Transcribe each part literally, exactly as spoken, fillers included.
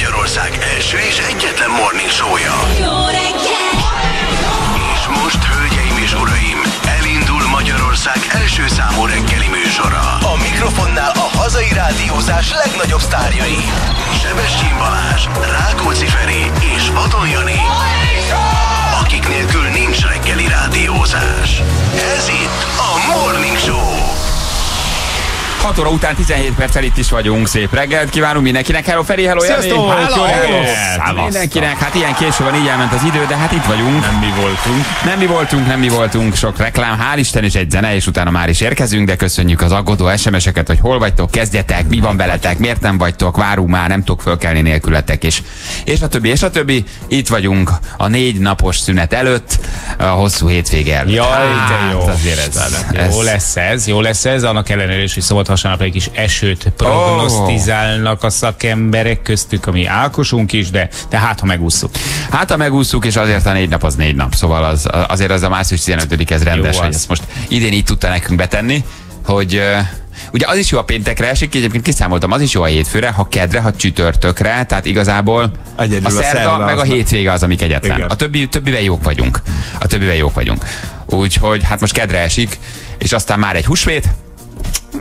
Magyarország első és egyetlen morning show-ja. Jó reggel! És most, hölgyeim és uraim, elindul Magyarország első számú reggeli műsora. A mikrofonnál a hazai rádiózás legnagyobb sztárjai. Sebestyén Balázs, Rákóczi Feri és Vadon Jani. Akik nélkül nincs reggeli rádiózás. Ez itt a Morning Show. hat óra után tizenhét perccel itt is vagyunk. Szép reggelt kívánunk mindenkinek. Hello Feri, hello Jani. Sziasztok, hello, hello. Mindenkinek, hát ilyen késő van, így elment az idő, de hát itt vagyunk. Nem mi voltunk. Nem mi voltunk, nem mi voltunk. Sok reklám, hál' Isten, és egy zene, és utána már is érkezünk, de köszönjük az aggodó es em eseket, hogy hol vagytok, kezdjetek, mi van veletek, miért nem vagytok, várunk már, nem tudok fölkelni nélkületek, és, és a többi, és a többi. Itt vagyunk a négy napos szünet előtt, a hosszú hétvége előtt. Jaj, hát, jó. Ez, ez, jó lesz ez, jó lesz ez, annak ellenére is, hogy szabad hasonlóan egy kis esőt prognosztizálnak a szakemberek, köztük a mi Ákosunk is, de, de hát ha megúszuk. Hát ha megúszuk, és azért a négy nap az négy nap, szóval az, azért az a március tizenötödik ez rendes, jó, hogy ezt most idén így tudta nekünk betenni, hogy... Ugye az is jó a péntekre esik, egyébként kiszámoltam, az is jó a hétfőre, ha kedre, ha csütörtökre, tehát igazából egyedül a szerda, meg a hétvége az, amik egyetlen. Igen. A többi, többivel jók vagyunk. A többivel jók vagyunk. Úgyhogy hát most kedre esik, és aztán már egy húsvét.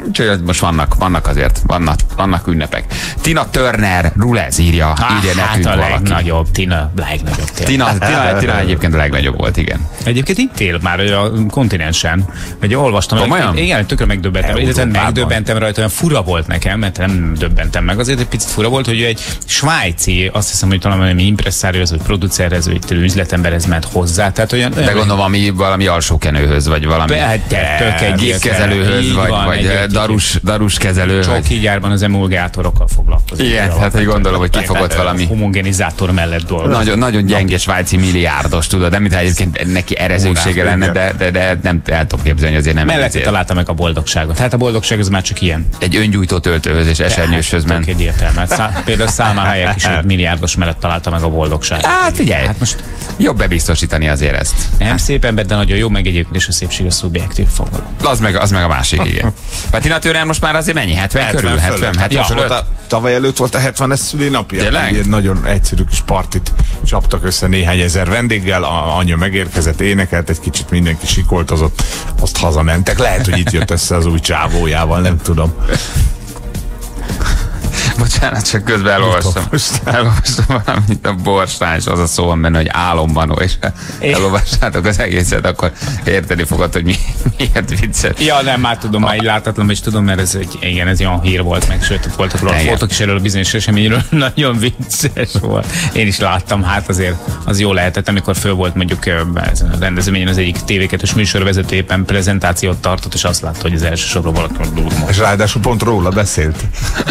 Úgyhogy most vannak, vannak azért, vannak, vannak ünnepek. Tina Turner, Rulez írja, írja ah, nekünk hát a valaki. Legnagyobb, Tina, legnagyobb. Tina, Tina, Tina egyébként a legnagyobb volt, igen. Egyébként itt él már a kontinensen. Vagy olvastam. Komolyan? Igen, tökre megdöbbentem. Illetve megdöbbentem rajta, olyan fura volt nekem, mert nem döbbentem meg. Azért egy picit fura volt, hogy egy svájci, azt hiszem, hogy talán valami impresszárióhoz, vagy producerhez, vagy üzletemberhez ment hozzá. Tehát olyan, olyan de gondolom, ami valami alsókenőhöz, vagy valami gépkezelőhöz, vagy, vagy Darus, darus kezelő. Csoki gyárban az emulgátorokkal foglalkozik. Igen, hát hogy gondolom, hogy kifogott valami. Homogenizátor mellett dolgozik. Nagyon, nagyon gyenge svájci milliárdos, tudod, nem, mintha egyébként neki erezősége lenne, de, de, de nem el tudom képzelni, azért nem. Mellette találta meg a boldogságot. Hát a boldogság az már csak ilyen. Egy öngyújtó töltőhöz és esernyőshöz ment. Egy értelmet. Például Salma Hayek is egy milliárdos mellett találta meg a boldogságot. Hát figyelj, hát most jobb bebiztosítani azért ezt. Nem szép ember, de nagyon jó, meg egyébként is a szépség a szubjektív fogalom. Az meg, az meg a másik, igen. Tina Turner most már azért mennyi? hetven körül, hetven, hetven, hetven, hetven, ja, tavaly előtt volt a hetvenes szülinapja. Egy nagyon egyszerű kis partit csaptak össze néhány ezer vendéggel, a anya megérkezett, énekelt, egy kicsit mindenki sikoltozott, azt hazamentek. Lehet, hogy itt jött össze az új csávójával, nem tudom. Bocsánat, csak közben elolvastam. Elolvastam valamit, a Borstán, és az a szó van benne, hogy álomban, és elolvassátok az egészet, akkor érteni fogod, hogy mi, miért viccet. Ja, nem, már tudom, már így láthatom, és tudom, mert ez egy, igen, ez olyan hír volt, meg sőt, voltak róla fotók is erről a bizonyos eseményről, nagyon vicces volt. Én is láttam, hát azért az jó lehetett, amikor föl volt mondjuk ezen a rendezvényen az egyik té vé kettes műsorvezető éppen prezentációt tartott, és azt látta, hogy az elsősorban valaki durva. És ráadásul pont róla beszélt.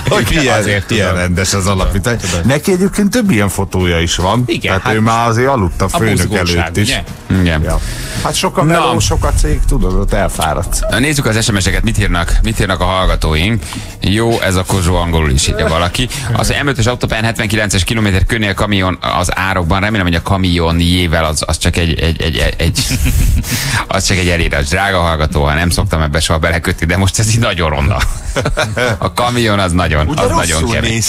Hogy azért ilyen rendes az alapítás. Neki egyébként több ilyen fotója is van. Igen, tehát hát ő már azért aludt a főnök előtt is. Igen. Ja. Hát sokan meló, sok a cég, tudod, ott elfáradsz. Nézzük az es em eseket, mit írnak, mit írnak a hallgatóink. Jó, ez a Kozsó angolul is ide valaki. Az em ötös autópályán hetvenkilences kilométer körnél kamion az árokban. Remélem, hogy a kamionjével az, az csak egy, egy, egy, egy az csak egy elírás. Drága hallgató, ha nem szoktam ebbe soha belekötni, de most ez így nagyon ronda. A kamion az nagyon, az nagyon kemény.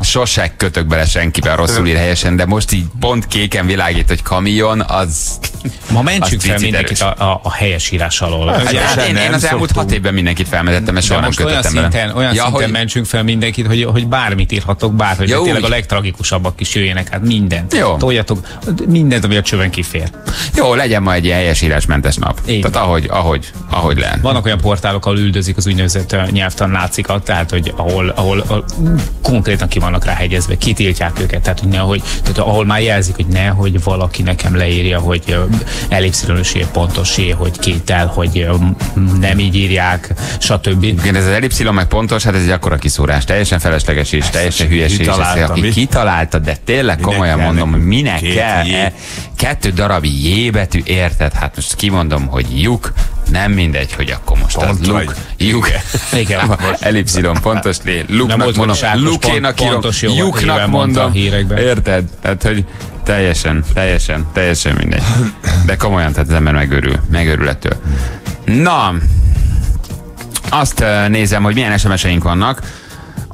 Sose kötök bele senkiben, rosszul ír helyesen, de most így pont kéken világít, hogy kamion, az... Ma mentsük fel mindenkit a, a, a helyes írás alól. Hát, hát én, én az elmúlt hat évben mindenkit felmentettem, és soha nem kötöttem olyan bele. Szinten, olyan ja, szinten hogy... mentsünk fel mindenkit, hogy, hogy bármit írhatok, bárhogy ja, tényleg a legtragikusabbak is jöjjenek, hát mindent. Jó. Toljatok mindent, ami a csövön kifér. Jó, legyen ma egy ilyen helyes írásmentes nap. Én tehát van. ahogy, ahogy, ahogy lehet. Vannak olyan portálok, ahol üldözik az úgynevezett nyelvtannácikat, tehát hogy ahol, ahol, ahol konkrétan ki vannak ráhegyezve, kitiltják őket, tehát, hogy nehogy, tehát ahol már jelzik, hogy nehogy valaki nekem leírja, hogy elipszilonösé, pontosé, hogy kétel, hogy nem így írják, stb. Igen, ez az elipszilon meg pontos, hát ez egy akkora kiszúrás, teljesen felesleges és teljesen hülyeség. Aki kitalálta, de tényleg komolyan mondom, hogy minek kell kettő darab J betű, érted? Hát most kimondom, hogy lyuk, nem mindegy, hogy akkor most pont az luk, lyuk, elipszilon pontos, luknak mondom, lukénak írom, lyuknak mondom, érted? Tehát, hogy Teljesen, teljesen, teljesen mindegy. De komolyan, tehát az ember megörül, megörül ettől. Na, azt nézem, hogy milyen es em eseink vannak.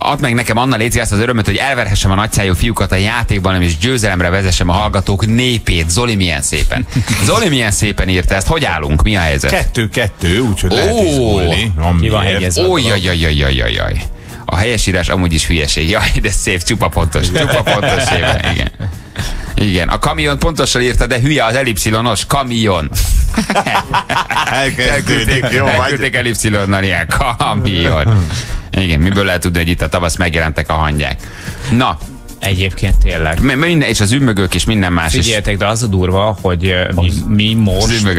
Add meg nekem, Anna, légy ezt az örömöt, hogy elverhessem a nagyszájú fiúkat a játékban, és győzelemre vezessem a hallgatók népét. Zoli milyen szépen. Zoli milyen szépen írta ezt. Hogy állunk? Mi a helyzet? kettő kettő, úgyhogy lehet izgulni. Ki van hegyezve? Ojjajajajajajaj. A helyesírás amúgy is hülyeség. Jaj, de szép, csupa pontos. Csupa pontos szépen, igen. Igen, a kamion pontosan írta, de hülye az elipszilonos kamion. Elküldték, jó, elküldték elipszilonnal ilyen kamion. Igen, miből lehet tudni, hogy itt a tavasz megjelentek a hangyák. Na. Egyébként tényleg. M minden, és az ümmögők és minden más. Figyeljetek, de az a durva, hogy mi, mi most,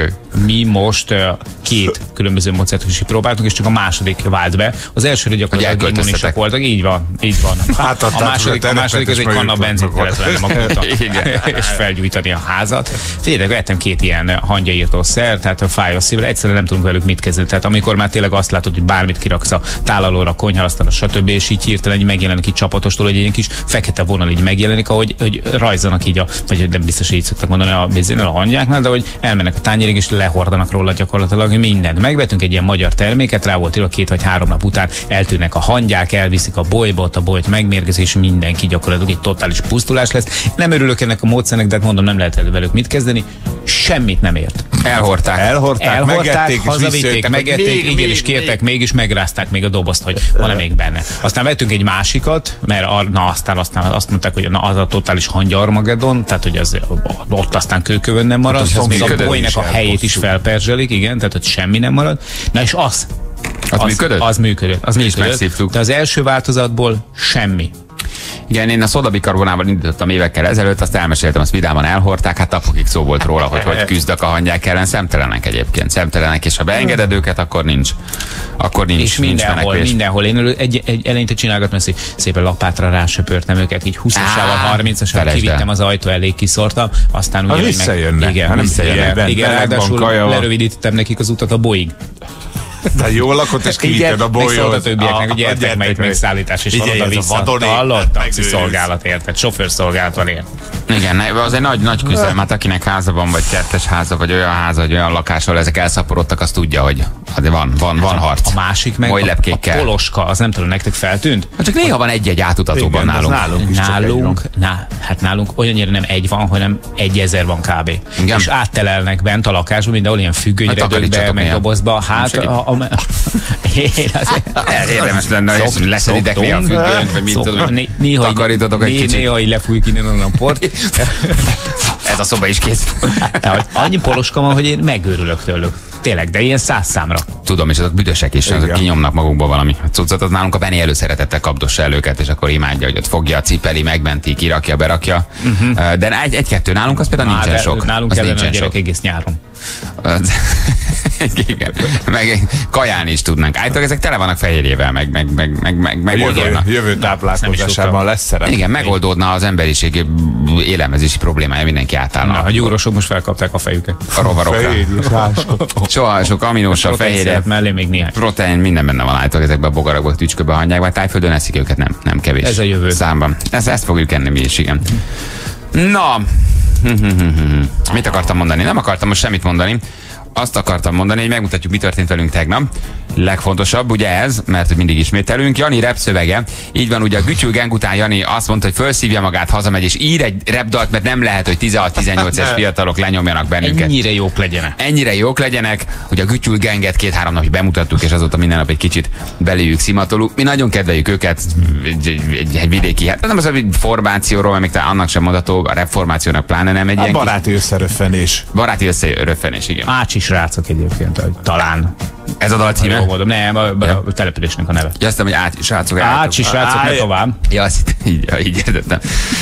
mi most két különböző módszert is próbáltunk, és csak a második vált be. Az elsőre gyakorlatilag immunisek voltak. Így van, így van. Hát, a második, a második ez egy kanna benzint kellett vennem a és felgyújtani a házat. Figyeljetek, vettem két ilyen hangyaírtó szer, tehát a fáj a szívre, egyszerűen nem tudunk velük mit kezdeni. Tehát amikor már tényleg azt látod, hogy bármit kiraksz a tálalóra, a konyhaasztalra, stb. És így hirtelen megjelenik egy csapatostól, hogy egy kis fekete vonal így megjelenik, ahogy hogy rajzanak így a, vagy nem biztos így szoktak mondani a bizonyos a hangyáknál, de hogy elmennek a tányérig és lehordanak róla gyakorlatilag mindent. Megvetünk egy ilyen magyar terméket, rá volt írva két vagy három nap után, eltűnnek a hangyák, elviszik a bolyba, ott a bolyt megmérgezés, mindenki gyakorlatilag egy totális pusztulás lesz. Nem örülök ennek a módszernek, de hát mondom, nem lehet velük mit kezdeni, semmit nem ért. Elhordták. Elhordták, elhordták, megették, hazavitték, megették, igen, és kértek, mégis megrázták még a dobozt, hogy van-e még benne. Aztán vettünk egy másikat, mert a, na, aztán, aztán azt mondták, hogy na, az a totális hangyaarmagedon, tehát hogy az, ott aztán kőkövön nem marad, hát, még a bolynak a helyét is felperzselik, igen, tehát hogy semmi nem marad. Na és az, az, az működött? Az működött, az működött, de az első változatból semmi. Igen, én a szódabikarbonával indítottam évekkel ezelőtt, azt elmeséltem, azt vidáman elhordták, hát napokig szó volt róla, hogy hogy küzdök a hangyák ellen, szemtelenek egyébként, szemtelenek, és ha beengeded őket, akkor nincs, akkor nincs, és nincs mindenhol, menekvés. Mindenhol, én egy, egy eleinte csinálgattam, hogy szépen lapátra rásöpörtem őket, így húszasával, harmincasával kivittem az ajtó elé, kiszortam, aztán ugye visszajönnek. Igen, visszajönnek. Igen, ráadásul lerövidítettem nekik az utat a bolyig. De jól lakott, és kivitted a bolyót. A többieknek, ugye értek meg, még szállítás is van oda-vissza. Hallott? Taxiszolgálat, érted? Sofőrszolgálat van, érted? Igen, az egy nagy-nagy küzdelem. Hát akinek háza van, vagy kertes háza, vagy olyan háza, vagy olyan lakás, ahol ezek elszaporodtak, azt tudja, hogy van, van, van harc. A másik meg a, a poloska, az nem tudom, nektek feltűnt? Hát csak néha van egy-egy átutatóban nálunk. Nálunk, nálunk, ná, hát nálunk olyannyira nem egy van, hanem egy ezer van kb. Igen. És áttelelnek bent a lakásban, mindenhol ilyen függönyre, dögbe, meg dobozba. Hát a, a, én azért... Érdemes lenne, hogy leszedidek mi a függönyt, vagy mit tudom. Takarítotok egy kicsit. Néha így lefújik innen a port. Ez a szoba is kész. Tehát annyi poloska van, hogy én megőrülök tőlük. Tényleg, de ilyen száz számra. Tudom, és azok büdösek is, azok kinyomnak magukba valami cuccot. Nálunk a Benni előszeretettel kapdossa el őket, és akkor imádja, hogy ott fogja, cipeli, megmenti, kirakja, berakja. Uh-huh. De egy-kettő egy, nálunk az például nincsen sok. Nálunk kellene a gyerek egész nyáron. Igen. Meg kajálni is tudnánk. Állítólag ezek tele vannak fehérjével, meg, meg, meg, meg, meg megoldódna. Jövő, jövő táplálkozásában lesz szerep. Igen, megoldódna az emberiség élelmezési problémája, mindenki átállna. Na, a gyúrosok most felkapták a fejüket. A rovarokra. Soha sok aminósabb, fehérje. Mellé még néhány. Protein, minden benne van állítólag ezekben a bogarakba, tücsköbe, hangyákba. A tájföldön eszik őket, nem, nem kevés. Ez a jövő. Számban. Ezt, ezt fogjuk enni mi is, igen. Na, mit akartam mondani? Nem akartam most semmit mondani. Azt akartam mondani, hogy megmutatjuk, mi történt velünk tegnap. Legfontosabb, ugye ez, mert mindig ismételünk, Jani rap szövege. Így van, ugye a Gütyülgánk után Jani azt mondta, hogy felszívja magát, hazamegy és ír egy repdalt, mert nem lehet, hogy tizenhat-tizennyolc éves fiatalok lenyomjanak bennünket. Ennyire jók legyenek. Ennyire jók legyenek, hogy a Gütyülgánget két-három napig bemutattuk, és azóta minden nap egy kicsit beléjük szimatolunk. Mi nagyon kedveljük őket, egy, egy, egy vidéki, hát nem az a formációról, még talán annak sem mondható, a reformációnak pláne nem egy ilyen. Baráti összeröffenés. Baráti összeröffenés, igen. Ácsi srácok egyébként, talán. Ez a dal címe? Jó, mondom. Nem, a, a, a településnek a neve. Jöztem, hogy ácsi srácok. Ácsi srácok, ne tovább. Ja, azt így, így értettem.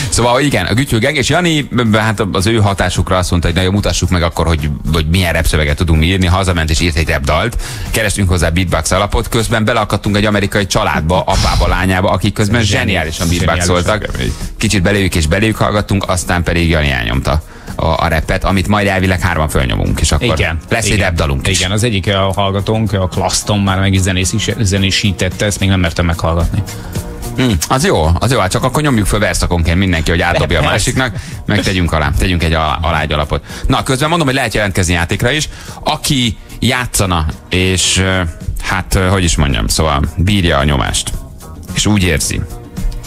Szóval igen, a Gütyülgánk és Jani, hát az ő hatásukra azt mondta, hogy nagyon mutassuk meg akkor, hogy, hogy milyen repszöveget tudunk írni. Hazament és írt egy repdalt. Kerestünk hozzá beatbox alapot, közben beleakadtunk egy amerikai családba, apába, lányába, akik közben zseniálisan beatboxoltak. Kicsit beléjük és beléjük hallgattunk, aztán pedig Jani elnyomta a repet, amit majd elvileg hárman fölnyomunk, és akkor igen, lesz igen, egy repdalunk is. Igen, az egyik a hallgatónk, a Klaszton már meg is zenésítette, ezt még nem mertem meghallgatni. Mm, az jó, az jó, csak akkor nyomjuk föl verszakonként mindenki, hogy átdobja a másiknak, meg tegyünk alá, tegyünk egy alágyalapot. Na, közben mondom, hogy lehet jelentkezni játékra is, aki játszana, és hát, hogy is mondjam, szóval bírja a nyomást. és úgy érzi,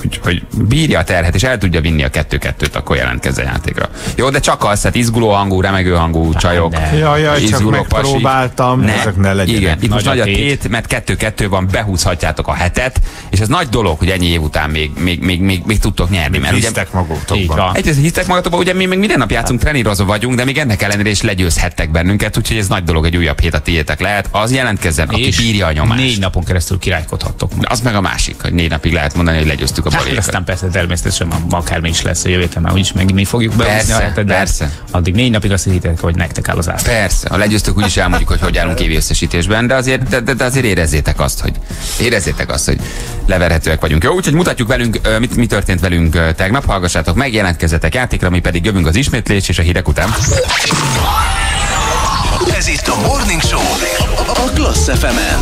hogy, hogy bírja a terhet, és el tudja vinni a kettő-kettőt, akkor jelentkezzen játékra. Jó, de csak az, hát izguló hangú, remegő hangú csajok. Jaj, jaj, csak megpróbáltam, ne, ezek ne legyenek. Igen, itt most nagy a tét, mert kettő-kettő van, behúzhatjátok a hetet, és ez nagy dolog, hogy ennyi év után még, még, még, még, még tudtok nyerni. Mert hisztek ugye, magatokban. Egyrészt hisztek magatokban, ugye mi még minden nap játszunk, trenírozó vagyunk, de még ennek ellenére is legyőzhettek bennünket, úgyhogy ez nagy dolog, egy újabb hét a tiétek lehet, az jelentkezzen, aki és bírja a nyomást. Négy napon keresztül királykodhattok. Az meg a másik, hogy négy napig lehet mondani, hogy legyőztük a Hát, aztán persze természetesen akármi is lesz, a jövő héten már úgyis megint mi fogjuk behozni. Persze. Addig négy napig azt hittek, hogy nektek áll az áll. Persze. A legyőztök úgyis elmondjuk, hogy hogy állunk évi összesítésben, de azért, de, de azért érezzétek azt, hogy érezzétek azt, hogy leverhetőek vagyunk. Jó, úgyhogy mutatjuk velünk, mit, mi történt velünk tegnap. Hallgassátok meg, jelentkezzetek játékra, mi pedig jövünk az ismétlés és a hírek után. Ez itt a Morning Show, a Klassz ef em-en.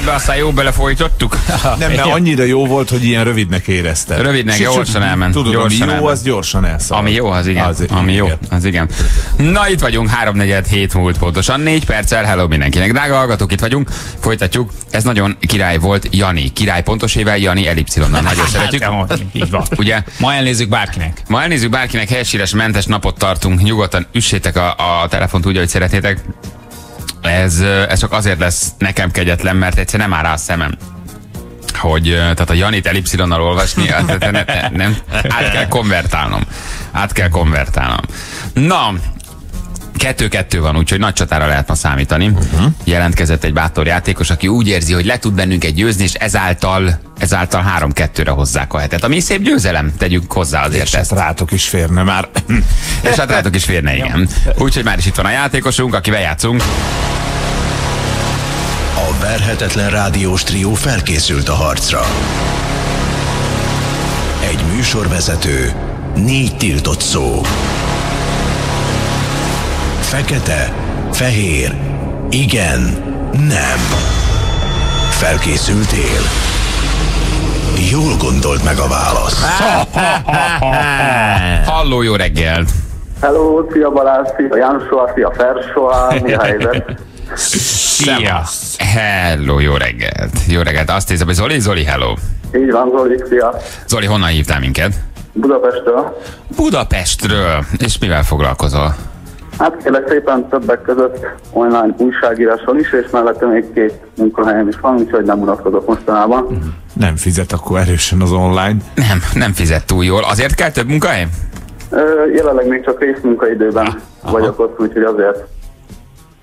Ebbe aztán jó belefolytottuk? Nem, mert annyira jó volt, hogy ilyen rövidnek éreztem. Rövidnek, gyorsan elment. Tudod, ami jó, az gyorsan elszalad. Ami jó, az igen. Ami jó, az igen. Na, itt vagyunk, háromnegyed hét múlt pontosan, négy perccel, hello mindenkinek. Drága hallgatók, itt vagyunk, folytatjuk. Ez nagyon király volt, Jani. Király pontosével, Jani elipszilonnal. Nagyon szeretjük. Így van. Ugye? Ma elnézzük bárkinek. Ma elnézzük bárkinek, helyesírásmentes napot tartunk. Nyugodtan üssétek a, a telefont úgy, ahogy szeretnétek. Ez, ez csak azért lesz nekem kegyetlen, mert egyszer nem áll rá a szemem. Hogy, tehát a Janit elipszilonnal olvasni, ne, ne, nem, át kell konvertálnom. Át kell konvertálnom. Na, kettő-kettő van, úgyhogy nagy csatára lehet ma számítani. Uh-huh. Jelentkezett egy bátor játékos, aki úgy érzi, hogy le tud bennünket győzni, és ezáltal, ezáltal három-kettőre hozzák a hetet. Ami szép győzelem, tegyünk hozzá azért és ezt. És rátok is férne már. És hát rátok is férne, igen. Úgyhogy már is itt van a játékosunk, akivel játszunk. A verhetetlen rádiós trió felkészült a harcra. Egy műsorvezető, négy tiltott szó. Fekete, fehér, igen, nem. Felkészültél? Jól gondolt meg a választ. Halló, jó reggelt! Hello, szia Balázs, szia Jánsoa, szia Fersoa, mi helyzet? Szia! Hello, jó reggelt! Jó reggelt! Azt hiszem, hogy Zoli, Zoli, hello! Így van, Zoli, szia! Zoli, honnan hívtál minket? Budapestről. Budapestről! És mivel foglalkozol? Hát kérlek szépen többek között online újságíráson is, és mellette még két munkahelyem is van, úgyhogy nem unatkozok mostanában. Nem fizet akkor erősen az online? Nem, nem fizet túl jól. Azért kell több munkahely? Ö, jelenleg még csak részmunkaidőben vagyok ott, úgyhogy azért.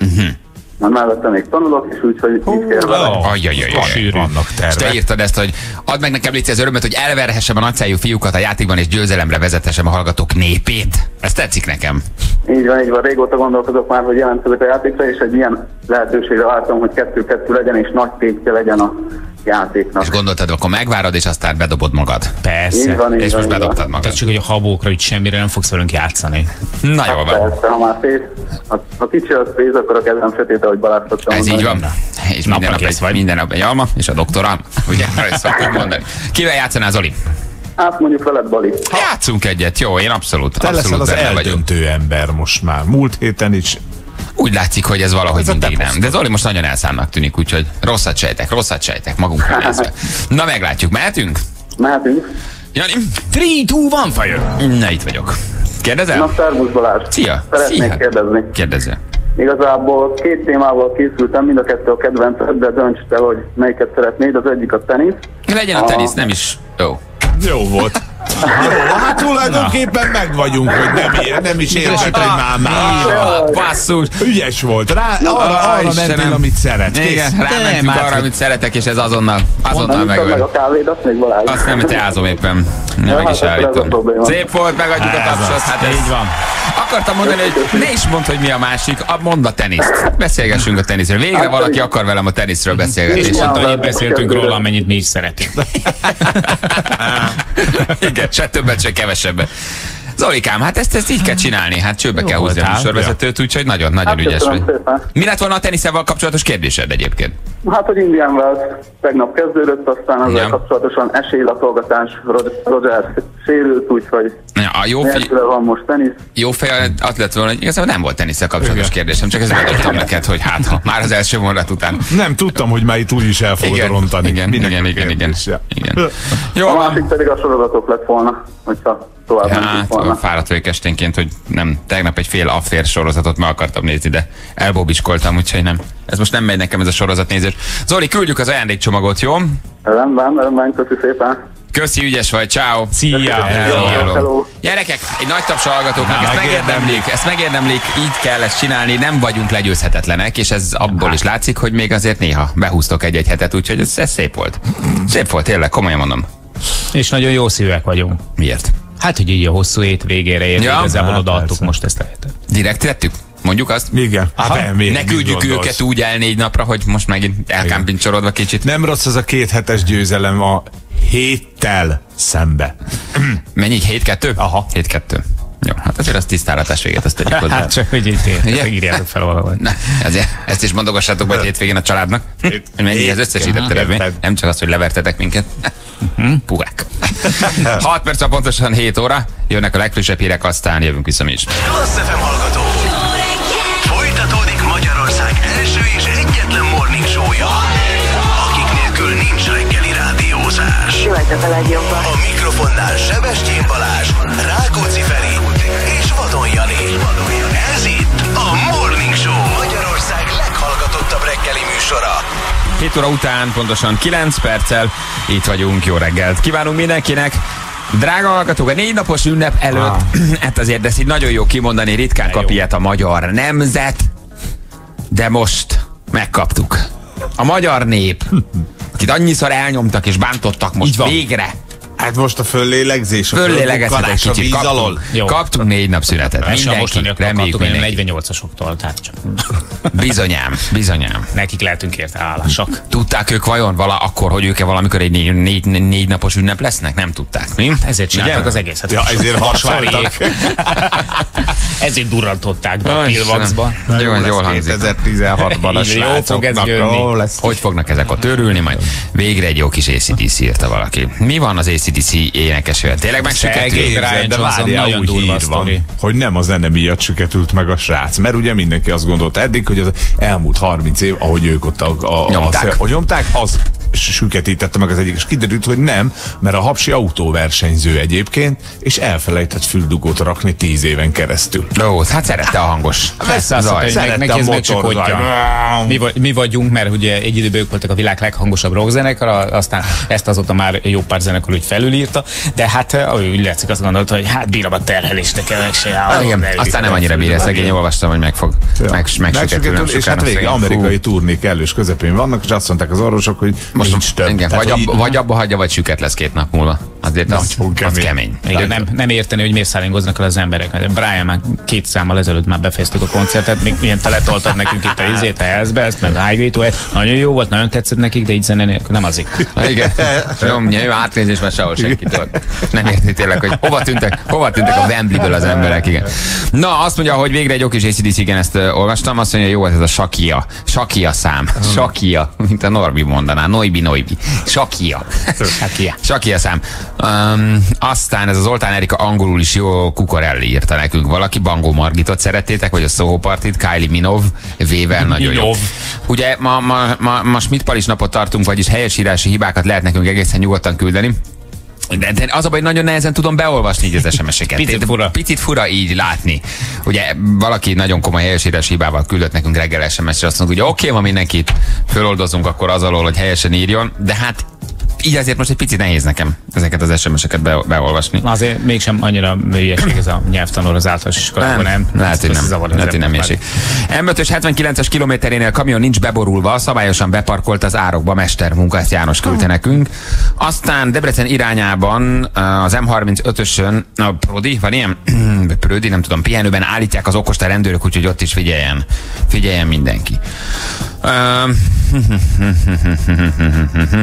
Uh-huh. Mert mellette még tanulok, és úgyhogy így kérlek. Ajajajaj, vannak terve. És te írtad ezt, hogy add meg nekem légy az örömet, hogy elverhessem a nagyszájú fiúkat a játékban, és győzelemre vezethessem a hallgatók népét. Ez tetszik nekem. Így van, így van. Régóta gondolkozok már, hogy jelentkezek a játékra, és egy ilyen lehetőségre vártam, hogy kettő-kettő legyen, és nagy tétje legyen a játéknak. És gondoltad, akkor megvárod, és aztán bedobod magad. Persze. Így van, így és van, most bedobtad magad. Tehát csak, hogy a habókra, hogy semmire nem fogsz velünk játszani. Na hát jó van. Persze, ha már fél, ha, ha kicsi az pénz, akkor a kezem sötét, ahogy Balázs szoktam ez mondani. Így van. És minden nap, nap egy, vagy minden nap egy alma, és a doktoram. Ugye, ezt szoktuk mondani. Kivel játszanál, Zoli? Hát mondjuk veled, Bali. Játszunk egyet, jó, én abszolút. Te abszolút leszel az eldöntő vagyok. Ember most már. Múlt héten is. Úgy látszik, hogy ez valahogy ez mindig nem. De Zoli most nagyon elszámnak tűnik, úgyhogy rosszat sejtek, rosszat sejtek magunkra nézve. Na meglátjuk, mehetünk? Mehetünk. Jani, három, kettő, egy, fire! Na itt vagyok. Kérdezel? Na, szervusz Balázs. Szia. Szeretnék Szia. kérdezni. Kérdezel. Igazából két témával készültem, mind a kettő a kedvenced, de dönts te, hogy melyiket szeretnéd, az egyik a tenisz. Legyen a, a... tenisz, nem is. Jó. Jó volt. Jó, hát tulajdonképpen meg vagyunk, hogy nem, ér, nem is értek, hogy már-már. Basszus. Ügyes volt. Rá, arra, arra, arra mentél, amit szeret. Igen, rámentünk arra, amit szeretek, és ez azonnal, azonnal megöl. Meg a kávéd, azt még Balázs. Azt nem, te ázom éppen. Nem, meg is állítom. Szép volt, megadjuk a tapsot. Hát így van. Akartam mondani, hogy ne is mondd, hogy mi a másik, mondd a teniszt. Beszélgessünk a teniszről. Végre valaki akar velem a teniszről beszélgetni. És itt beszéltünk róla, amennyit mi is szeretünk. Igen, se többet, se kevesebbet. Zolikám, hát ezt, ezt így kell csinálni, hát csőbe jó, kell húzni a műsorvezetőt, úgyhogy nagyon-nagyon hát ügyes vagy. Szépen. Mi lett volna a teniszával kapcsolatos kérdésed egyébként? Hát, hogy Indian Wells tegnap kezdődött, aztán azzal kapcsolatosan esélylatolgatás, Roger sérült, úgyhogy nélküle van most tenisz. Jó fejjel azt lett volna, hogy igazából nem volt tenisszel kapcsolatos igen. kérdésem, csak ezt megadtam neked, hogy hát ha már az első mondat után. Nem, tudtam, hogy már itt úgyis el fogod rontani. Igen, igen, igen, igen, igen. Jó, a másik pedig a sorozatok lett volna, hogyha tovább ja, nem volna. Fáradt vagyok esténként, hogy nem, tegnap egy fél affér sorozatot meg akartam nézni, de elbóbiskoltam, úgyhogy nem. Ez most nem megy nekem ez a sorozatnézés. Zoli, küldjük az ajándékcsomagot, jó? Rendben, rendben, köszi szépen. Köszi, ügyes vagy, ciao. Szia! Gyerekek, egy nagy taps hallgatóknak, ezt megérdemlik, ezt megérdemlik, így kell ezt csinálni, nem vagyunk legyőzhetetlenek, és ez abból is látszik, hogy még azért néha behúztok egy-egy hetet, úgyhogy ez, ez szép volt. Szép volt, tényleg, komolyan mondom. És nagyon jó szívek vagyunk. Miért? Hát, hogy így a hosszú hét végére érni, ja? Igazából odaadtuk most ezt a hetet. Direkt vettük? Mondjuk azt? Igen. Aha, nem, miért, ne küldjük őket úgy el négy napra, hogy most megint elkámpincsorodva kicsit. Nem rossz az a két hetes győzelem a héttel szembe. Mennyi? hét kettő? Aha. hét kettő. Jó, hát azért az tisztálatás végét, azt tegyük hozzá. Hát csak, hogy így írjátok fel valahol. Na, ezért, ezt is mondogassátok majd hétvégén a családnak. Mennyi az összesített eredmény. Nem csak az, hogy levertetek minket. Puhák. hat perc a pontosan hét óra. Jönnek a legfrissebb hírek, aztán jövünk vissza mi is. A mikrofonnál Sebestyén Balázs, Rákóczi Feri és Vadon Jani. Ez itt a Morning Show, Magyarország leghallgatottabb reggeli műsora. hét óra után, pontosan kilenc perccel itt vagyunk, jó reggelt kívánunk mindenkinek. Drága hallgatók, a négy napos ünnep előtt, ah. hát azért ezt így nagyon jó kimondani, ritkán kap ilyet a magyar nemzet, de most megkaptuk. A magyar nép. Akit annyiszor elnyomtak és bántottak most végre. Hát most a föllélegzés, a föllélegezhetek kicsit. Kaptunk, kaptunk négy nap szünetet. Mindenki, reméljük mindenki. negyvennyolcasoktól, tehát csak. Bizonyám, bizonyám. Nekik lehetünk érte hálásak. Tudták ők vajon vala akkor, hogy ők-e valamikor egy négy, négy, négy napos ünnep lesznek? Nem tudták, mi? Ezért csináltak az egészet. Ja, ezért hasonlítak. Ezért durrantották be a Pilvaxba. Jól, jól hangzik. kétezer-tizenhatban a srácoknak. Hogy fognak ezek ott örülni? Majd végre egy jó kis á cé dé cé írta valaki. Mi van az á cé dé cé énekesével? Tényleg megsüketült? De várjál, úgy hír van, hogy nem az zene miatt süketült meg a srác. Mert ugye mindenki azt gondolta eddig, hogy az elmúlt harminc év, ahogy ők ott a, a, nyomták. a, a nyomták, az süketítette meg az egyik. És kiderült, hogy nem, mert a Hapsi autóversenyző egyébként, és elfelejtett füldugót rakni tíz éven keresztül. Ó, hát szerette a hangos. Szerette a motorzaj. Mi, mi vagyunk, mert ugye egy időben ők voltak a világ leghangosabb rockzenekara, aztán ezt azóta már jó pár zenekar úgy felülírta, de hát ő úgy látszik, azt gondolta, hogy hát bírom a terhelést, nekem meg se jár. Aztán nem annyira bírja, szegény, olvastam, hogy meg fog. Megsüketül, és hát végig amerikai turnék elős közepén vannak, és azt mondták az orvosok, hogy most nincs több. Igen, vagy, abba, vagy abba hagyja, vagy süket lesz két nap múlva. Azért az, az kemény. Igen, nem, nem érteni, hogy miért szállingoznak el az emberek. Brian már két számmal ezelőtt már befejeztük a koncertet, még milyen teletoltad nekünk itt a izét, a Hellsbe, ezt meg a Highway-t, nagyon jó volt, nagyon tetszett nekik, de így zene nélkül nem azik. Igen, jó, jó átnézés már sehol senkitől. Nem érti tényleg, hogy hova tűntek, hova tűntek a Wembley-ből az emberek, igen. Na, azt mondja, hogy végre egy jó kis á cé dé cé, igen, ezt olvastam, azt mondja, jó volt ez a Shakia, Shakia szám, Shakia, mint a Norbi mondaná, Noibi, Noibi, Shakia. Shakia. Shakia szám. Um, aztán ez az Zoltán Erika angolul is jó, Kukorelli írta nekünk valaki, Bangó Margitot szerettétek, vagy a Soho Partit, Kylie Minov, vével nagyon jó. Ugye ma, ma, ma, ma Schmidt-Palis napot tartunk, vagyis helyesírási hibákat lehet nekünk egészen nyugodtan küldeni. De, de az a baj, nagyon nehezen tudom beolvasni így az es em es-eket. Picit fura. Picit fura így látni. Ugye valaki nagyon komoly helyesírás hibával küldött nekünk reggel es em es-re, azt mondjuk, hogy oké, okay, ma mindenkit föloldozunk akkor az alól, hogy helyesen írjon, de hát így azért most egy picit nehéz nekem ezeket az es em es-eket be, beolvasni. Azért mégsem annyira műlyesség ez a nyelvtanul az általános iskolában, nem? Lehet, hogy nem. Lehet, hogy nem műlyesség. M ötös hetvenkilences kilométerénél kamion nincs beborulva, szabályosan beparkolt az árokba, mestermunka, ezt János küldte nekünk. Aztán Debrecen irányában az M harmincötösön a Prodi, van ilyen? Prodi, nem tudom, pihenőben állítják az okosta rendőrök, úgyhogy ott is figyeljen. Figyeljen mindenki.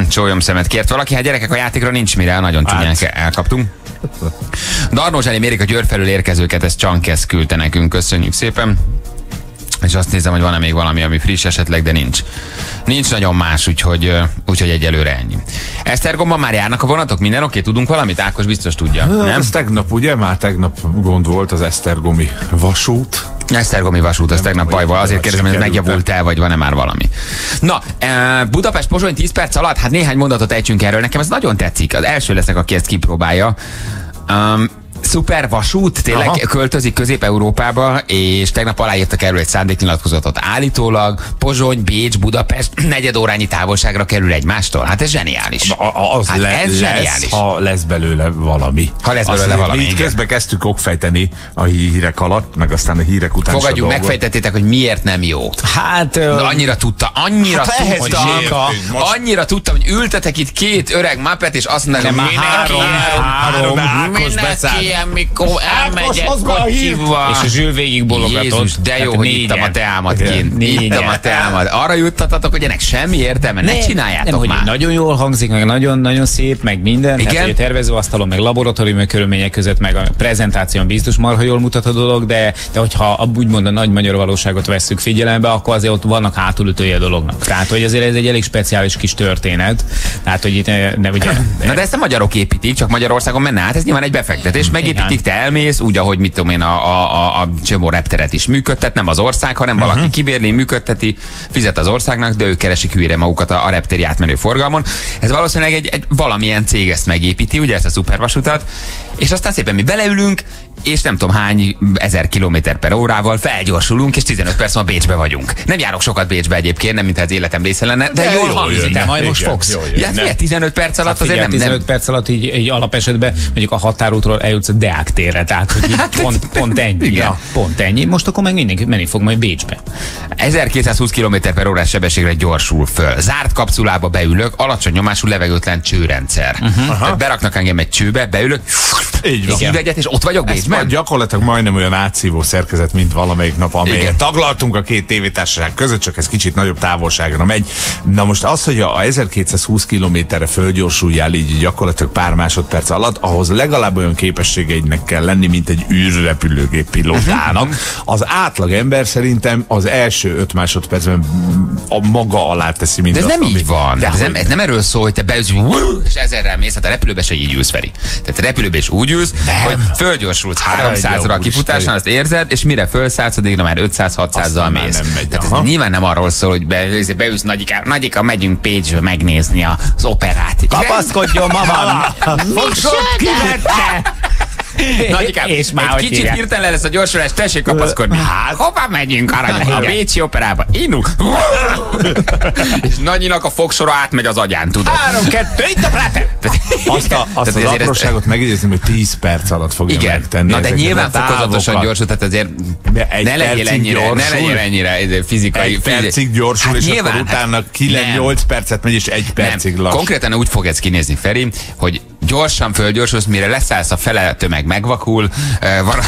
Csólyom szemet kért valaki, hát gyerekek, a játékra nincs mire, nagyon csúnyán elkaptunk. Darnózsáni mérik a Győr felől érkezőket, ezt Csankesz küldte nekünk, köszönjük szépen. És azt nézem, hogy van-e még valami, ami friss esetleg, de nincs. Nincs nagyon más, úgyhogy, úgyhogy egyelőre ennyi. Esztergomban már járnak a vonatok? Minden oké? Tudunk valamit? Ákos biztos tudja. Na, nem? Ez tegnap, ugye? Már tegnap gond volt az esztergomi vasút. Esztergomi vasút, az tegnap baj volt. Azért kérdezem, hogy megjavult el, vagy van-e már valami. Na, Budapest-Pozsony tíz perc alatt, hát néhány mondatot ejtsünk erről. Nekem ez nagyon tetszik. Az első leszek, aki ezt kipróbálja. Um, Szuper vasút, tényleg aha, költözik Közép-Európába, és tegnap aláírtak erről egy szándéknyilatkozatot. Állítólag Pozsony, Bécs, Budapest negyedórányi távolságra kerül egymástól. Hát ez zseniális. A, az hát le, ez lesz, zseniális. Ha lesz belőle valami. Ha lesz belőle azt valami. Így közben kezdtük okfejteni a hírek alatt, meg aztán a hírek után. Fogadjuk, megfejtettétek, hogy miért nem jó. Hát... Na, annyira tudta, annyira hát tudta, most... annyira tudtam, hogy ültetek itt két öreg mapet, és azt mondták, hogy három, három, három, három mikor elmegyek kocsival. És a Zsül végig bologatott. De jó, hát hogy ittam a teámat kint. Ittam a teámat. Arra juttatatok, hogy ennek semmi értelme, ne, ne csináljátok nem, már. Nagyon jól hangzik, meg nagyon-nagyon szép, meg minden. Igen? Hát, tervezőasztalon, meg laboratóriumi körülmények között, meg a prezentáción biztos marha jól mutat a dolog, de, de hogyha úgymond a nagy magyar valóságot vesszük figyelembe, akkor azért ott vannak hátulütői a dolognak. Tehát, hogy azért ez egy elég speciális kis történet. Tehát, hogy itt ne, ugye, na de ezt a magyarok építik, csak Magyarországon menne át, ez nyilván egy befektetés. Megépítik, te elmész, úgy, ahogy mit tudom én, a, a, a csomó repteret is működtet, nem az ország, hanem uh-huh, valaki kibérli, működteti, fizet az országnak, de ők keresik hülyére magukat a, a reptéri átmenő forgalmon. Ez valószínűleg egy, egy valamilyen cég ezt megépíti, ugye ezt a szupervasutat, és aztán szépen mi beleülünk, és nem tudom hány ezer kilométer per órával felgyorsulunk, és tizenöt perc van Bécsbe vagyunk. Nem járok sokat Bécsbe egyébként, nem mintha az életem része lenne, de, de jól hangzik, majd most fogsz. Jól jön, ja, tizenöt perc alatt hát, azért nem. tizenöt perc alatt így, így alapesetben mondjuk a határútról eljutsz a Deák térre, tehát hogy hát, pont, pont ennyi. Ja, pont ennyi. Most akkor meg mindenki menni fog majd Bécsbe. ezerkétszázhúsz kilométer per órás sebességre gyorsul föl. Zárt kapszulába beülök, alacsony nyomású levegőtlen csőrendszer. Uh-huh. Beraknak engem egy csőbe, beülök, hívegyet, és ott vagyok Bécsben. Mert gyakorlatilag majdnem olyan átszívó szerkezet, mint valamelyik nap, amelyet taglaltunk a két tévétársaság között, csak ez kicsit nagyobb távolságra megy. Na most az, hogy a ezerkétszázhúsz kilométerre fölgyorsuljál így gyakorlatilag pár másodperc alatt, ahhoz legalább olyan képességeidnek kell lenni, mint egy űrrepülőgép pilótának. Az átlag ember szerintem az első öt másodpercben a maga alá teszi mindent. De ez nem így van. De ez, nem, ez nem erről szól, hogy te beülsz, és ezerrel mész, hát a repülőbe se így ülsz, Feri. Tehát a repülőbe is úgy ülsz, hogy fölgyorsulsz háromszázra a kifutásnál, azt érzed, és mire fölszállsz, addigra már ötszáz-hatszázzal mész. Nem megy, tehát ez nyilván nem arról szól, hogy be, beülsz Nagyikán, Nagyika, megyünk Pécsbe megnézni az operát. Kapaszkodjon, mamám! Nagyikám, és már egy kicsit hirtelen lesz a gyorsulás, tessék kapaszkodni. Hát, hova megyünk, aranyom? A Bécsi operába. Inu! És Nagyinak a fogsora átmegy az agyán, tudod. Három, kettő, itt a pláte! Azt a, azt az apróságot megjegyezném, hogy tíz perc alatt fogja megtenni. Na de nyilván fokozatosan gyorsul, tehát azért ne legyél ennyire, ne legyél ennyire fizikai. Egy percig gyorsul, és akkor utána kilenc-nyolc percet megy, és egy percig lassú. Konkrétan úgy fog ez kinézni, Feri, hogy gyorsan fölgyorsulsz, mire leszállsz a fele tömeg megvakul, vala,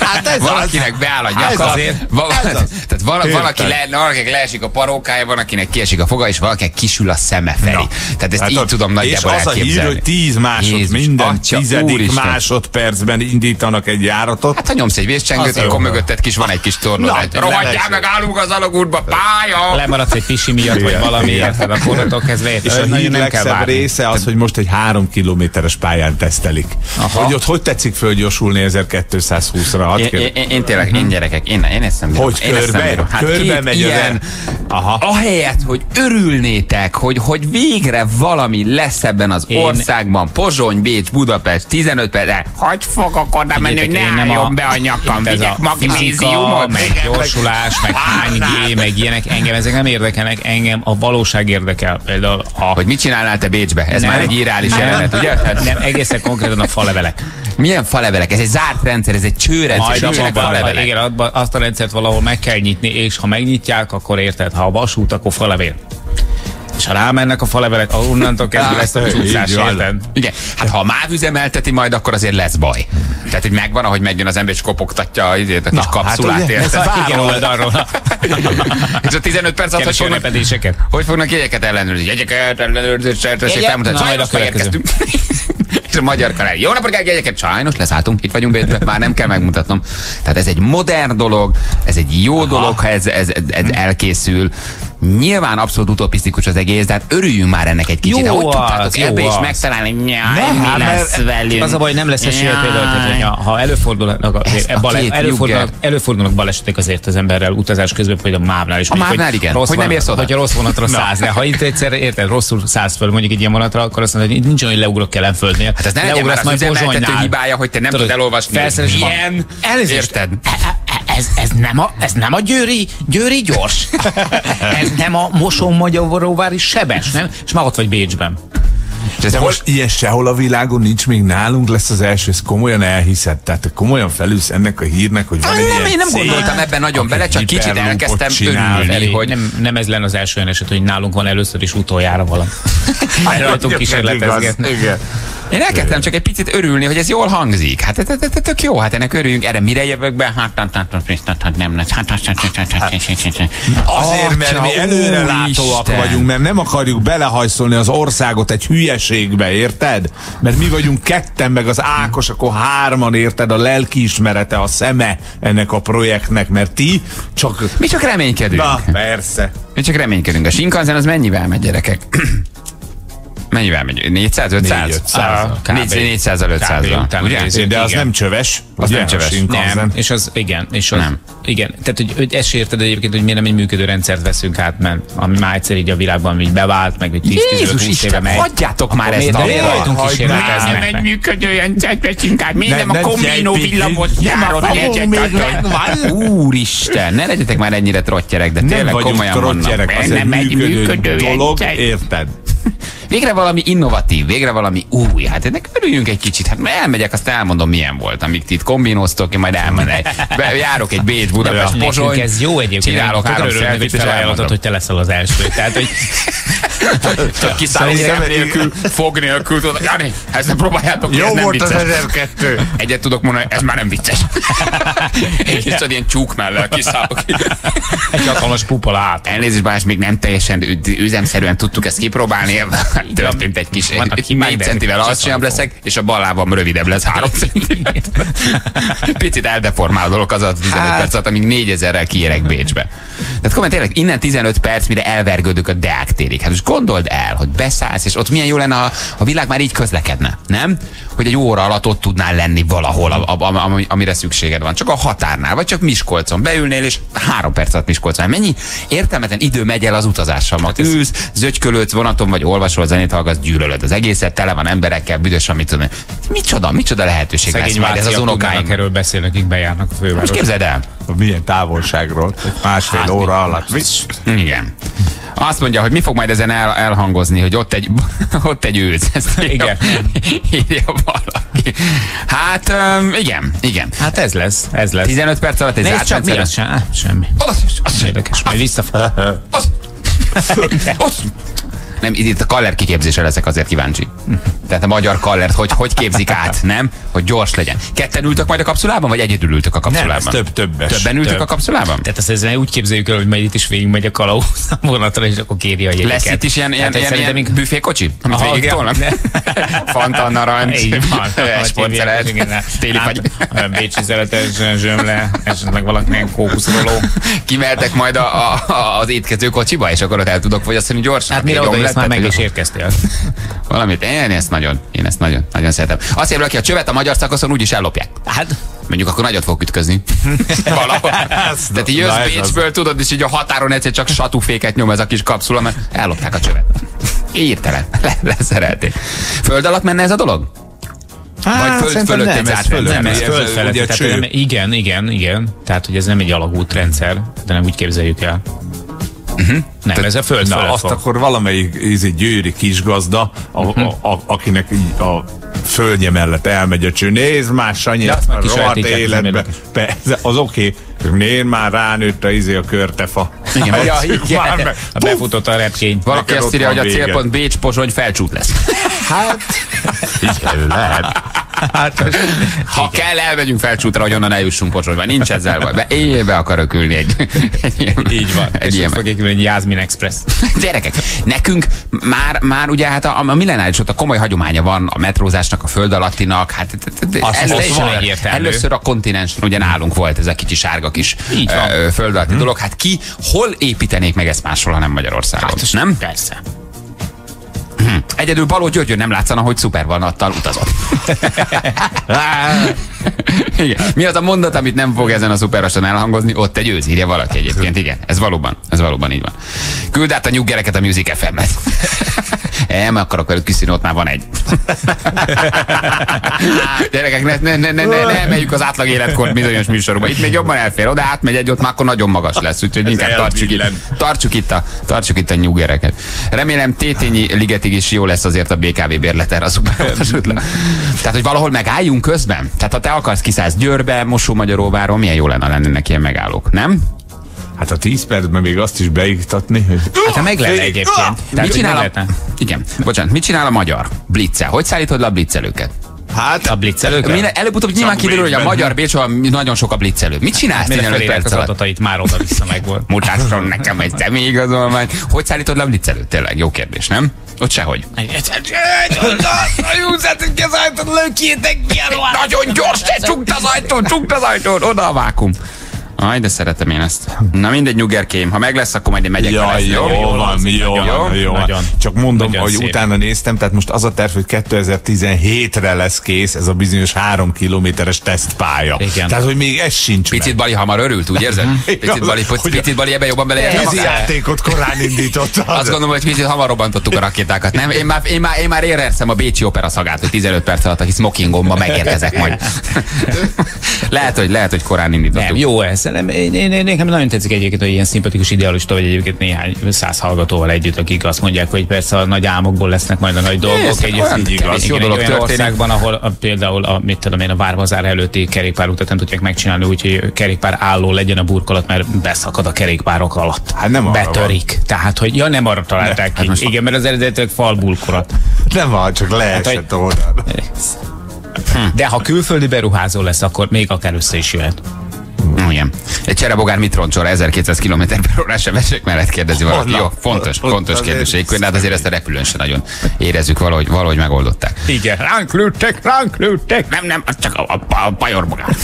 hát valakinek az, beáll a nyaka, vala, tehát vala, valaki le, leesik a parókája, van, akinek kiesik a foga, és valakinek kisül a szeme felé. No. Tehát ezt hát így a, tudom nagyjából elképzelni. És az a hír, hogy tíz másod, Jézus, minden atya, tizedik másodpercben indítanak egy járatot. Hát ha nyomsz egy vészcsengőt, akkor mögötted kis van egy kis tornórágy. Rohadjál meg, állunk az alagútba, pálya! Lemaradsz egy pisi miatt, vagy valamiért, a forratok kezdve. És a hír legszebb része az, hogy most egy három kilométeres pályán tesztelik. Hogy ott hogy tetszik fölgyorsulni ezerkétszázhúszra. Én, én, én tényleg, én gyerekek, én, én ezt nem bírom. Hogy én körbe, bírom. Hát körbe megy ilyen, aha. Ahelyett, hogy örülnétek, hogy, hogy végre valami lesz ebben az én... országban. Pozsony, Bécs, Budapest, tizenöt perc. Hogy fogok oda menni, hogy ne álljon a... be a nyakam, vigyek magnéziumot, meg gyorsulás, meg hány gé, meg ilyenek. Engem ezek nem érdekelnek, engem a valóság érdekel. Például a... Hogy mit csinálnál te Bécsbe? Ez nem. Már egy irális jelenet, ugye? Nem, egészen konkrétan a falevelek. Milyen falevelek? Ez egy zárt rendszer, ez egy csőrendszer. Majd abban, igen, azt a rendszert valahol meg kell nyitni, és ha megnyitják, akkor érted, ha a vasút, akkor falevél. És ha rámennek a falevelek, onnantól kezdve lesz a csúszás, érted? Igen, hát ha a MÁV üzemelteti majd, akkor azért lesz baj. Tehát, hogy megvan, ahogy megjön az ember, és kopogtatja a kis kapszulát, érted? Igen, oldalról. És a tizenöt perc alatt, hogy fognak jegyeket ellenőrizni? Jegyeket ellenőrzés, szertesség, felmutatni. és a magyar kanál. Jó napot kell, egyeket sajnos leszálltunk, itt vagyunk Bécsben, már nem kell megmutatnom. Tehát ez egy modern dolog, ez egy jó Aha. dolog, ha ez, ez, ez elkészül. Nyilván abszolút utopisztikus az egész, de hát örüljünk már ennek egy kicsit. Jó, de hogy tudtátok ebbe is megtalálni, hogy mi lesz velünk? Az a baj, nem lesz esélye például, hogy ha előfordulnak, előfordulnak, előfordulnak balesetek azért az emberrel utazás közben, hogy a mávnál is. A mávnál igen, hogy nem érsz oda. Hogyha rossz vonatra száz le. Ha itt egyszer érted, rosszul száz föl mondjuk egy ilyen vonatra, akkor azt mondod, hogy nincs olyan, hogy leugrok Kelenföldnél. Hát ez ne legyen már az üzemeltető hibája, hogy te nem tudod elolvasni. Ilyen, érted? Ez, ez, nem a, ez nem a győri, győri gyors. Ez nem a Mosonmagyaróvári sebes, nem? És már ott vagy Bécsben. De most ilyen sehol a világon nincs, még nálunk lesz az első, ez komolyan elhiszed. Tehát komolyan felülsz ennek a hírnek, hogy van egy ilyen cég. Én nem gondoltam ebben nagyon bele, csak kicsit elkezdtem örülni, hogy nem, nem ez lenne az első olyan eset, hogy nálunk van először is utoljára valami. Rajtunk kísérletezgetni. Én elkezdtem csak egy picit örülni, hogy ez jól hangzik. Hát tök jó, hát ennek örüljünk. Erre mire jövök be? Hát nem lesz. Azért, mert mi előrelátóak vagyunk, mert nem akarjuk belehajszolni az országot egy hülyeségbe, érted? Mert mi vagyunk ketten, meg az Ákos, akkor hárman, érted? A lelkiismerete, a szeme ennek a projektnek, mert ti csak... Mi csak reménykedünk. Na, persze. Mi csak reménykedünk. A Shinkansen az mennyivel megy, gyerekek? Mennyivel megy? négyszáz-ötszáz? négyszáz-ötszáz. De az nem csöves. Az nem csöves. Nem. És az igen. És az, nem. Igen. Tehát, hogy, hogy ezt érted egyébként, hogy miért nem egy működő rendszert veszünk át, mert ami már egyszer így a világban így bevált, meg hogy tíz-tizenöt éve megy. Hagyjátok már ezt a rajtunk kísérletezni. Nem egy működő rendszert veszünk át. Miért nem a kombinó villamos nyáron egyet? Úristen, ne legyetek már ennyire trottgyerek, de tényleg komolyan vannak. Nem egy működő dolog, érted? Végre valami innovatív, végre valami új. Hát ennek örüljünk egy kicsit. Hát elmegyek, azt elmondom, milyen volt, amíg ti itt kombinóztok, én majd elmegyek. Járok egy Bécs, Budapest, Pozsony. Ez jó egyébként. Csinálok három szelfit, és elmondod, hogy te leszel az első. Tehát, hogy... Csak kiszállni szem nélkül, fog nélkül. Jani, ezt ne próbáljátok, ez nem vicces. Jó volt az ezerkettő. Egyet tudok mondani, ez már nem vicces. És viszont ilyen csúk mellel kiszállok. Egy hatalmas pupa lát. Elnézést, bár még nem teljesen üzemszerűen tudtuk ezt kipróbálni. Történt egy kis, négy centivel alacsonyabb leszek, és a bal lábam rövidebb lesz három centivel. Picit eldeformálódok az a tizenöt hát. Perc alatt, amíg négyezerrel kiérek Bécsbe. Tehát komolyan tényleg, innen tizenöt perc, mire elvergődök a Deák térig. Hát most gondold el, hogy beszállsz, és ott milyen jó lenne, ha a világ már így közlekedne, nem? Hogy egy óra alatt ott tudnál lenni valahol, a, a, a, amire szükséged van. Csak a határnál, vagy csak Miskolcon. Beülnél, és három perc alatt Miskolcon. Mennyi értelmetlen idő megy el az utazással. Hát ülsz, zögykölődsz vonaton, vagy olvasol, zenét hallgatsz, gyűlölöd az egészet, tele van emberekkel, büdös, amit tudom. Micsoda, micsoda lehetőség lesz majd ez az unokáink. Erről beszélnek, akik bejárnak a fővárosba. Most képzeld el. Milyen távolságról, másfél hát, óra alatt. Igen. Azt mondja, hogy mi fog majd ezen el, elhangozni, hogy ott egy, ott egy őz. Igen. Írja valaki. Hát, um, igen, igen. Hát ez lesz, ez lesz. tizenöt perc alatt ez átrendszer. Nézd csak, mi az? Sem, semmi. Az, az, érdekes, majd visszafel. Az, az. Nem, itt a Kaller kiképzésre leszek azért kíváncsi. Tehát a magyar Kallert, hogy, hogy képzik át, nem? Hogy gyors legyen. Ketten ültök majd a kapszulában, vagy egyedül ültök a kapszulában? Nem, több, többes. Többen ültök több. A kapszulában? Tehát ezt úgy képzeljük el, hogy majd itt is végigmegy a kalauz a vonatra, és akkor kéri a jegyeket. Lesz itt is ilyen, ilyen, ilyen, ilyen büfékocsi? Amit végig tolnak? Fanta, narancs, sportszelet, téli fagy. Bécsi szeletes, zsömle, esetleg valakinek kókuszróló. Kimeltek majd a, a, az étkező kocsiba, és akkor ott el tudok fogyasztani gyorsan. Hát ezt már meg is érkeztél. Valamit, én ezt nagyon, én ezt nagyon, nagyon szeretem. Azt érve, aki a csövet a magyar szakaszon úgyis ellopják. Hát? Mondjuk akkor nagyot fog ütközni. Valahol. Tehát így jössz Bécsből, tudod, és így a határon egyszer csak satúféket nyom ez a kis kapszula, mert ellopták a csövet. Értelen. Le, leszerelték. Föld alatt menne ez a dolog? Vagy föld fölött egy átrendszer. Igen, igen, igen. Tehát, hogy ez nem egy alagútrendszer, de nem úgy képzeljük el. Uh-huh. Nem, te, ez a föld. Na, azt fog. Akkor valamelyik ez egy győri kisgazda, a, uh-huh. a, a, akinek így a földje mellett elmegy a cső. Nézd már, Sanyi, ezt már rohadt életbe. Persze, az oké. Okay. Nézd már, ránőtt a izé a körtefa. Igen, hát, ja, igen. Meg, befutott a repkény. Valaki azt írja, hogy a célpont Bécs, Pozsony, Felcsút lesz. Hát, így lehet. Hát, ha igen. kell, elmegyünk Felcsútra, hogy onnan eljussunk Pozsonyba. Nincs ezzel baj. De éjjelbe akarok ülni egy, egy ilyen, így van. Egy és fogják ülni egy Jászmin Express. Gyerekek, nekünk már, már ugye hát a, a millenáris ott a komoly hagyománya van a metrózásnak, a föld alattinak. Hát, ez is egyértelmű. Először a kontinensen ugye nálunk volt ez a kicsi sárga kis föld alatti dolog. Hát ki, hol építenék meg ezt máshol, ha nem Magyarországon? Hát, nem? Persze. Egyedül Balogh Györgyön nem látszana, hogy szupervannattal utazott. Igen. Mi az a mondat, amit nem fog ezen a szupervason elhangozni? Ott egy őz, írja valaki egyébként. Igen, ez valóban, ez valóban így van. Küld át a nyuggereket a Music ef em-et. Nem akarok velük kiszínni, ott már van egy. Gyerekek, ne, ne, ne, ne, ne emeljük az átlag életkort bizonyos műsorokba. Itt még jobban elfér, oda átmegy egy, ott már akkor nagyon magas lesz. Úgyhogy ez inkább tartsuk itt, tartsuk itt a, tartsuk itt a nyuggereket. Remélem Tétényi ligetig is jó lesz azért a bé ká vé bérleter az utána. Tehát, hogy valahol megálljunk közben. Tehát, ha te akarsz, kiszállsz Győrbe, Mosó-Magyaróváron, milyen jó lenne, lennének ilyen megállók, nem? Hát a tíz percben még azt is beiktatni, hogy... Hát ha meg lenne egyébként. Tehát, mit csinál a... Igen, bocsánat, mit csinál a magyar? Blitzel. Hogy szállítod le a blitzelőket? Hát a blitzelőket? Előbb-utóbb nyilván kiderül, hogy a magyar Bécs nagyon sok a blitzelő. Mit csinálsz? Hát, mire felérhetsz adatait, már oda-vissza meg volt. Mutasson nekem egy személyigazolvány. Hogy szállítod le a blitzelőt? Tényleg jó kérdés, nem? Ott sehogy. Nagyon gyors, te csukd az ajtón, csukd az ajtón, oda a vákum. Aj, de szeretem én ezt. Na mindegy, nyuggerkém. Ha meg lesz, akkor majd én megyek. Ja, jó, jó van, jó, jó, jó. Csak mondom, nagyon hogy szép. Utána néztem, tehát most az a terv, hogy kétezer-tizenhétre lesz kész ez a bizonyos három kilométeres tesztpálya. Igen. Tehát, hogy még ez sincs Picit meg. Bali hamar örült, úgy érzed? Picit Bali, Picit Bali ebben jobban belejött. Kézi játékot korán indítottad. Azt gondolom, hogy picit hamar robbantottuk a rakétákat. Nem? Én már, én már, én már éreztem a bécsi opera szagát, hogy tizenöt perc alatt a smokingomban megérkezek majd. Lehet, hogy, lehet, hogy korán indítottuk. Jó ez. Én, én, én, nekem nagyon tetszik egyébként, hogy ilyen szimpatikus idealista vagy egyébként néhány száz hallgatóval együtt, akik azt mondják, hogy persze a nagy álmokból lesznek majd a nagy dolgok. Egy olyan országban, ahol a, például a, mit tudom én, a Vármazár előtti kerékpárutat nem tudják megcsinálni, úgyhogy kerékpár álló legyen a burkolat, mert beszakad a kerékpárok alatt. Hát nem arra betörik. Van. Tehát, hogy ja, nem arra találták ne, ki. Hát igen, mert az eredetileg falburkolat. Nem van, csak leesett oda. Hát, de ha külföldi beruházó lesz, akkor még akár össze is jöhet. Igen. Egy cserebogár mit roncsol ezerkétszáz kilométer per órás sebesség mellett, kérdezi valaki. Jó, fontos, fontos kérdés. De hát azért ezt a repülőn sem nagyon érezzük, valahogy, valahogy megoldották. Igen, ránk lőttek, ránk lőttek. Nem, nem, az csak a, a, a bajorbogár.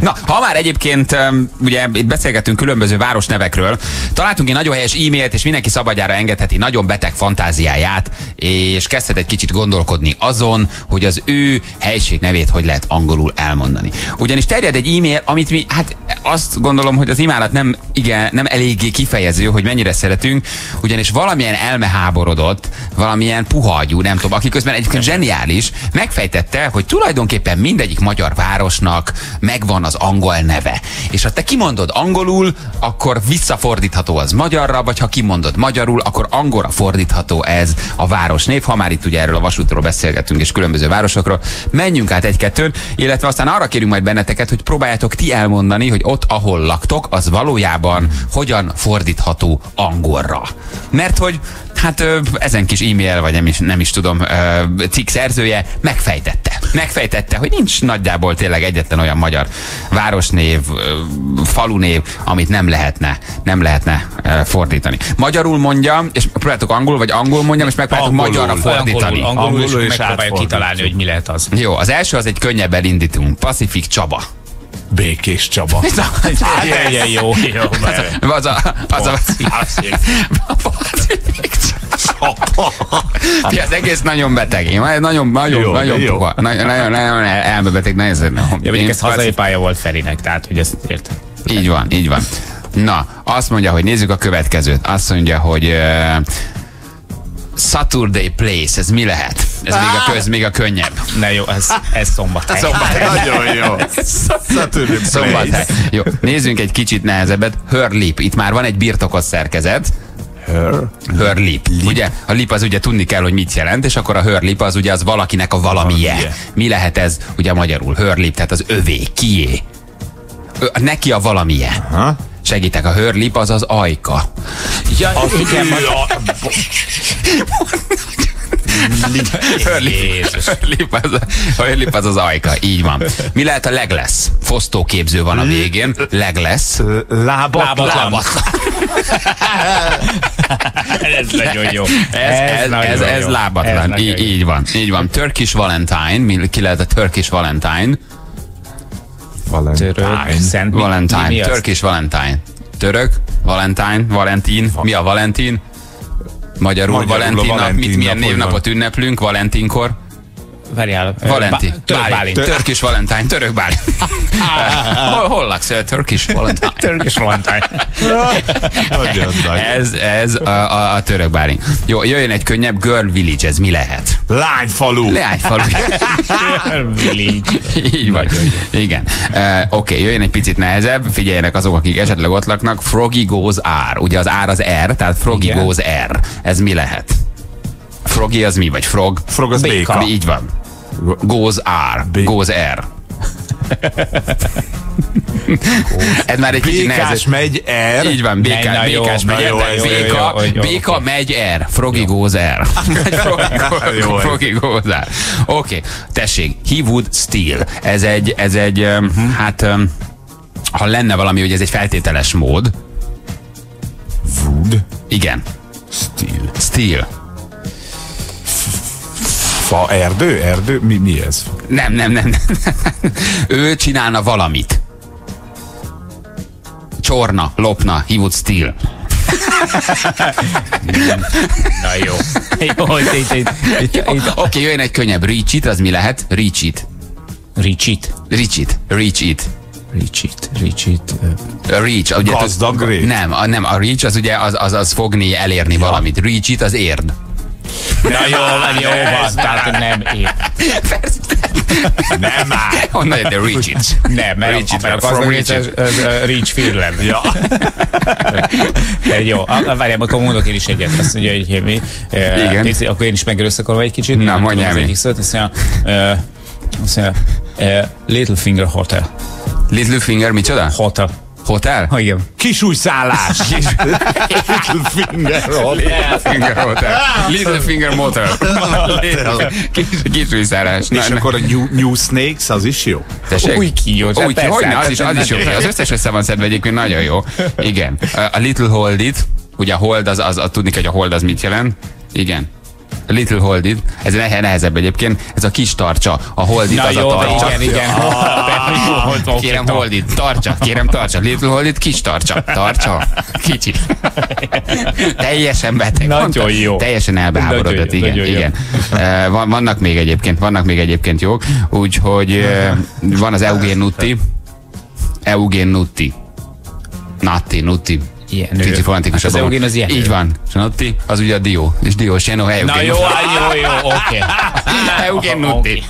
Na, ha már egyébként ugye itt beszélgetünk különböző városnevekről, találtunk egy nagyon helyes e-mailt, és mindenki szabadjára engedheti nagyon beteg fantáziáját, és kezdhet egy kicsit gondolkodni azon, hogy az ő helység nevét hogy lehet angolul elmondani. Ugyanis terjed egy e-mail, amit mi, hát azt gondolom, hogy az imádat nem, igen, nem eléggé kifejező, hogy mennyire szeretünk, ugyanis valamilyen elmeháborodott, valamilyen puhagyú, nem tudom, aki közben egyébként zseniális, megfejtette, hogy tulajdonképpen mindegyik magyar városnak megvan az angol neve. És ha te kimondod angolul, akkor visszafordítható az magyarra, vagy ha kimondod magyarul, akkor angolra fordítható ez a városnév. Ha már itt ugye erről a vasútról beszélgetünk, és különböző városokról, menjünk át egy-kettőn, illetve aztán arra kérünk majd benneteket, hogy próbáljátok ti elmondani, hogy ott, ahol laktok, az valójában hogyan fordítható angolra. Mert hogy, hát ezen kis e-mail, vagy nem is, nem is tudom, cikk szerzője megfejtette. Megfejtette, hogy nincs nagyjából tényleg egyetlen olyan magyar városnév, falunév, amit nem lehetne, nem lehetne fordítani. Magyarul mondjam, és próbáltok angolul, vagy angol mondjam, és megpróbáltok magyarra fordítani. Angolul, angolul, angolul és, és megpróbáljuk kitalálni, hogy mi lehet az. Jó, az első az egy könnyebb, elindítunk. Pacific Csaba. Békés Csaba. Ilyen jó, jó. Az a... Az a... Ti az egész nagyon beteg. Nagyon, nagyon, nagyon puha. Nagyon, nagyon elmebeteg. Ez hazai pálya volt Ferinek, tehát hogy ezt értem. Így van, így van. Na, azt mondja, hogy nézzük a következőt. Azt mondja, hogy... Saturday Place, ez mi lehet? Ez ah! még a köz, még a könnyebb. Na jó, ez, ez szombathely. Szombathely. Nagyon jó. Saturday Place. Jó, nézzünk egy kicsit nehezebbet. Hörlip. Itt már van egy birtokos szerkezet. Her? Hörlip. Lip. Ugye? A lip az ugye tudni kell, hogy mit jelent, és akkor a hörlip az ugye az valakinek a valamije. Oh, yeah. Mi lehet ez ugye magyarul? Hörlip, tehát az övé, kié. Ö, neki a valamije. Uh -huh. Segítek, a hörlip az az ajka. Ja, az igen, Hörlip az az ajka, így van. Mi lehet a leglesz? Fosztóképző van a végén. Leglesz. Lábatlan. Ez nagyon jó. Ez lábatlan. Így van. Így van. Turkish Valentine. Ki lehet a Turkish Valentine? Valentine. Valentine. Turkish Valentine. Török, Valentine, Valentin. Mi a Valentin? Magyarul, Magyarul Valentin nap, mit, milyen névnapot ünneplünk Valentinkor? Várjál. Valentin. Bálint. Törkish Valentine. Török Bálint. Hol, hol laksz? Törkish Valentine. Törkish Valentine. ez ez a, a, a török Bálint. Jó, jöjjön egy könnyebb. Girl Village. Ez mi lehet? Lányfalu. Lányfalu. Girl Village. Így van. Igen. Uh, Oké, okay, jöjjön egy picit nehezebb. Figyeljenek azok, akik esetleg ott laknak. Froggy Goes R. Ugye az R az R, tehát Froggy Igen. Goes R. Ez mi lehet? Froggy az mi? Vagy frog? Frog az béka. béka. Így van. Goes R. Béka. Goes R. Ez már egy kicsit nehezebb. Békás megy R. Így van, békás, na, békás megy R. Béka, béka megy R. Froggy goes R. Froggy goes R. Oké, tessék. He would steal. Ez egy, ez egy, hát, ha lenne valami, hogy ez egy feltételes mód. Would? Igen. Steal. Steal. Fa, erdő, erdő, mi, mi ez? Nem, nem, nem, nem. Ő csinálna valamit. Csorna, lopna, he would steal. Na jó. Oké, jöjjön egy könnyebb. Reach it, az mi lehet? Reach it. Reach it. Reach it. Reach it. Reach it, reach it. A reach. Ugye, gazdag reach? Nem, a, nem, a reach az ugye az, az, az fogni, elérni ja. valamit. Reach it, az érd. Na jó, van, jó van, tehát nem ér. Persze. Nem már. Honnan jön, de reach it. Nem, mert a from reach it. Reach Finland. Ja. Jó, várjál, akkor mondok én is egyet. Azt mondja, hogy mi. Igen. Akkor én is megér összekorva egy kicsit. Na, mondjál mi. Azt mondja, Littlefinger Hotel. Littlefinger micsoda? Hotel. Hotel? Ha, igen. Kisújszállás. Littlefinger Hotel. Littlefinger Motel. Kisújszállás. És akkor a new, new Snakes az is jó? Tessék? Új ki, az is, az is jó. Az összes össze van szedve egyébként, nagyon jó. Igen. A Little Hold It, ugye a hold az, az, az tudni kell, hogy a hold az mit jelent. Igen. A Little Hold It, ez nehezebb egyébként, ez a kis tartsa, a Hold It na az jó, a tartsa. Igen, igen. Ah, kérem Hold It, tartsa, kérem tartsa, Little Hold It, kis tartsa, tartsa, kicsi. Teljesen beteg. Nagyon jó. Teljesen elbeháborodott, nagyon igen. Nagyon igen. Jó. Vannak még egyébként, vannak még egyébként jók, úgyhogy van az Eugén Nutti, Eugén Nutti, Natti, Nutti. Kicsi fontikus az Eugén az ilyen. Így van. Nutti, az ugye a dió. És diós ilyen, Eugén. Na jó, jó, jó, oké. Eugén Nutti.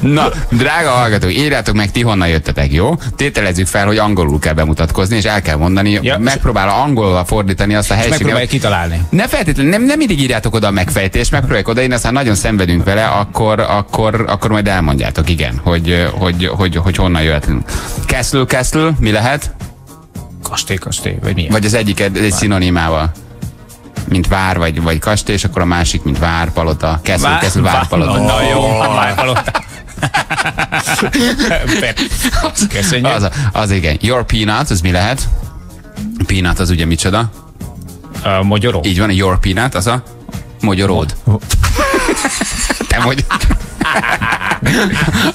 Na, drága hallgatók, írjátok meg, ti honnan jöttetek, jó? Tételezzük fel, hogy angolul kell bemutatkozni, és el kell mondani, megpróbál angolra fordítani azt a helységet. Megpróbálj kitalálni. Ne feltétlenül, nem mindig írjátok oda a megfejtést, megpróbáljuk oda, én aztán nagyon szenvedünk vele, akkor majd elmondjátok, igen, hogy honnan jöhetünk. Castle, castle, mi lehet? Kastély, kastély, vagy mi? Vagy az egyik egy, egy szinonimával. Mint vár, vagy, vagy kastély, és akkor a másik, mint vár, palota. Castle, castle, vár, palota. Na oh. jó, vár, palota. Köszönjük. Az, az igen. Your peanut, az mi lehet? Peanut az ugye micsoda? Uh, Magyaró. Így van, your peanut, az a mogyoród. Oh. Oh. Te vagy.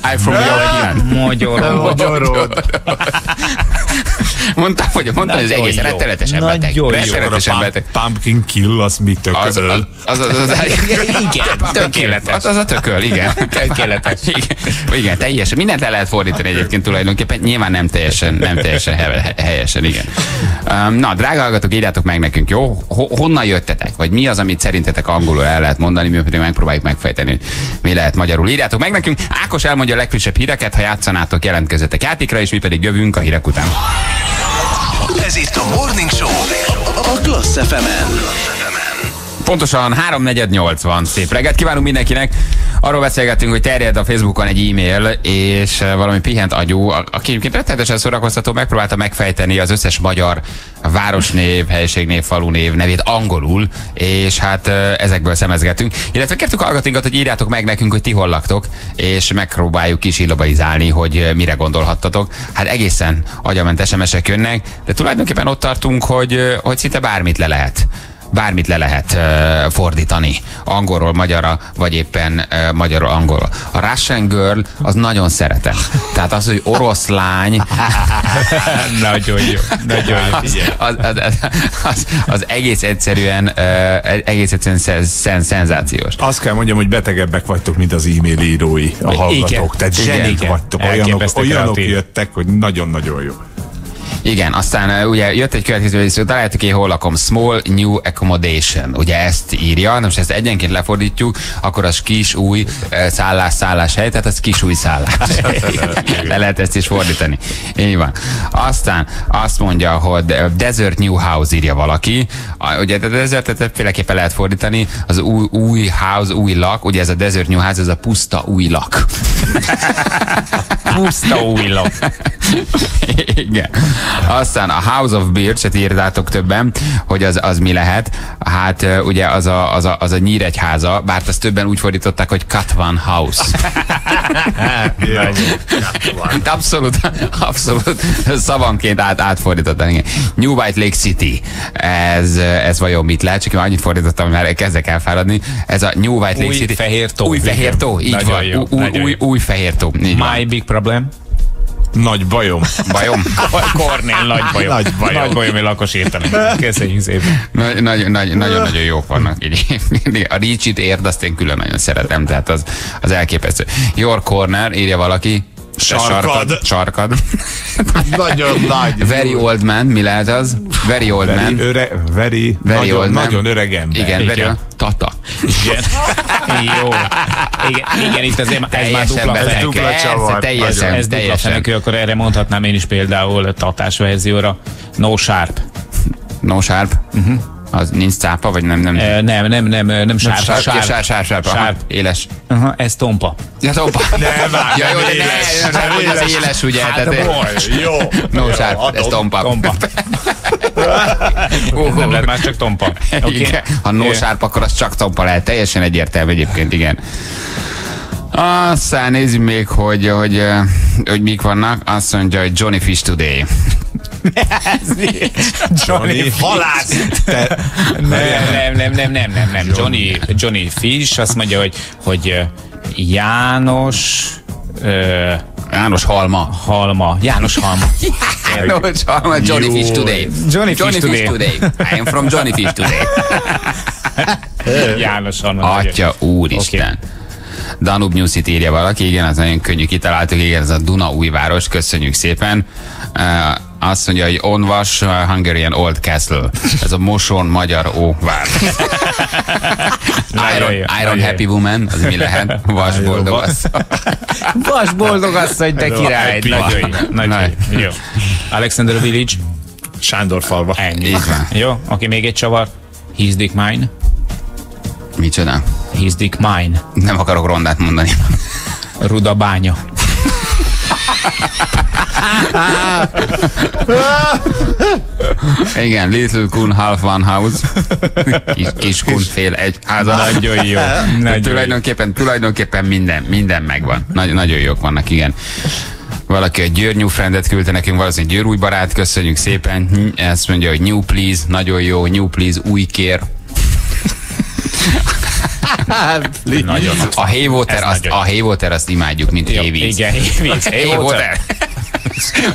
I'm from your land. Magyarod. Mondtam, hogy ez egész rettenetesen beteg. Rettenetesen beteg. Pumpkin kill, az mi tököl? Az a tököl, igen. Tökéletes. Igen, teljesen. Mindent le lehet fordítani egyébként tulajdonképpen. Nyilván nem teljesen helyesen, igen. Na, drága hallgatók, írjátok meg nekünk, jó? Honnan jöttetek? Vagy mi az, amit szerintetek angolul el lehet mondani, mi pedig megpróbáljuk megfejteni, mi lehet magyarul. Írjátok meg nekünk. Ákos elmondja a legfrissebb híreket, ha játszanátok, jelentkezzetek játékra, és mi pedig jövünk a hírek után. Ez itt a Morning Show, a Klassz ef em-en. Pontosan háromnegyed nyolc van. Szép reggelt kívánunk mindenkinek. Arról beszélgettünk, hogy terjed a Facebookon egy e-mail, és valami pihent agyú, aki egyébként rettenetesen szórakoztató, megpróbálta megfejteni az összes magyar városnév, helyiségnév, falunév nevét angolul, és hát ezekből szemezgetünk. Illetve kértük hallgatóinkat, hogy írjátok meg nekünk, hogy ti hol laktok, és megpróbáljuk kis illobaizálni, hogy mire gondolhattatok. Hát egészen agyamentes es em esek jönnek, de tulajdonképpen ott tartunk, hogy, hogy szinte bármit le lehet. Bármit le lehet uh, fordítani. Angolról magyarra, vagy éppen uh, magyarról angolra. A Russian girl az nagyon szeretem. Tehát az, hogy oroszlány. Nagyon jó. Nagyon jó. Az, az, az, az, az egész egyszerűen uh, egész egyszerűen szen, szen, szenzációs. Azt kell mondjam, hogy betegebbek vagytok, mint az e-mail írói, a hallgatók. Tehát zsenik vagytok. Olyanok, olyanok jöttek, hogy nagyon-nagyon jó. Igen, aztán ugye jött egy következő, hogy találtuk én hol lakom, Small New Accommodation, ugye ezt írja, most ezt egyenként lefordítjuk, akkor az kis új szállás-szállás hely, tehát az kis új szállás. Le lehet ezt is fordítani. Így van. Aztán azt mondja, hogy Desert New House írja valaki, ugye a desertet féleképpen lehet fordítani, az új, új house, új lak, ugye ez a Desert New House, ez a puszta új lak. Puszta új lak. Igen. Aztán a House of Birch-et írtátok többen, hogy az, az mi lehet. Hát ugye az a, az a, az a nyíregyháza, bár azt többen úgy fordították, hogy Katvan House. abszolút, abszolút szavanként át, átfordították. New White Lake City. Ez, ez vajon mit lehet? Csak én annyit fordítottam, mert kezdek elfáradni. Ez a New White Lake új City. Fehér tó, új fehér tó. Így nagyon van. Jó, új, új, új, új fehér tó. Így My van. Big problem. Nagy bajom. Bajom? Kornél nagy bajom. Nagy bajom. Nagy bajom, én lakos értelem. Köszönjük szépen. Nagyon-nagyon jók vannak. A Ricsit érd, azt én külön nagyon szeretem, tehát az, az elképesztő. Your Corner, írja valaki. Sarkad. Sarkad. Nagyon nagy. Very old man, mi lehet az? Very old very man. Öre, very, very nagyon, old man. Nagyon öreg ember. Igen, igen. Very, tata. Igen. Jó. Igen, igen, itt azért ez már dupla, ez dupla csavar. Teljesen, ez dupla fenekű, akkor erre mondhatnám én is például tatás verzióra. No sharp. No sharp. Uh-huh. Az nincs cápa, vagy nem? Nem, e, nem, nem, nem, nem sárp. Sárp, sárp, sárp, sárp, sárp. Aha, éles. Aha, ez tompa. Ja, tompa. Nem, már ja, jó, nem éles. Nem, nem, nem, az éles, ugye? Hát, boly, jó. No sárp, ez tompa. Tompa. Uh, nem lehet más, csak tompa. Okay. Ha no sárp, akkor az csak tompa lehet. Teljesen egyértelmű egyébként, igen. Aztán nézzük még, hogy, hogy, hogy, hogy mik vannak. Azt mondja, hogy Johnny Fish Today. Johnny, Johnny halász! Te... Nem, nem, nem, nem, nem, nem, nem. Johnny, Johnny Fish azt mondja, hogy, hogy János... Ö... János Halma. Halma. János Halma. János Halma, Johnny Fish Today. Johnny, Johnny Fish, Fish Today. Today. I am from Johnny Fish Today. János Halma. Atya úristen. Okay. Danube News-it írja valaki, igen, az nagyon könnyű, kitaláltuk, igen, ez a Dunaújváros, köszönjük szépen. Uh, azt mondja, hogy Onvas, uh, Hungarian Old Castle. Ez a Moson magyar óvár. Iron, Iron Happy Woman, az mi lehet? Vas boldog asszony. Vas boldog asszony, te király. Nagyon jó. Alexander Village, Sándorfalva. Ennyi. Jó, aki még egy csavar. His dick mine. Micsoda? His dick mine. Nem akarok rondát mondani. Ruda bánya. Igen, Little Kun Half One House. Kis, kis Kun fél egy háza. Nagyon jó. Nagyon tulajdonképpen, tulajdonképpen minden, minden megvan. Nagy, nagyon jók vannak, igen. Valaki a Győr New Friendet küldte nekünk, valószínűleg Győr új barát, köszönjük szépen. Ezt mondja, hogy New Please, nagyon jó, New Please, új kér. Nagyon a Haywater azt, nagyon. Azt imádjuk, mint Hayvíz. Igen, Hayvíz. Haywater.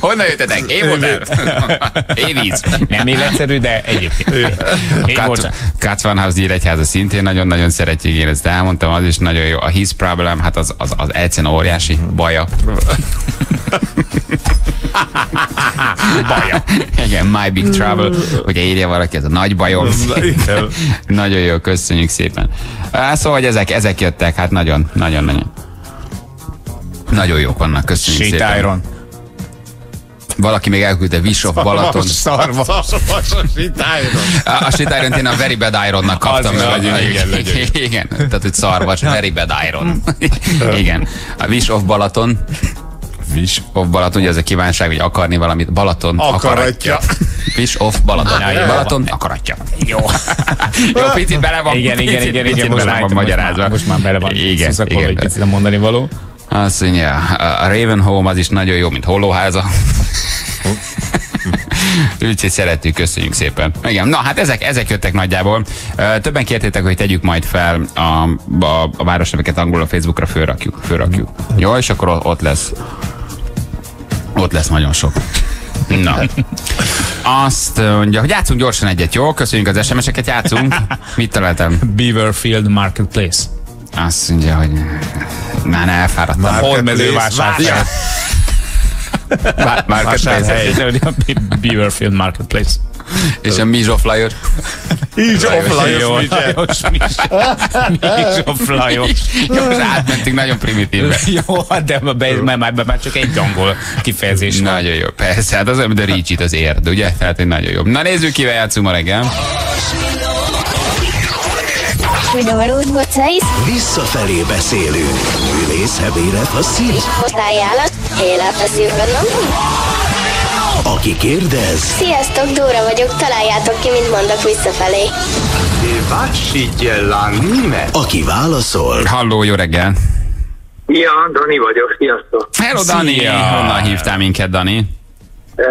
Honnan jöttetek? Haywater. Hayvíz. Nem életszerű, de egyébként. Katvan House nyíregyháza szintén nagyon-nagyon szeretjük, én ezt elmondtam, az is nagyon jó. A His Problem, hát az, az, az egyszerűen óriási baja. Baja. Igen, My Big Trouble, hogyha írja valaki, ez a nagy bajom. Nagyon jó, köszönjük szépen. Szóval, hogy ezek, ezek jöttek, hát nagyon, nagyon, nagyon. Nagyon jók vannak, köszönjük Sheet szépen. Iron. Valaki még elküldte Wish of Balaton. Szarvas, szarvas a Shit Iron. A Shit Iront én a Very Bad Ironnak kaptam meg. Az igen, igen, tehát hogy szarvas, Very Bad Iron. Igen, a Wish of Balaton. Wish of Balaton, ugye ez a kívánság, hogy akarni valamit. Balaton akaratja. Wish of Balaton. Balaton akaratja. Jó. Jó, picit bele van. Igen, igen, igen, igen, most már magyarázva. Most már bele van. Igen, igen. Egy picit a mondani való. Azt mondja, a Raven Home az is nagyon jó, mint hollóháza. Úgyhogy szeretjük, köszönjük szépen. Igen, na hát ezek, ezek jöttek nagyjából. Többen kértétek, hogy tegyük majd fel a, a, a városneveket angolul a Facebookra, fölrakjuk, fölrakjuk. Jó, és akkor ott lesz. Ott lesz nagyon sok. Na. Azt mondja, hogy játszunk gyorsan egyet, jó? Köszönjük az es em es-eket, játszunk. Mit találtam? Beaverfield Marketplace. Azt mondja, hogy már elfáradtam. Holmező vásárhely. Vásárhely. Beaverfield Marketplace. És a Mizsoflajos. Mizsoflajos. Mizsoflajos. Jó, most átmentünk nagyon primitívbe. Jó, de már csak egy angol kifejezés. Nagyon jó, persze. Hát az olyan, mint a Ricsit, az érd, ugye? Tehát egy nagyon jó. Na nézzük, kivel játszunk ma reggel. Visszafelé beszélünk. Művészebb élet a szív. Hozzájállat, élet a szívben, nem? Aki kérdez. Sziasztok, Dóra vagyok, találjátok ki, mint mondok visszafelé. Aki válaszol. Halló, jó reggel. Ja, Dani vagyok, sziasztok. Hello, Dani. Honnan hívtál minket, Dani? Uh,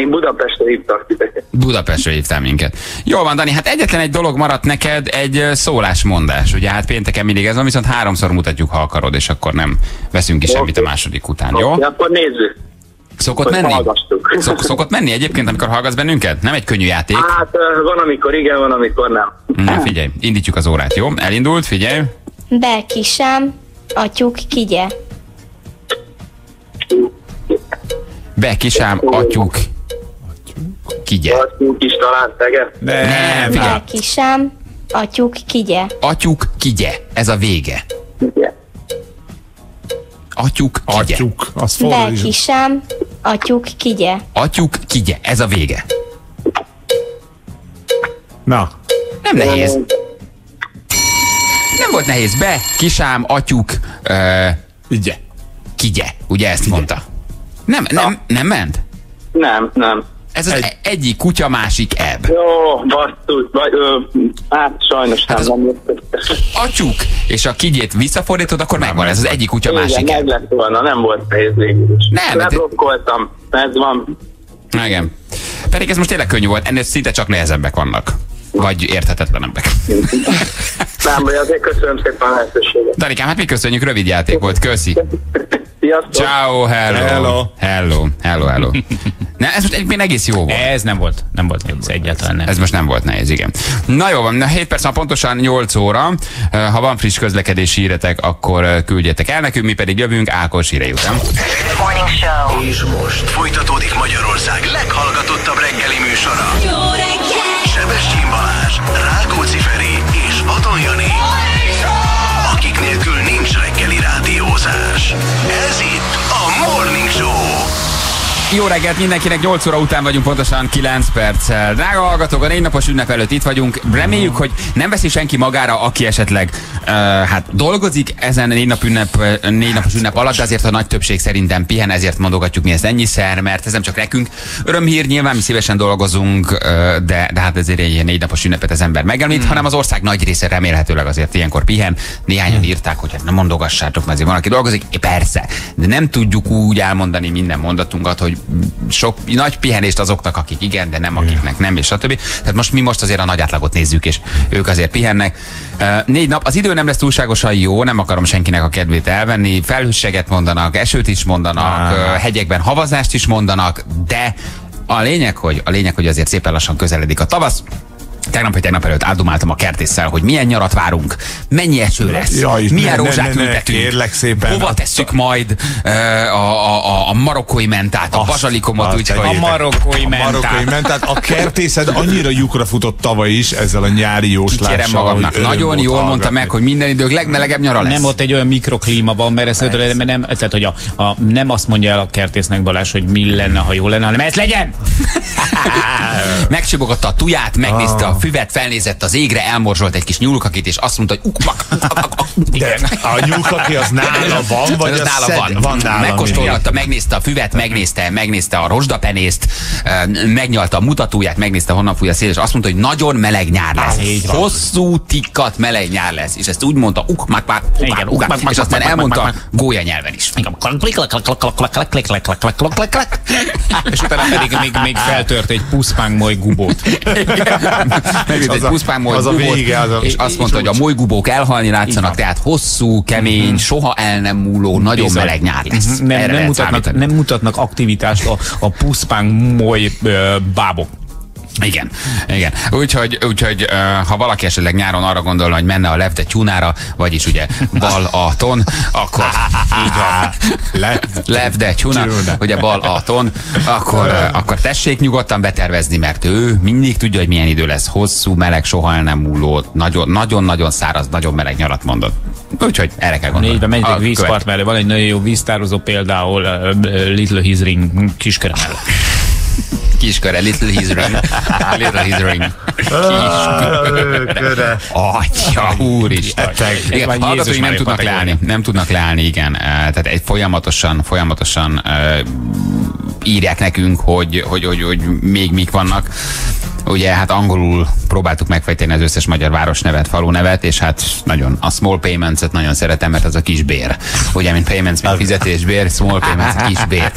én Budapestre hívtak titeket. Budapestre hívtál minket. Jól van, Dani, hát egyetlen egy dolog maradt neked, egy szólásmondás. Ugye hát pénteken mindig ez van, viszont háromszor mutatjuk, ha akarod, és akkor nem veszünk ki okay. semmit a második után, okay. jó? Okay, akkor nézzük. Szokott akkor menni? Szok, szokott menni egyébként, amikor hallgatsz bennünket? Nem egy könnyű játék. Hát van, amikor igen, van, amikor nem. Na figyelj, indítjuk az órát, jó? Elindult, figyelj. Be kisám, atyuk kigye. Be, kisám, atyuk. Kigye. Atyuk is talán tege? Nem, figyelj. Be, kisám, atyuk kigye. Atyuk kigye. Ez a vége. Kigye. Atyuk kigye. Atyuk. Az fordul is. Be, kisám, atyuk kigye. Atyuk kigye. Ez a vége. Na. Nem nehéz. Nem volt nehéz. Be, kisám, atyuk. Ö, kigye. Kigye. Ugye ezt kigye. Mondta. Nem, nem, nem ment? Nem, nem. Ez az egy... egyik kutya, másik ebb. Jó, basszus, vagy, ö, hát sajnos hát nem nem atyuk, és a kigyét visszafordítod, akkor nem megvan, ez az egyik kutya, igen, másik ebb. Meg volna, nem volt nehéz végül is. Nem, leblokkoltam, ez van. Igen. Pedig ez most tényleg könnyű volt, ennél szinte csak nehezebbek vannak. Vagy érthetetlenebbek. Nem, vagy azért köszönöm szépen a lehetőséget. Danikám, hát mi köszönjük, rövid játék volt, köszi. Sziasztok. Ciao, hello. Hello, hello, hello, hello. Na, ez most egyébként egész jó volt. Ez nem volt, nem volt nehéz, egyáltalán nem. Ez most nem volt nehéz, igen. Na jó van, na hét perc, pontosan nyolc óra. Ha van friss közlekedési híretek, akkor küldjetek el nekünk, mi pedig jövünk Ákos híre után. És most folytatódik Magyarország leghallgatottabb reggeli műsora. Jó reggel! Sebestyén Balázs, Rákóczi Feri és Vadon Jani. Akik nélkül nincs reggeli rádiózás. Ez itt a Morning Show. Jó reggelt mindenkinek, nyolc óra után vagyunk, pontosan kilenc perccel. Drága hallgatók, a négy napos ünnep előtt itt vagyunk. Reméljük, hogy nem veszi senki magára, aki esetleg uh, hát dolgozik ezen a négy, nap ünnep, négy napos ünnep alatt, de azért a nagy többség szerintem pihen, ezért mondogatjuk mi ezt ennyiszer, mert ez nem csak nekünk örömhír, nyilván mi szívesen dolgozunk, uh, de, de hát ezért egy négy napos ünnepet az ember megemlít, hmm. hanem az ország nagy része remélhetőleg azért ilyenkor pihen. Néhányan hmm. írták, hogy hát nem mondogassátok, mert azért van, aki dolgozik, é, persze, de nem tudjuk úgy elmondani minden mondatunkat, hogy sok nagy pihenést azoknak, akik igen, de nem akiknek nem, és stb. Tehát most mi most azért a nagy átlagot nézzük, és ők azért pihennek. Uh, négy nap, az idő nem lesz túlságosan jó, nem akarom senkinek a kedvét elvenni, felhőseget mondanak, esőt is mondanak, ah. hegyekben havazást is mondanak, de a lényeg, hogy, a lényeg, hogy azért szépen lassan közeledik a tavasz, tegnap vagy tegnap előtt átdumáltam a kertésszel, hogy milyen nyarat várunk, mennyi eső lesz, jaj, milyen ne, rózsát ne, ne, ültetünk, ne, kérlek szépen, hova tesszük a... majd a, a, a, a marokkói mentát, a bazsalikomot, úgyhogy a marokkói mentát. mentát. A kertészed annyira lyukra futott tavaly is ezzel a nyári jóslással. Kérem magamnak, nagyon jól hallgatni. Mondta meg, hogy minden idők legmelegebb nyara lesz. Nem ott egy olyan mikroklíma van, mert ezt nem, tehát, hogy a, a, nem azt mondja el a kertésznek Balázs, hogy mi lenne, ha jó lenne, hanem ez legyen! Megcsibogatta a tuját, megnézte a füvet, felnézett az égre, elmorzsolt egy kis nyúlkakit, és azt mondta, hogy ukmak! A nyúlkaki az nála van, vagy az nála van? Megkóstolgatta, megnézte a füvet, megnézte, megnézte a rozsdapenészt, megnyalta a mutatóját, megnézte, honnan fúj a szél, és azt mondta, hogy nagyon meleg nyár lesz. Hosszú, tikkat meleg nyár lesz. És ezt úgy mondta, ukmak, és aztán elmondta gólya nyelven is. És utána pedig még, még feltört egy puszpánmoly gubót. Megint egy puszpánmoly gubót, vége, az a... és azt mondta, hogy a molygubók elhalni látszanak, tehát hosszú, kemény, mm -hmm. soha el nem múló, nagyon Bizony. meleg nyár lesz. Mm -hmm. nem, nem, mutatnak, nem mutatnak aktivitást a, a puszpánmoly ö, bábok. Igen, igen. Úgyhogy, úgyhogy uh, ha valaki esetleg nyáron arra gondolna, hogy menne a levte tyúnára, vagyis ugye bal a ton, akkor levde tyúna, ugye bal a ton, akkor, uh, akkor tessék nyugodtan betervezni, mert ő mindig tudja, hogy milyen idő lesz. Hosszú, meleg, soha el nem múló, nagyon-nagyon száraz, nagyon meleg nyarat mondod. Úgyhogy erre kell gondolni. Négyben megyek vízpart mellé, van egy nagyon jó víztározó, például uh, Little Hizring Kiskörem mellett. Kisköre, Little Hizring. Little Hizring. Kisköre. Atya, úristen. Hallgatóink nem tudnak leállni. Nem tudnak leállni, igen. Tehát egy folyamatosan, folyamatosan írják nekünk, hogy, hogy, hogy, hogy még mik vannak. Ugye hát angolul próbáltuk megfejteni az összes magyar városnevet, falunevet, és hát nagyon a small payments-et nagyon szeretem, mert az a kisbér. Ugye, mint payments, mint fizetésbér, small payments, kisbér.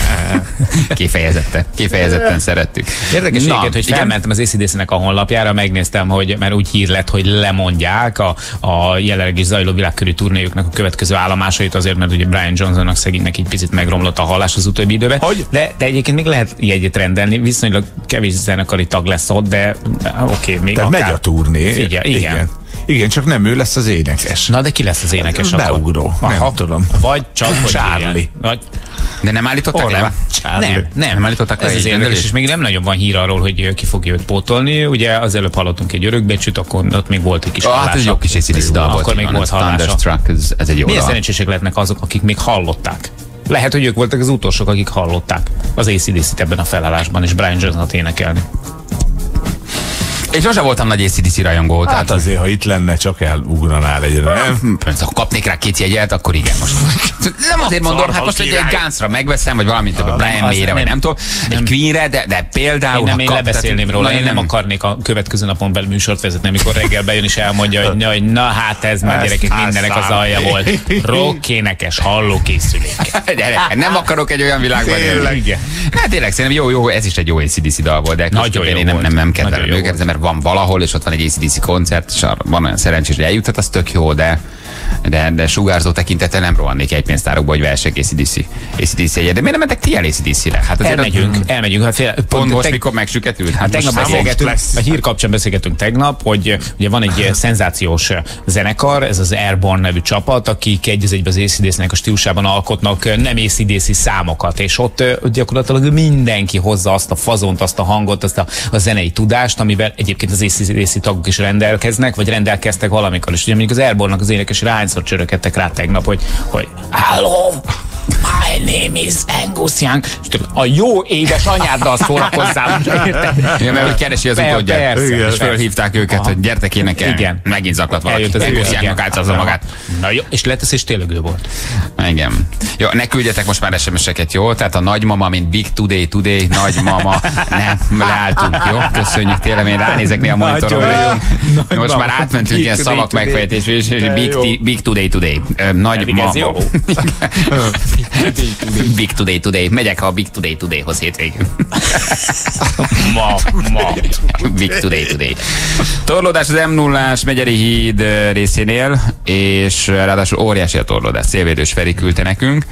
Kifejezetten, kifejezetten szerettük. Érdekes egyébként, hogy felmentem az á cé dé cének a honlapjára, megnéztem, hogy már úgy hír lett, hogy lemondják a, a jelenleg is zajló világkörű turnéjuknak a következő állomásait, azért, mert ugye Brian Johnsonnak szegénynek így picit megromlott a hallás az utóbbi időben. De, de egyébként még lehet jegyet rendelni, viszonylag kevés zenekari tag lesz ott, de oké, még akár... megy a turné. Figyel, igen. igen. Igen, csak nem ő lesz az énekes. Na, de ki lesz az énekes? Beugró. Nem tudom. Vagy csak Charlie. Vagy... De nem állították le? Nem, nem, nem állították le. Ez az énekes, és még nem nagyon van hír arról, hogy ki fogja őt pótolni. Ugye az előbb hallottunk egy örökbecsüt, akkor ott még volt egy kis hallása. Hát ez jó kis észíti dal volt. Akkor még volt hallása. Ez egy jó dal. Milyen szerencsések lehetnek azok, akik még hallották? Lehet, hogy ők voltak az utolsók, akik hallották az á cé dé cét ebben a felállásban, és Brian Johnson-t énekelni. Én sose voltam nagy á cé dé cé rajongó. Hát tehát... azért, ha itt lenne, csak elugranál egyre. Ha kapnék rá két jegyet, akkor igen most. Nem azért mondom, hát most egy Gunsra megveszem, vagy valamint a Brian May-re, vagy nem tudom, egy Queenre, de, de például... Én nem, én kap, lebeszélném róla, én nem akarnék a következő napon belül műsort vezetni, amikor reggel bejön és elmondja, hogy, hogy na hát ez már gyerekek, mindenek az alja volt. Rock énekes hallókészülék. Nem akarok egy olyan világban élni. Hát tényleg szerintem jó, jó, ez is egy jó á cé dé cé dal volt, de nem kedvelem őket, mert van valahol, és ott van egy á cé dé cé koncert, és van olyan szerencsés, hogy eljuthat, az tök jó, de, de, de sugárzó tekintete nem rohannék egy pénztárokba, hogy versek á cé dé cé-jegyet. De miért nem mentek ti el á cé dé cére? Hát elmegyünk, ott, elmegyünk. Hát fél, pont, pont most, teg... mikor megsüketült? Hát, hát tegnap beszélgetünk, a hír kapcsán beszélgetünk tegnap, hogy ugye van egy szenzációs zenekar, ez az Airborne nevű csapat, akik egy az egyben az á cé dé cének a stílusában alkotnak nem á cé dé cé számokat, és ott gyakorlatilag mindenki hozza azt a fazont, azt a hangot, azt a, a zenei tudást, amivel egyébként az á cé dé cé tagok is rendelkeznek, vagy rendelkeztek valamikor is. Ugye mondjuk az Airborne-nak az énekesére hányszor csöröghettek rá tegnap, hogy, hogy hello, my name is Angus Young, és a jó édes anyáddal szórakozzál. Igen, mert hogy keresi az utódját, és felhívták őket, aha, hogy gyertek énekel, igen, megint zaklat valakit, Angus Youngnak álcázza magát. Na jó, és letesz, és tényleg ő volt. Igen. Jó, ne küldjetek most már es em es-eket, jó? Tehát a nagymama, mint Big Today Today, nagymama, nem leálltunk, jó? Köszönjük tényleg, én ránézek néha a monitoromra. Most már átmentünk ilyen szavak megfejtésre, és Big Today Today. Nagymama. Big Today Today. Megyek a Big Today Today-hoz hétvégén. Ma, ma. Big Today Today. Torlódás az em nullás Megyeri híd részénél, és ráadásul óriási a torlódás. Szélvédős Feri küldte nekünk.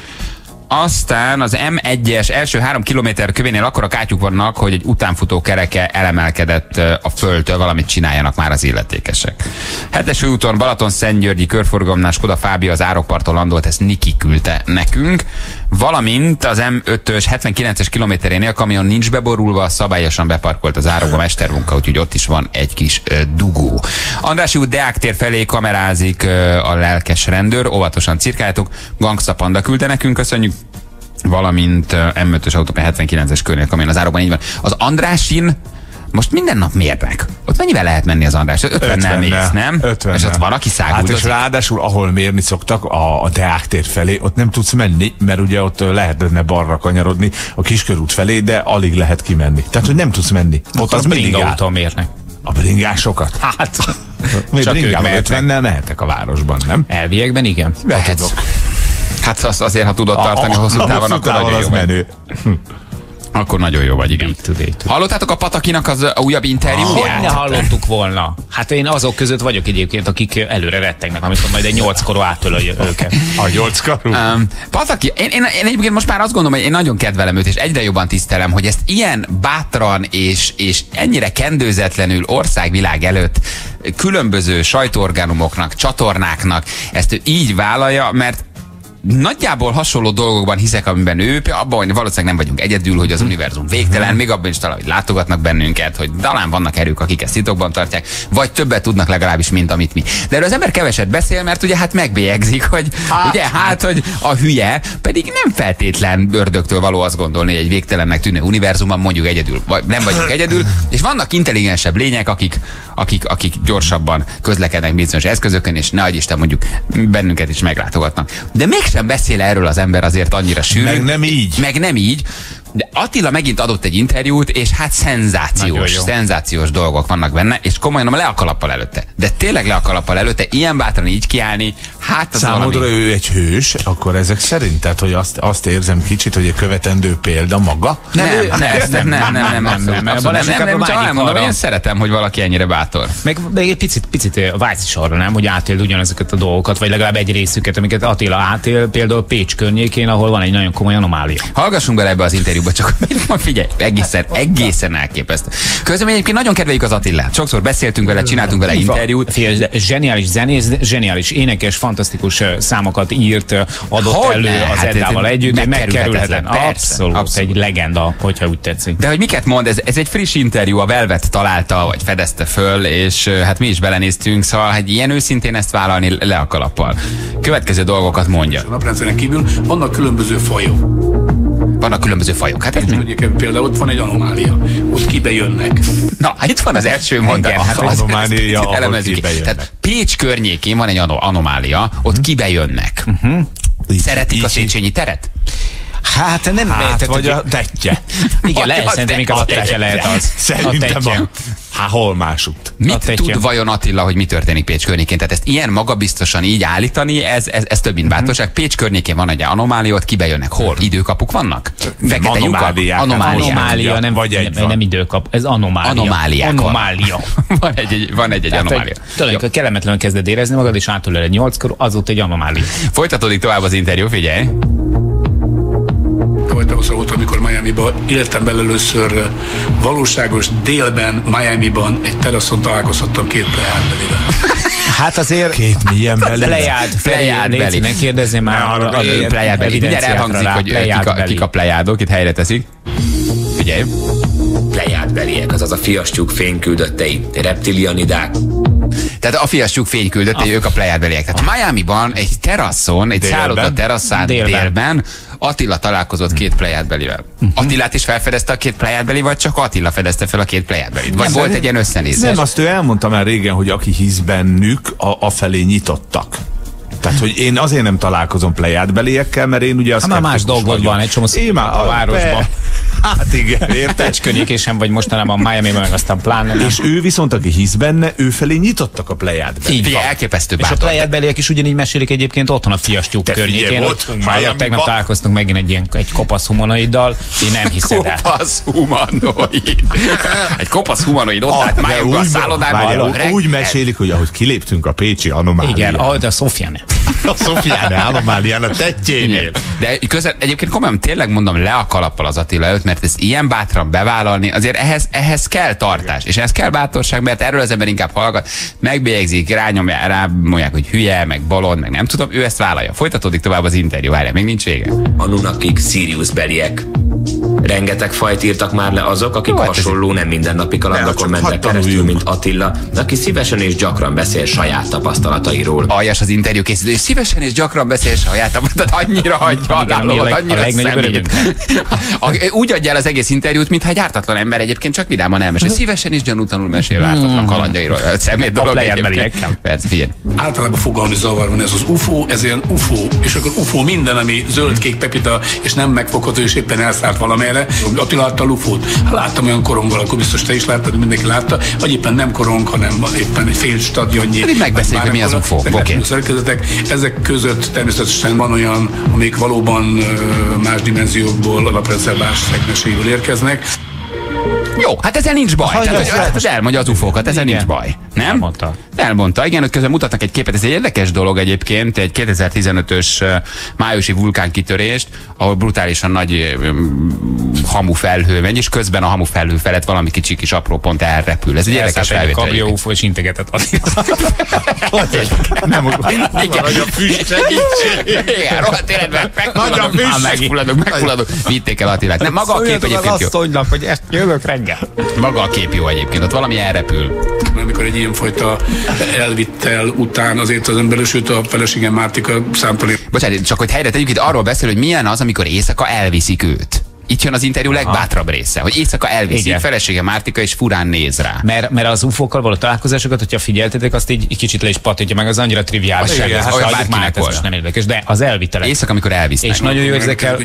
Aztán az M egyes első három kilométer kövénél akkora kátyuk vannak, hogy egy utánfutó kereke elemelkedett a földtől, valamit csináljanak már az illetékesek. Hetes úton Balaton-Szentgyörgyi körforgalomnál Skoda Fábia az árokparton landolt, ezt Niki küldte nekünk. Valamint az M ötös hetvenkilences kilométerénél kamion nincs beborulva, szabályosan beparkolt az árokba Mestermunka, úgyhogy ott is van egy kis dugó. Andrássy út Deák tér felé kamerázik a lelkes rendőr, óvatosan cirkáljátok. Gangsta Panda küldte nekünk, köszönjük. Valamint M ötös autópálya hetvenkilences körnél kamion az árokban, így van. Az Andrássin most minden nap mérnek. Ott mennyivel lehet menni az András? ötvennel mész, nem? ötvennel. És ott van, aki száguldozik. Hát és ráadásul, ahol mérni szoktak, a, a Deák tér felé, ott nem tudsz menni, mert ugye ott lehetne balra kanyarodni a Kiskörút felé, de alig lehet kimenni. Tehát, hogy nem tudsz menni. Ott akkor az mindig autó mérnek. A bringásokat? Hát, csak ötvennel mehetek a városban, nem? Elviekben igen. Mehetsz. Hát az, azért, ha tudod tartani a, a, hosszú távon, a hosszú távon, akkor nagyon jó vagy. Akkor nagyon jó vagy, igen. Hallottátok a Patakinak az újabb interjúját? Hogyne hallottuk volna. Hát én azok között vagyok egyébként, akik előre rettegnek, amikor majd egy nyolckorú átölöl őket. A nyolckorú? Um, Pataki, én, én, én egyébként most már azt gondolom, hogy én nagyon kedvelem őt, és egyre jobban tisztelem, hogy ezt ilyen bátran és, és ennyire kendőzetlenül országvilág előtt különböző sajtóorganumoknak, csatornáknak ezt ő így vállalja, mert nagyjából hasonló dolgokban hiszek, amiben ő, abban, hogy valószínűleg nem vagyunk egyedül, hogy az univerzum végtelen, még abban is talán, hogy látogatnak bennünket, hogy talán vannak erők, akik ezt titokban tartják, vagy többet tudnak legalábbis, mint amit mi. De erről az ember keveset beszél, mert ugye hát megbélyegzik, hogy hát, ugye, hát, hogy a hülye, pedig nem feltétlen ördögtől való azt gondolni, hogy egy végtelennek tűnő univerzumban mondjuk egyedül, vagy nem vagyunk egyedül, és vannak intelligensebb lények, akik, akik, akik gyorsabban közlekednek bizonyos eszközökön, és ne Isten mondjuk bennünket is meglátogatnak. De még nem beszél erről az ember azért annyira sűrű. Meg nem így. Meg nem így. De Attila megint adott egy interjút, és hát szenzációs, szenzációs dolgok vannak benne, és komolyan le a kalappal előtte. De tényleg le a kalappal előtte, ilyen bátran így kiállni, hát az számodra valami... ő egy hős, akkor ezek szerint, tehát, hogy azt, azt érzem kicsit, hogy a követendő példa maga. Nem, nem, nem, nem, nem, nem, nem, csak elmondom, én szeretem, hogy valaki ennyire bátor. Meg egy picit, picit vágysz is arra, nem, hogy átéld ugyanezeket a dolgokat, vagy legalább egy részüket, amiket Attila átél, például Pécs környékén, ahol van egy nagyon komoly anomália. Hallgassunk bele ebbe az interjú. Csak figyelj, egészen, egészen elképesztő. Közben egyébként nagyon kedveljük az Attilát. Sokszor beszéltünk vele, csináltunk vele interjút. Fél, zseniális zenész, zseniális énekes, fantasztikus számokat írt, adott hogy elő ne? Az Eddával hát együtt. Megkerülhetetlen. Abszolút, abszolút. Egy legenda, hogyha úgy tetszik. De hogy miket mond, ez, ez egy friss interjú, a Velvet találta, vagy fedezte föl, és hát mi is belenéztünk, szóval hát ilyen őszintén ezt vállalni le a kalappal. Következő dolgokat mondja. A naprendszeren kívül vannak különböző fajok. Vannak különböző fajok. Hát ez például ott van egy anomália, ott kibejönnek. Na, hát itt van az első mondat. Igen, hát az anomália, ahol kibejönnek. Tehát Pécs környékén van egy anomália, ott kibejönnek. Uh-huh. Szeretik így, a Széchenyi teret? Hát nem hát, lehetett, vagy a tettje. Igen, lehet, szerintem inkább a tettje lehet az. Szerintem a... Hát hol másutt? Mit tud vajon Attila, hogy mi történik Pécs környékén? Tehát ezt ilyen magabiztosan így állítani, ez, ez, ez több mint bátorság. Pécs környékén van egy anomália, ott kibejönnek. Hol? Időkapuk vannak? Fekete anomália. Anomália, nem, vagy egy nem, nem időkap. Ez anomália. Anomália. Anomália. Van egy, van egy, egy anomália. Tulajdonképpen kellemetlenül kezded érezni magad, és átölel egy nyolckor, az ott egy anomália. Folytatódik tovább az interjú, figyelj! Az volt, amikor Miami-ban éltem bele először valóságos délben, Miami-ban egy teraszon találkozhattam két plejádbelivel. Hát azért két milyen belül. Plejád, plejád, ne kérdezni már a plejád. Mindjárt elhangzik, hogy kik a, kik a plejádok, itt helyre teszik. Figyelj! Plejádbeliek, azaz a fiastyúk fényküldöttei, reptilianidák. Tehát a fiastyúk fényküldöttei, ah. ők a plejádbeliek. Tehát Miami-ban egy teraszon, egy szálloda teraszán délben, délben Attila találkozott két plejádbelivel. Attilát is felfedezte a két plejádbeli, vagy csak Attila fedezte fel a két plejádbelit? Vagy nem, volt egy ilyen összenézés? Nem, azt ő elmondta már régen, hogy aki hisz bennük, a, a felé nyitottak. Tehát, hogy én azért nem találkozom plejádbeliekkel, mert én ugye azt hát már más dolgod van, egy csomó a városban. Be... Hát igen, érted? Könyékésen vagy mostanában Miami-ben, meg aztán pláne. És ő viszont, aki hisz benne, ő felé nyitottak a Plejádben. Így van. Elképesztő bátor. És a Plejádbeliek is ugyanígy mesélik egyébként otthon a Fiastyúk környékén. Tegnap találkoztunk megint egy ilyen egy kopasz humanoiddal, én nem hiszed el. Kopasz humanoid. Egy kopasz humanoid ott állt májukban a szállodában. Úgy mesélik, hogy ahogy kiléptünk a pécsi anomálián. Igen, ahogy a Szófián. A Szófián anomálián a tettjénél. De közel, egyébként komolyan tényleg mondom, le a kalappal az Attila előtt, mert ezt ilyen bátran bevállalni, azért ehhez, ehhez kell tartás, és ehhez kell bátorság, mert erről az ember inkább hallgat, megbélyegzik, rányomják, rá mondják, hogy hülye, meg balon, meg nem tudom, ő ezt vállalja. Folytatódik tovább az interjú, várja, még nincs vége. Anunakik, Sirius beliek. Rengeteg fajt írtak már le azok, akik jó, hát hasonló ez... nem mindennapi kalandokon mentek keresztül, mint Attila, aki szívesen és gyakran beszél saját tapasztalatairól. Aljas az interjú készítő, és szívesen és gyakran beszél saját tapasztalatairól. Annyira hagyja a lábamot, annyira személyünk. Úgy adja el az egész interjút, mintha egy ártatlan ember egyébként csak vidáman elmesél. Szívesen és gyanútlanul mesél ártatlan kalandjairól. Szemét dolog egyébként. Persze, figyelj. Általában fogalmi zavar van, ez az ufó, ez ilyen ufó, és akkor ufó minden, ami zöld-kék pepita, és nem megfogható, és éppen elszállt valamelyre. Attila látta a lufót. Láttam olyan koronggal, akkor biztos te is láttad, mindenki látta, vagy éppen nem korong, hanem van éppen egy fél stadionnyi. Pedig megbeszéljük, mi az ufó. Okay. Ezek között természetesen van olyan, amik valóban más dimenziókból alaprendszervás szegmeséül érkeznek. Jó, hát ezzel nincs baj. Hajj, tehát, hogy, hát elmondja az ufókat, ezzel igen. Nincs baj. Nem? Elmondta. Elmondta, igen, hogy közben mutatnak egy képet. Ez egy érdekes dolog egyébként, egy kétezer-tizenötös májusi vulkánkitörést, ahol brutálisan nagy hamufelhő megy, és közben a hamufelhő felett valami kicsi kis apró pont elrepül. Ez egy érdekes felvétel. A kabja ufó és integetett Attila. Nem nagy a füst, segítség. Igen, rohadt életben megfulladok, megfulladok. Vitték el Attilát. Nem, maga a kép egyébként jó. Jövök reggel. Maga a kép jó egyébként, ott valami elrepül. Amikor egy ilyenfajta elvittel után azért az ember, sőt a feleségem Mártika számtól ér. Bocsánat, csak hogy helyre tegyük, itt arról beszél, hogy milyen az, amikor éjszaka elviszik őt. Itt jön az interjú legbátrabb része, hogy éjszaka elviszi a felesége Mártika, és furán néz rá. Mert, mert az ufókkal való találkozásokat, hogyha figyeltetek, azt így kicsit le is patintja meg, az annyira triviális. Hát az nem érdekes, de az elvitele. Éjszaka, amikor elviszik. És nagyon jó érzékel.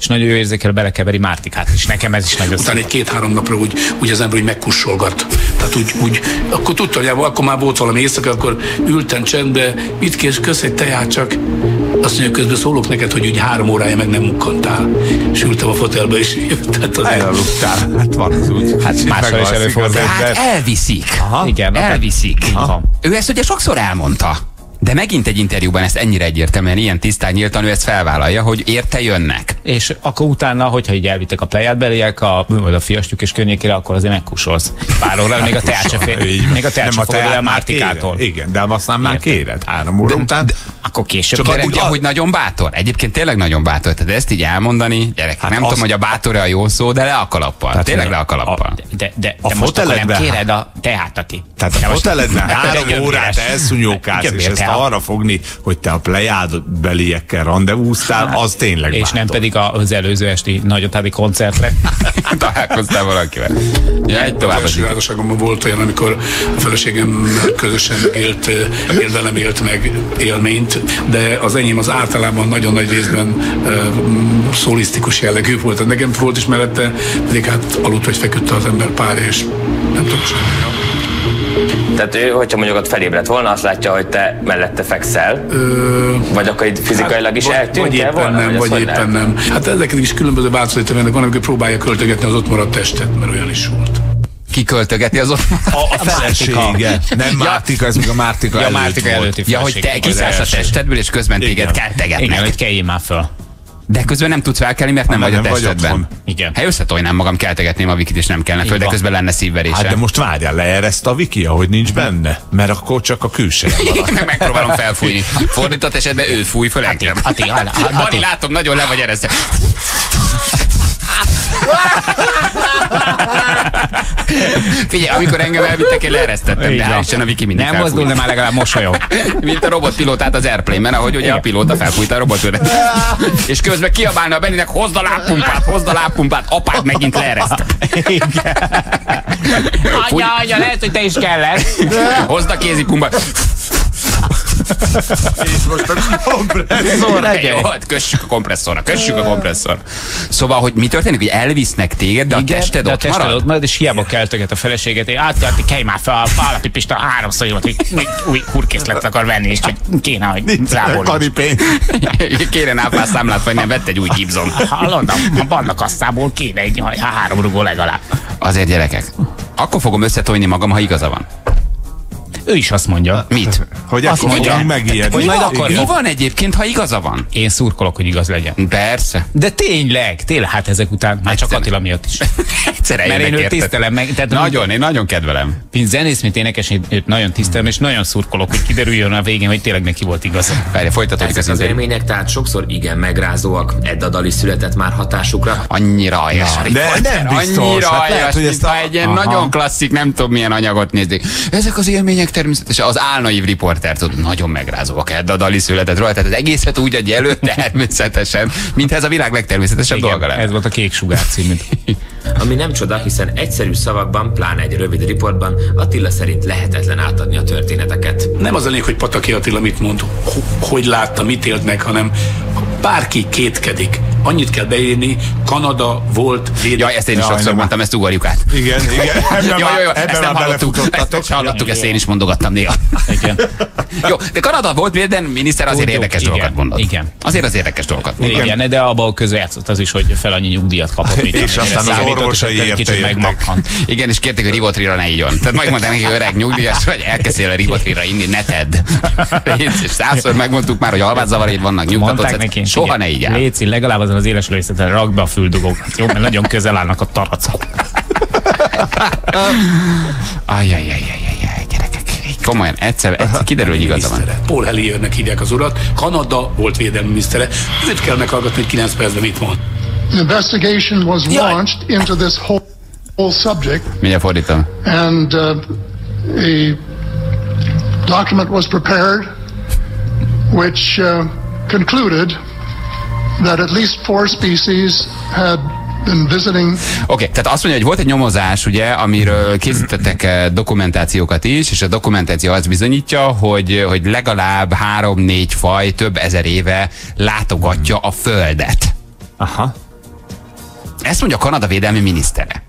És nagyon jó érzékel, belekeveri Mártikát is. Nekem ez is nagyon szép. Utána egy két-három napra úgy, úgy az ember, hogy megkussolgat. Tehát úgy, úgy, akkor tudta, hogy akkor már volt valami éjszaka, akkor ültem csendbe, mit kész, kösz egy teját csak. Azt mondja, közben szólok neked, hogy úgy három órája meg nem mukkantál. És ültem a fotelbe, és jöttet az... Elaludtál. Hát van az úgy. Hát mással is előfordul. Hát elviszik. Aha. Igen, elviszik. Aha. Ő ezt ugye sokszor elmondta. De megint egy interjúban ezt ennyire egyértelműen, ilyen tisztán, nyíltan ő ezt felvállalja, hogy érte jönnek. És akkor utána, hogyha így elvittek a Plejádbeliek, a, a Fiastyúk és környékére, akkor azért megkusolsz. Pár óra, még a teát se fél, még a teát se fogod el Mártikától. Igen, de aztán már kéred három óra után. Akkor később kéred, ugye, hogy nagyon bátor. Egyébként tényleg nagyon bátor. Tehát ezt így elmondani, gyerekek, nem tudom, hogy a bátor a jó szó, de le a kalappal. Tényleg le a kalappal. De most akkor nem kéred a teát, Ati. Tehát a foteledben három órát elszunyókálsz, és ezt arra fogni, hogy te a Plejádbeliekkel rendezvúztál, hát, az tényleg és bátor. Nem pedig az előző esti nagyotádi koncertre. Találkoztál valakivel. Ja, egy tovább. Az igazságomban volt olyan, amikor a feleségem közösen élt, él velem élt meg élményt, de az enyém az általában nagyon nagy részben uh, szólisztikus jellegű volt. Nekem volt is mellette, pedig hát aludt vagy feküdt az ember pár, és nem tudom semmi. Tehát ő, hogyha mondjuk ott felébredt volna, azt látja, hogy te mellette fekszel, Ö... vagy akkor itt fizikailag hát, is eltűntél volna? Vagy éppen nem, vagy, vagy éppen nem. Hát ezeket is különböző változatai vannak, amikor próbálja költögetni az ott maradt testet, mert olyan is volt. Kiköltögeti az ott a, a felesége. Nem Mártika, ez még a Mártika, ja, előtt Mártika előtti volt. Ja, hogy te kiszállsz a testedből, és közben téged kettegetnek. Igen, hogy keljél már föl. De közben nem tudsz felkelni, mert nem, nem vagy a testedben. Ha összetolnám magam, keltegetném a Wikit, és nem kellene föl, de közben lenne szívverése. Hát de most várjál le erre ezt a Wiki, ahogy nincs benne, mert akkor csak a külső. Meg megpróbálom felfújni. Fordított esetben ő fúj föl engem. Bani, látom, nagyon le vagy eresztve. Figyelj, amikor engem elvittek, én leeresztettem, de hál' a Wiki mindig nem felfúj. Mozdul, de már legalább mosolyog. Mint a robotpilótát az Airplane-ben, ahogy ugye a pilóta felfújta a robotőre. És közben kiabálna a Benninek, hozd a lábpumpát, hozd a lábpumpát, apát megint leeresztem. Anya, anya, lehet, hogy te is kellett. Hozd a kézipumpát. És most a kompresszor. Kössük a kompresszorra, kössük a kompresszorra. Szóval, hogy mi történik, hogy elvisznek téged, de igen, a tested de ott a tested marad? Ott marad, és hiába kelteget a feleséget, én átjárti, kelj már fel, a pálapipista háromszor jót, hogy új hurkészletet akar venni, és hogy kéne, hogy zábolni. Kéne náplászámlát, vagy nem, vett egy új Gibson. Hallod, a banna kasszából kéne egy három rugó legalább. Azért gyerekek, akkor fogom összetolni magam, ha igaza van. Ő is azt mondja. Mit? Hogy azt mondja, hogy megijed. Mi van egyébként, ha igaza van? Én szurkolok, hogy igaz legyen. Persze. De tényleg, tényleg, hát ezek után már csak Attila miatt is. Egyszerre mert én őt tisztelem meg. Tehát nagyon, én nagyon kedvelem. Mint zenész, mint énekes, őt nagyon tisztelem, és nagyon szurkolok, hogy kiderüljön a végén, hogy tényleg neki volt igaza. Folytatódik az élmények, tehát sokszor igen megrázóak. Edda Dali született már hatásukra. Annyira aljas. Nem biztos. Egy ilyen nagyon klasszik, nem tudom milyen anyagot nézik. Ezek az élmények természetesen az álnaív riporter, tudod, nagyon megrázóak, Edda Dali született róla, tehát az egészet úgy adja elő természetesen, mint ez a világ legtermészetesebb igen, dolga lenne. Ez volt a Kék sugár című. Ami nem csoda, hiszen egyszerű szavakban, pláne egy rövid riportban Attila szerint lehetetlen átadni a történeteket. Nem az a lényeg, hogy Pataki Attila mit mond, hogy látta, mit élt meg, hanem bárki kétkedik. Annyit kell beírni, Kanada volt védett. Jaj, ezt én is sokszor mondtam, ezt ugorjuk át. Igen, igen. Ebben jaj, jaj, ebben ezt nem hallottuk, ezt hallottuk, ezt én is mondogattam néha. Igen. Jó, de Kanada volt védett miniszter, azért Úgy, érdekes igen, dolgokat mondott. Igen. Azért az érdekes dolgokat mondott. Igen, de abban közül játszott az is, hogy fel annyi nyugdíjat kapott. Mit és aztán az számított, orvosai érte. Igen, és kérték, hogy Rivotrira ne igyon. Tehát majd mondták neki, öreg nyugdíjas, vagy elkezdtél a Rivotrira inni, ne tedd. És százszor megmondtuk már, hogy alvászavaréd vannak, nyugtatott, soha ne igyál. Léci, legalább az az éles lövészeten rakd be a füldugókat, jó? Mert nagyon közel állnak a taracok. Ajjajjajjajjajjaj, gyerekek. Komolyan, egyszer, egyszer kiderül, hogy igaza van. Paul Helliernek hívják az urat, Kanada volt védelmi minisztere. Ezért kell meghallgatni, hogy kilenc percben mit van. An investigation was launched into this whole, whole subject. Mindjárt fordítom. And uh, a document was prepared which uh, concluded that at least four species had been visiting. Oké, okay, tehát azt mondja, hogy volt egy nyomozás, ugye, amiről készítettek dokumentációkat is, és a dokumentáció azt bizonyítja, hogy, hogy legalább három-négy faj több ezer éve látogatja a Földet. Aha. Ezt mondja a Kanada védelmi minisztere.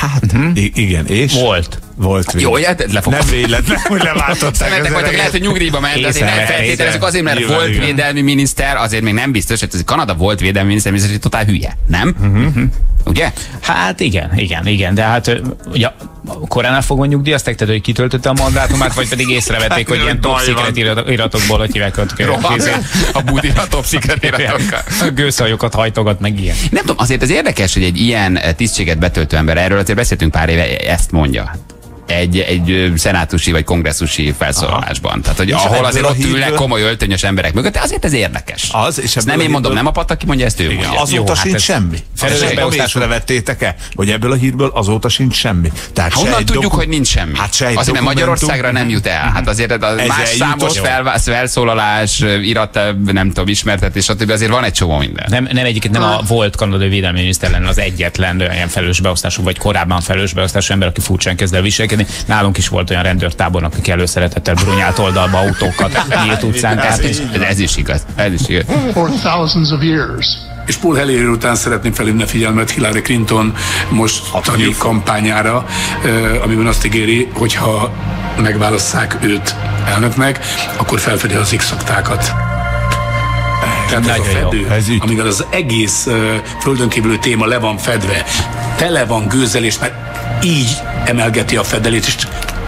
Hát, hm? igen, és? Volt. Volt véletlen. Jó, hát lefogom. Nem véletlen, hogy leváltották. Szemetek vagytok, lehet, hogy nyugdíjba ment, azért nem feltételezzük, azért, mert nyilván, volt igen. védelmi miniszter, azért még nem biztos, hogy ez Kanada volt védelmi miniszter, miniszter, hogy totál hülye, nem? Uh-huh. Ugye? Hát igen, igen, igen, de hát ugye koránál fogva nyugdíjazták, tehát hogy kitöltötte a mandátumát, vagy pedig észrevették, hogy ilyen top secret iratokból, hogy hívják a a budira top secret iratokkal. A gőzhajókat hajtogat, meg ilyen. Nem tudom, azért az érdekes, hogy egy ilyen tisztséget betöltő ember, erről azért beszéltünk pár éve, ezt mondja. Egy, egy szenátusi vagy kongresszusi felszólalásban. Tehát, hogy és ahol azért ott hídből... ülnek komoly öltönyös emberek mögött, de azért ez érdekes. Az, és ezt nem én mondom, hídből... nem a Pataki mondja, ezt ő igen, mondja. Azóta jó, sincs hát semmi. Felelősségbeosztásra vettétek-e, hogy ebből a hírből azóta sincs semmi. Tehát honnan se tudjuk, hogy nincs semmi? Hát se azért, mert Magyarországra nem jut el. Hát azért az más számos fel, felszólalás, irat, nem tudom, ismertetés, stb. Azért van egy csomó minden. Nem, nem egyébként nem a volt kanadai védelmi miniszter lenne az egyetlen olyan felelős beosztású, vagy korábban felelős beosztású ember, aki furcsán kezd el viselkedni. Nálunk is volt olyan rendőrtábor, akik előszeretettel brunyált oldalba autókat nyílt utcán. Tehát ez, ez is igaz. Ez is igaz. És Paul Hellier után szeretném felhívni a figyelmet Hillary Clinton mostani kampányára, amiben azt ígéri, hogy ha megválasszák őt elnöknek, akkor felfedi a szikszaktákat. Tehát ez a fedő, amivel az egész földönkívüli téma le van fedve, tele van gőzelés, mert így emelgeti a fedelét, és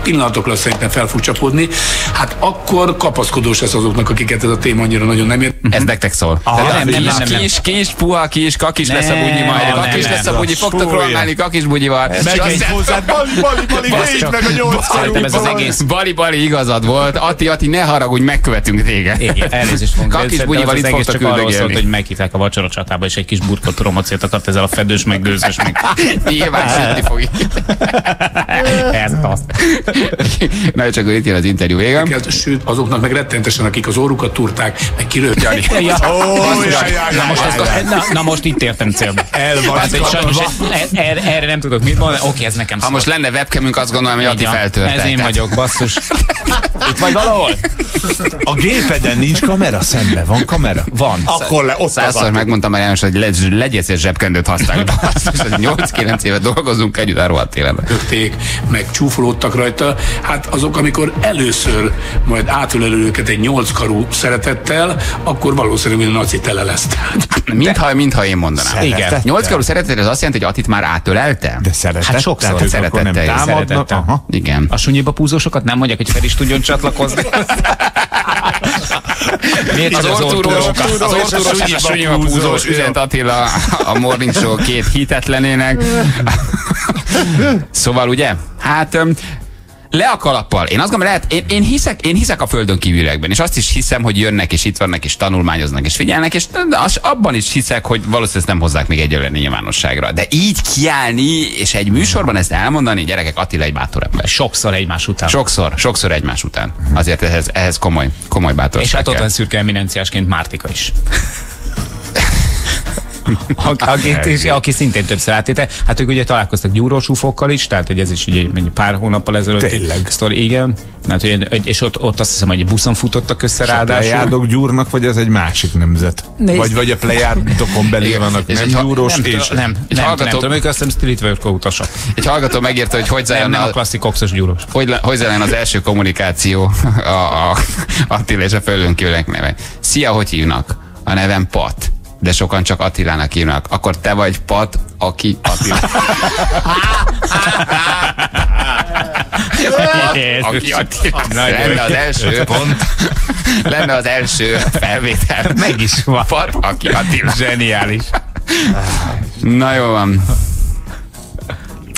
pillanatokra szerintem fel fog csapódni. Hát akkor kapaszkodós lesz azoknak, akiket ez a téma annyira nagyon nem ér. Ez nektek szól. Kis, kis, puha, kis, kakis lesz a bugyi majd. Kakis lesz a bugyi, fogtok rohanálni kakis bugyival. Megint hozzád, bali, bali, bali, nézd meg a nyolcszorú. Bali, bali, igazad volt. Ati, Ati, ne haragudj, megkövetünk téged. Elnézést mondom. Kakis bugyival itt fogtok üldögélni. Arról szólt, hogy meghívták a vacsora csatába, és egy kis burkot romacét akart ezzel a fedős, meg gőzös, meg. Nyilván sülni fog. Na, csak itt jön az interjú vége. elkezd, sőt, azoknak meg rettentesen, akik az orrukat túrták, meg kirőtjálik. Na most itt értem célba. Erre nem tudok mit mondani, oké, ez nekem szó. Ha most lenne webcamünk, azt gondolom, hogy Ati feltörte. Ez én vagyok, basszus. Itt vagy valahol? A gépeden nincs kamera, szemben van kamera? Van. Akkor le, ott százszor megmondtam már János, hogy legyél szél zsebkendőt használni. nyolc-kilenc éve dolgozunk együtt, a rohadt életben. Ötték, meg csúfolódtak rajta. Hát azok, amikor először majd átölelő őket egy nyolckarú szeretettel, akkor valószínűleg a naci tele lesz. Mintha, mintha én mondanám. Igen. Nyolckarú szeretettel az azt jelenti, hogy Atit már átölelte? De szeretettel. Hát sokszor szeretettel. Szeretettel. Igen. A sunyiba púzósokat nem mondják, hogy fel is tudjon csatlakozni. Miért az ortúrós, az ortúrós és a sunyiba púzós üzent Attila a Morning Show két hitetlenének. Szóval ugye, hát le a kalappal. Én azt gondolom, lehet, én, én, hiszek, én hiszek a földön kívüliekben, és azt is hiszem, hogy jönnek, és itt vannak, és tanulmányoznak, és figyelnek, és az, abban is hiszek, hogy valószínűleg nem hozzák még egyelőre nyilvánosságra. De így kiállni, és egy műsorban ezt elmondani, gyerekek, Attila egy bátor ember. Sokszor egymás után. Sokszor, sokszor egymás után. Azért ehhez, ehhez komoly, komoly bátorság. És hát ott van szürke eminenciásként Mártika is. Akit, aki szintén többször átéte. Hát ők ugye találkoztak gyúrós ufokkal is, tehát hogy ez is ugye pár hónappal ezelőtt. Tényleg. Sztori, igen. Hát, hogy, és ott, ott azt hiszem, hogy egy buszon futottak össze ráadásul. A Plejádok gyúrnak, vagy ez egy másik nemzet? Nézd. Vagy vagy a Plejádokon belül vannak nem gyúrós és... Nem, nem, nem, hallgató, nem tudom, ők azt hiszem sztilitverkó utasak. Egy hallgató megérte, hogy hogy zajlan a klasszik oxos gyúrós. Hogy, hogy zajlan az első kommunikáció a Attila és a Földön kívüliek neve. Szia, hogy hívnak? A nevem Pat. De sokan csak Attilának hívnak. Akkor te vagy Pat, aki Attila. Lenne az első pont. Lenne az első felvétel. Meg is van. Pat, aki Attila. Zseniális. Na jó van.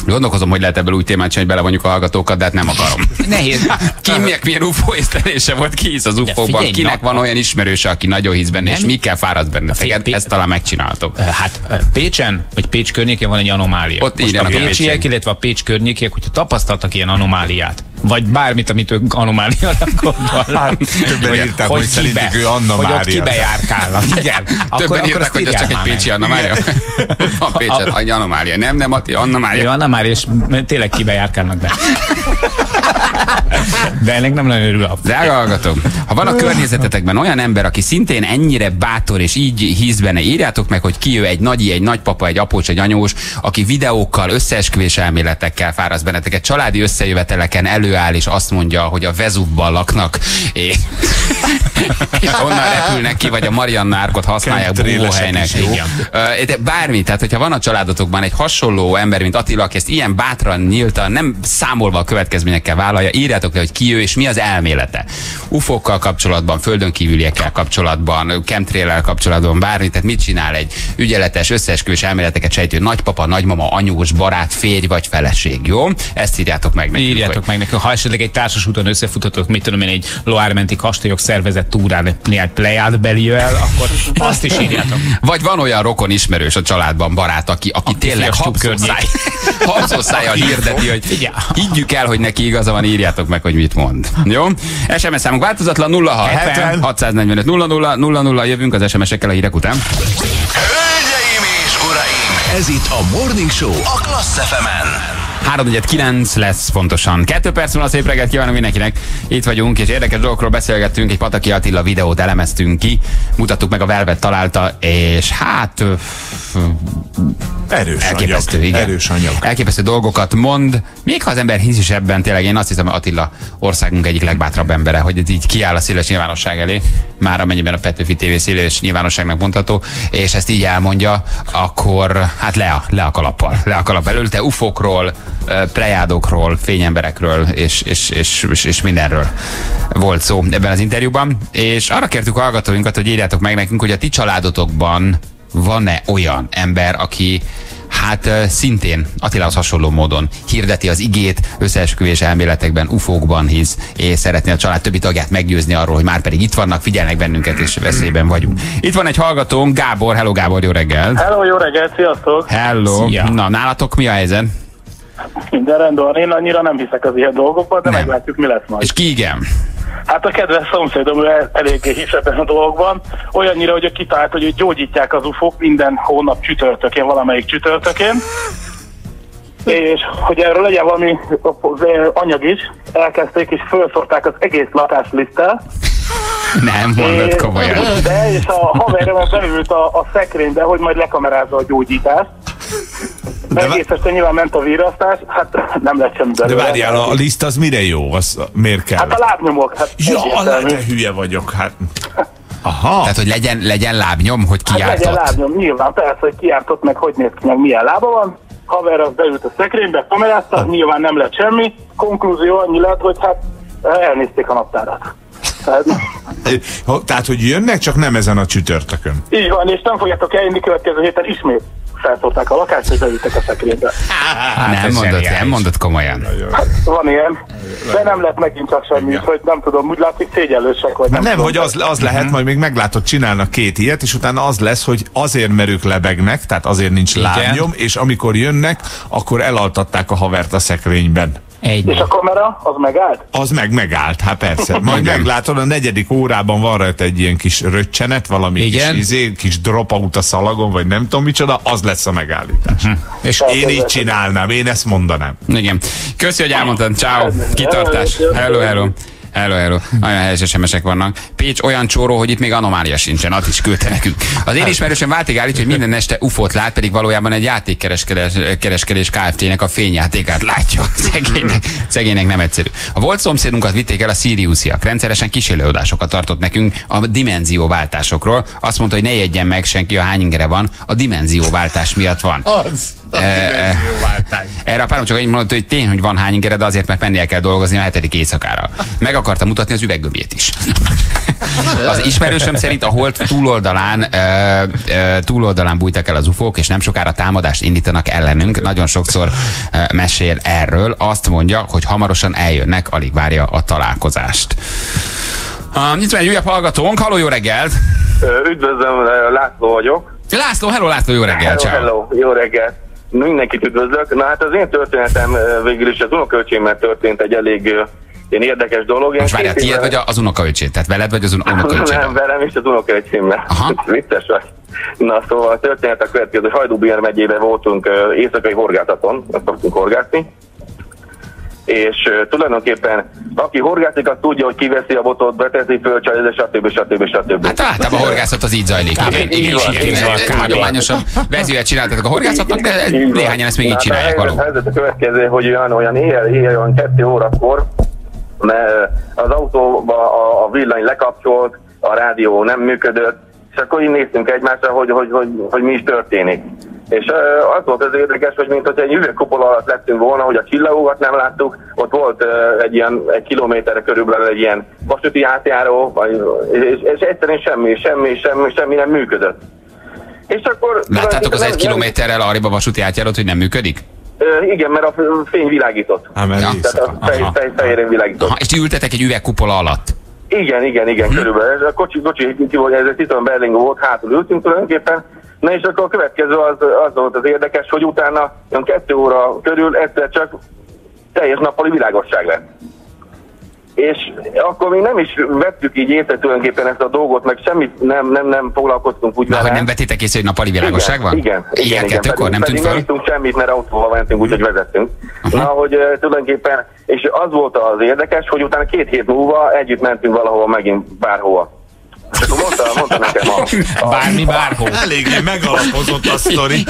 Gondolkozom, hogy lehet ebből úgy témát csinálni, hogy belevonjuk a hallgatókat, de hát nem akarom. Nehéz. Kinek milyen ú ef o észlelése volt, ki hisz az ú ef o-ban, kinek van olyan ismerőse, aki nagyon hisz benne, nem? És mi kell fáradt benne. Ezt talán megcsináltok. Hát Pécsen, vagy Pécs környékén van egy anomália. Ott most a pécsiek, illetve a Pécs környékiek, hogyha tapasztaltak ilyen anomáliát, vagy bármit, amit ők anomáliának gondolnak. Többen írták, hogy szerintük ő anomália. Hogy ott kibejárkálnak. Igen. Többen írták, hogy ez csak egy pécsi anomália. Van Pécsen annyi anomália. Nem, nem, Ati, anomália. Anomália, és tényleg kibejárkálnak be. De ennek nem nagyon örül a... Drága hallgatók, ha van a környezetetekben olyan ember, aki szintén ennyire bátor és így hisz benne, írjátok meg, hogy ki ő, egy nagyi, egy nagypapa, egy apócs, egy anyós, aki videókkal, összeesküvés elméletekkel fáraszt benneteket, családi összejöveteleken előáll és azt mondja, hogy a Vezuvban laknak, és onnan repülnek ki, vagy a Marianna árkot használják búvóhelynek. De bármi, tehát hogyha van a családotokban egy hasonló ember, mint Attila, aki ezt ilyen bátran, nyíltan, nem számolva a következményekkel vállalja, írjátok le, hogy ki ő és mi az elmélete. ú ef o-kkal kapcsolatban, földönkívüliekkel kapcsolatban, chemtrail-el kapcsolatban, bármi, tehát mit csinál egy ügyeletes, összeesküvés elméleteket sejtő nagypapa, nagymama, anyós, barát, férj vagy feleség, jó? Ezt írjátok meg nekünk. Írjátok hogy... meg nekünk, ha esetleg egy társas úton összefutatok, mit tudom én, egy Loire-menti kastélyok szervezett túrán, néhány Plejád belivel, akkor azt is írjátok. Vagy van olyan rokon ismerős a családban, barát, aki, aki a tényleg habszószájjal hirdeti, hogy higgyük el, hogy neki igaza van, írjátok meg, hogy mit mond. Jó? es em es számunk változatlan nulla hatszázhetven hatszáznegyvenöt nulla nulla nulla nulla, jövünk az es em es-ekkel a hírek után. Hölgyeim és uraim! Ez itt a Morning Show a Klassz ef em-en. három negyvenkilenc lesz pontosan. Kettő perc múlva, szép reggelt kívánunk mindenkinek. Itt vagyunk, és érdekes dolgokról beszélgettünk, egy Pataki Attila videót elemeztünk ki, mutattuk meg, a Velvet találta, és hát... Erős elképesztő, anyag. Igen. Erős anyag. Elképesztő dolgokat mond, még ha az ember hisz is ebben, tényleg én azt hiszem, hogy Attila országunk egyik legbátrabb embere, hogy így kiáll a széles nyilvánosság elé, már amennyiben a Petőfi té vé széles nyilvánosságnak mondható, és ezt így elmondja, akkor hát le a, le a kalappal. Le a kalappal előtte, ufokról, Plejádokról, fényemberekről és, és, és, és, és mindenről volt szó ebben az interjúban, és arra kértük a hallgatóinkat, hogy írjátok meg nekünk, hogy a ti családotokban van-e olyan ember, aki hát szintén Attilához hasonló módon hirdeti az igét, összeesküvés elméletekben, ufókban hisz, és szeretné a család többi tagját meggyőzni arról, hogy már pedig itt vannak, figyelnek bennünket, és veszélyben vagyunk. Itt van egy hallgatónk, Gábor. Hello Gábor, jó reggel! Hello, jó reggel, sziasztok! Hello! Szia. Na, nálatok mi a helyzet? Minden rendben, én annyira nem hiszek az ilyen dolgokban, de nem. Meglátjuk, mi lesz majd. És ki igen? Hát a kedves szomszédom eléggé hisz ebben a dologban, olyannyira, hogy ő kitalált, hogy gyógyítják az ufók minden hónap csütörtökén, valamelyik csütörtökén, és hogy erről legyen valami anyag is, elkezdték és felszorták az egész lakáslisttel. Nem mondod komolyan. De, és a haverjában beült a, a szekrénybe, hogy majd lekamerázza a gyógyítást. Egész este nyilván ment a virrasztás, hát nem lett semmi belőle. De várjál, a liszt az mire jó? Az miért kell? Hát a lábnyomok. Hát ja, a lábnyom, hülye vagyok. Hát. Aha. Tehát, hogy legyen, legyen lábnyom, hogy kiártott. Hát legyen lábnyom, nyilván persze, hogy kiártott, meg hogy néz ki, meg milyen lába van. Haver az beült a szekrénybe, kamerázta, hát. Nyilván nem lett semmi. Konklúzió annyi lett, hogy hát elnézték a naptárat. Tehát, hogy jönnek, csak nem ezen a csütörtökön. Így van, és nem fogjátok eljönni következő héten ismét. Felszorták a lakást, és beültek a szekrénybe. Hát, nem, mondod, nem mondod komolyan. Hát, van ilyen, de nem lett megint csak semmi, ja. Hogy nem tudom, úgy látszik szégyellősek vagy. Nem, nem hogy az, az lehet, uh-huh. Majd még meglátod, csinálnak két ilyet, és utána az lesz, hogy azért merők lebegnek, tehát azért nincs lábnyom, és amikor jönnek, akkor elaltatták a havert a szekrényben. Egy. És a kamera, az megállt? Az meg megállt, hát persze. Majd meglátod, a negyedik órában van rajta egy ilyen kis röccsenet, valami igen? Kis izé, kis dropout a szalagon, vagy nem tudom micsoda, az lesz a megállítás. Hm. És én így vezető. Csinálnám, én ezt mondanám. Igen. Köszi, hogy elmondtad, ciao. Kitartás. Hello, hello. Hello, hello. Nagyon helyes es em esek vannak. Pécs olyan csóró, hogy itt még anomália sincsen, azt is küldte nekünk. Az én ismerősöm váltig állít, hogy minden este ufót lát, pedig valójában egy játékkereskedés Kft-nek a fényjátékát látja. Szegénynek, szegénynek nem egyszerű. A volt szomszédunkat vitték el a Siriusiak. Rendszeresen kísérlőadásokat tartott nekünk a dimenzióváltásokról. Azt mondta, hogy ne jegyen meg senki, a hány ingere van, a dimenzióváltás miatt van. Az. A e, erre a párom csak annyit mondott, hogy tény, hogy van hány ingere, de azért, mert mennie kell dolgozni a hetedik éjszakára. Meg akarta mutatni az üveggömbjét is. Az ismerősöm szerint a hold túloldalán, e, e, túloldalán bújtak el az ufók, és nem sokára támadást indítanak ellenünk. Nagyon sokszor e, mesél erről. Azt mondja, hogy hamarosan eljönnek, alig várja a találkozást. Um, itt van egy újabb hallgatónk. Halló, jó reggelt! Üdvözlöm, László vagyok. László, hello László, jó reggelt! Hello, hello, jó reggelt! Mindenkit üdvözlök. Na hát az én történetem végül is az unokaöcsémmel történt egy elég én érdekes dolog. Én most várjál, tiéd vagy az unokaöcsét? Tehát veled vagy az unokaöcséd? Nem, velem és az unokaöcsémmel. Vicces vagy. Na szóval a történet a következő. Hajdú-Bihar megyében voltunk éjszakai horgászaton, azt szoktunk horgászni. És tulajdonképpen aki horgászik, az tudja, hogy kiveszi a botot, beteszi föl, csajz, stb. Stb. Stb. Hát általában a horgászat az így zajlik. Igen, igen, igen. Hagyományosan vezület csináltatok a horgászatnak, de néhányan ezt még így csinálják valóban. A helyzet a következő, hogy olyan éjjel, olyan kettő órakor, mert az autóban a villany lekapcsolt, a rádió nem működött, és akkor így néztünk egymásra, hogy, hogy, hogy, hogy mi is történik. És az volt az érdekes, hogy mint hogy egy üvegkupola alatt lettünk volna, hogy a csillagokat nem láttuk, ott volt egy ilyen egy kilométerre körülbelül egy ilyen vasúti átjáró, és, és egyszerűen semmi, semmi, semmi, semmi nem működött. És akkor... Láttátok az egy kilométerrel arrébb a vasúti átjárót, hogy nem működik? Igen, mert a fény világított. Há, ja. Tehát a fej, fej, fejérén világított. Aha, és ti ültetek egy üvegkupola alatt? Igen, igen, igen, hm. Körülbelül. A kocsi, kocsi, ez egy Citroen Berlingo volt, hátul ültünk tulajdonképpen. Na és akkor a következő az, az volt az érdekes, hogy utána olyan kettő óra körül egyszer csak teljes nappali világosság lett. És akkor mi nem is vettük így észre tulajdonképpen ezt a dolgot, meg semmit nem, nem, nem foglalkoztunk úgy. Na, hogy nem vettétek észre, hogy nappali világosság igen, van? Igen. Igen, igen, igen. Pedig, nem tűnt fel? Nem tudtunk semmit, mert autóval mentünk, úgyhogy vezettünk. Aha. Na, hogy uh, tulajdonképpen, és az volt az érdekes, hogy utána két hét múlva együtt mentünk valahova megint bárhova. Mondta, mondta nekem a, a... Bármi, bárhol. Eléggé megalapozott a sztori.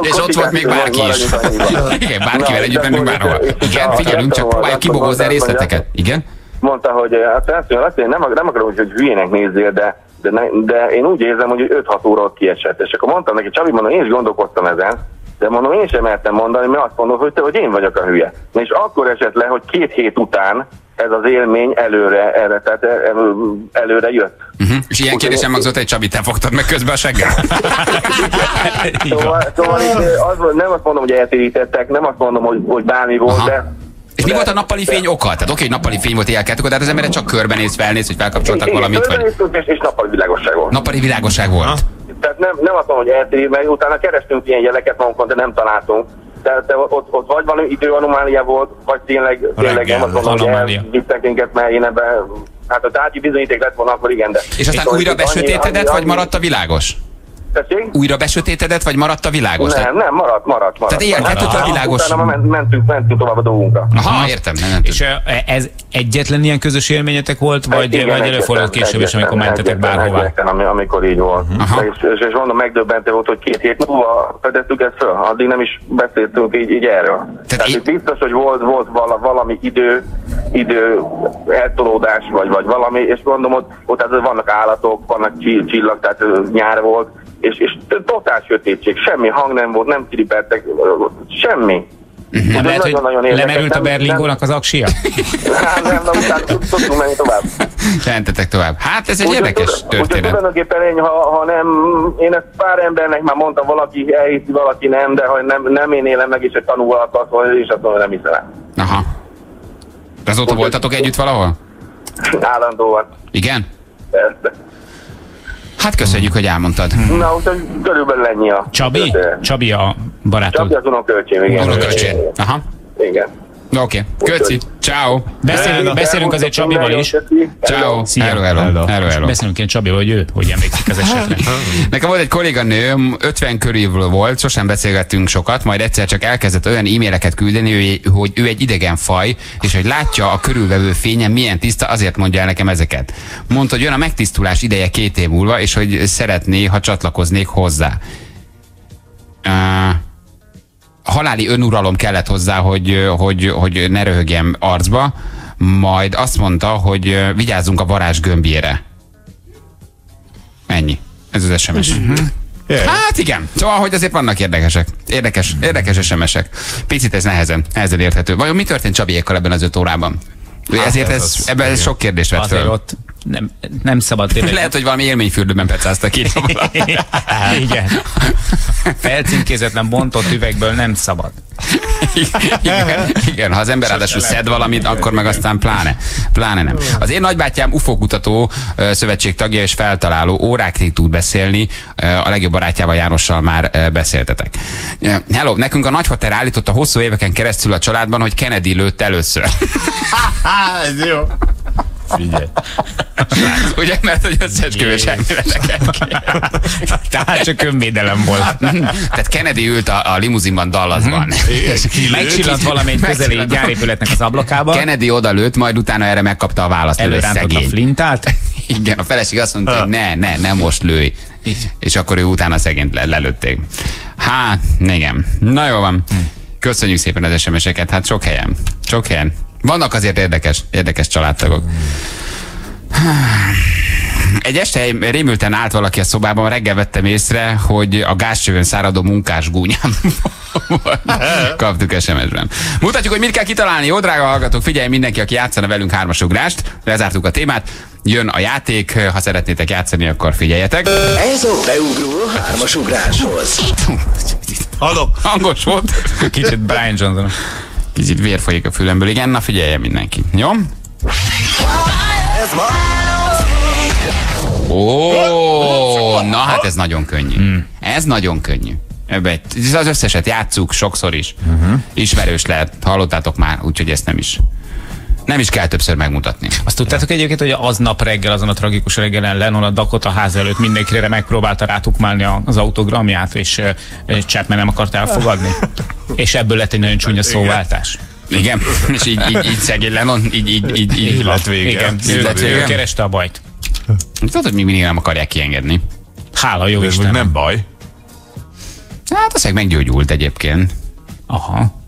És ott volt még bárki is. Igen, bárkivel együtt mennünk bárhol. Igen, figyelünk, csak próbáljuk kibogózni a részleteket. Igen? Mondta, hogy nem akarom, hogy hülyének nézzél, de de én úgy érzem, hogy öt-hat óra ott kiesett. És akkor mondtam neki, Csabi, mondom, én is gondolkodtam ezen, de mondom, én sem mertem mondani, mert azt mondom, hogy te vagy én vagyok a hülye. És akkor esett le, hogy két hét után ez az élmény előre, erre, tehát előre jött. Uh-huh. És ilyen kérdésem magzott egy Csabi, te fogtad meg közben a segget? Szóval, szóval az, nem azt mondom, hogy eltérítettek, nem azt mondom, hogy, hogy bármi volt, aha. De... És mi volt a nappali fény oka? Tehát oké, okay, nappali fény volt, éjjelkeltük, de az ember csak körbenéz, felnéz, hogy felkapcsoltak valamit. Körbenéztünk, és, és nappali világosság volt. Nappali világosság volt. Ha? Tehát nem, nem azt mondom, hogy eltérít, mert utána kerestünk ilyen jeleket magunkon, de nem találtunk. Tehát de ott, ott vagy valami időanomália volt, vagy tényleg, tényleg nem, azt mondom, hogy elvittek minket, mert én ebben, hát a tárgyi bizonyíték lett volna, akkor igen, de... És aztán szóval újra besötétedett, annyi, annyi, vagy maradt a világos? Tessék? Újra besötétedett, vagy maradt a világos? Nem, nem, maradt, maradt, maradt. Tehát érthetett a világos... Utána mentünk, mentünk tovább a dolgunkra. Aha, értem. Nem, nem és uh, ez egyetlen ilyen közös élményetek volt, vagy előfordult később is, amikor mentetek bárhová? Amikor így volt. És mondom, megdöbbentő volt, hogy két hét múlva fedettük ezt föl. Addig nem is beszéltünk így erről. Tehát biztos, hogy volt valami idő, idő eltolódás, vagy valami, és mondom, ott vannak állatok, vannak csillag, tehát nyár volt, És, és totál sötétség, semmi hang nem volt, nem kiribeltek, semmi. Nem lehet, hogy lemerült a Berlingónak az aksia? Hát nem, de utána tudtunk menni tovább. Mentetek tovább. Hát ez egy érdekes történet. Tulajdonképpen én, ha nem, én ezt pár embernek már mondtam, valaki elhiszi, valaki nem, de ha nem én élem meg, és egy tanul alatt azt mondja, és azt mondja, nem hiszem el. Aha. De azóta voltatok együtt valahol? Állandóan. Igen? Persze. Hát köszönjük, hogy elmondtad. Na, úgyhogy körülbelül ennyi a... Csabi? Köszön. Csabi a barátod. Csabi az unokölcsém, igen. Unokölcsém. Aha. Igen. Oké. Okay. Köszi. Ciao. Beszélünk, beszélünk azért Csabival is. Ciao. Szia. Hello, hello. Hello, hello. Beszélünk én Csabival, hogy ő hogy emlékszik az esetre. Nekem volt egy kolléganőm, ötven körül volt, sosem beszélgettünk sokat, majd egyszer csak elkezdett olyan e-maileket küldeni, hogy ő egy idegen faj, és hogy látja a körülvevő fényen milyen tiszta, azért mondja el nekem ezeket. Mondta, hogy jön a megtisztulás ideje két év múlva, és hogy szeretné, ha csatlakoznék hozzá. Uh, Haláli önuralom kellett hozzá, hogy, hogy, hogy ne röhögjem arcba, majd azt mondta, hogy vigyázzunk a varázs gömbjére. Ennyi. Ez az es em es. Uh-huh. Yeah. Hát igen. Szóval, hogy azért vannak érdekesek. Érdekes, érdekes es em esek. Picit ez nehezen, nehezen érthető. Vajon mi történt Csabiékkal ebben az öt órában? Hát ezért ez, az, ebben ez sok kérdés vett föl. Ott nem, nem szabad tényleg. Lehet, hogy valami élményfürdőben pecáztak így. Igen. Felcímkézetlen bontott üvegből nem szabad. Igen, igen, ha az ember ráadásul szed valamit, akkor meg aztán pláne, pláne nem. Az én nagybátyám u f o kutató szövetség tagja és feltaláló, órákig tud beszélni, a legjobb barátjával, Jánossal már beszéltetek. Hello, nekünk a nagyfater állította hosszú éveken keresztül a családban, hogy Kennedy lőtt először. Ez jó. Figyelj. Ugye, mert hogy összeesküvés elméleteket kell. Tehát csak önvédelem volt. Tehát Kennedy ült a, a limuzinban Dallasban. Megcsillant valamelyik közeli gyárépületnek az ablakába. Kennedy odalőtt, majd utána erre megkapta a választ. Előrántott a flintát. Igen, a feleség azt mondta, hogy ne, ne, ne most lőj. És akkor ő utána szegényt lelőtték. Hát, igen. Na jó van. Köszönjük szépen az es em eseket. Hát sok helyen. Sok helyen. Vannak azért érdekes, érdekes családtagok. Egy este rémülten állt valaki a szobában, reggel vettem észre, hogy a gázcsövön száradó munkás gúnyám kaptuk es em esben. Mutatjuk, hogy mit kell kitalálni. Jó, drága hallgatók, figyelj mindenki, aki játszana velünk hármasugrást. Lezártuk a témát. Jön a játék, ha szeretnétek játszani, akkor figyeljetek. Ez a beugró hármasugráshoz. Halló. Hangos volt. Kicsit Brian Johnson. Kicsit vér folyik a fülemből, igen, na figyelje mindenki, jó? Ó, na hát ez nagyon könnyű. Hmm. Ez nagyon könnyű. Ebbe, ez az összeset játsszuk sokszor is. Uh-huh. Ismerős lehet, hallottátok már, úgyhogy ezt nem is. Nem is kell többször megmutatni. Azt tudtátok egyébként, hogy aznap reggel, azon a tragikus reggelen Lennon a Dakota ház előtt mindenkire megpróbálta rátukmálni az autogramját, és Chapman nem akart elfogadni. És ebből lett egy nagyon csúnya szóváltás. Igen, és így, így, így szegény Lennon, így, így, így, így lett vége. Igen, így lett vége. Ő kereste a bajt. Tudod, hogy még mindig nem akarják kiengedni. Hála jó Istenem. Nem baj. Hát azt meggyógyult egyébként. Aha.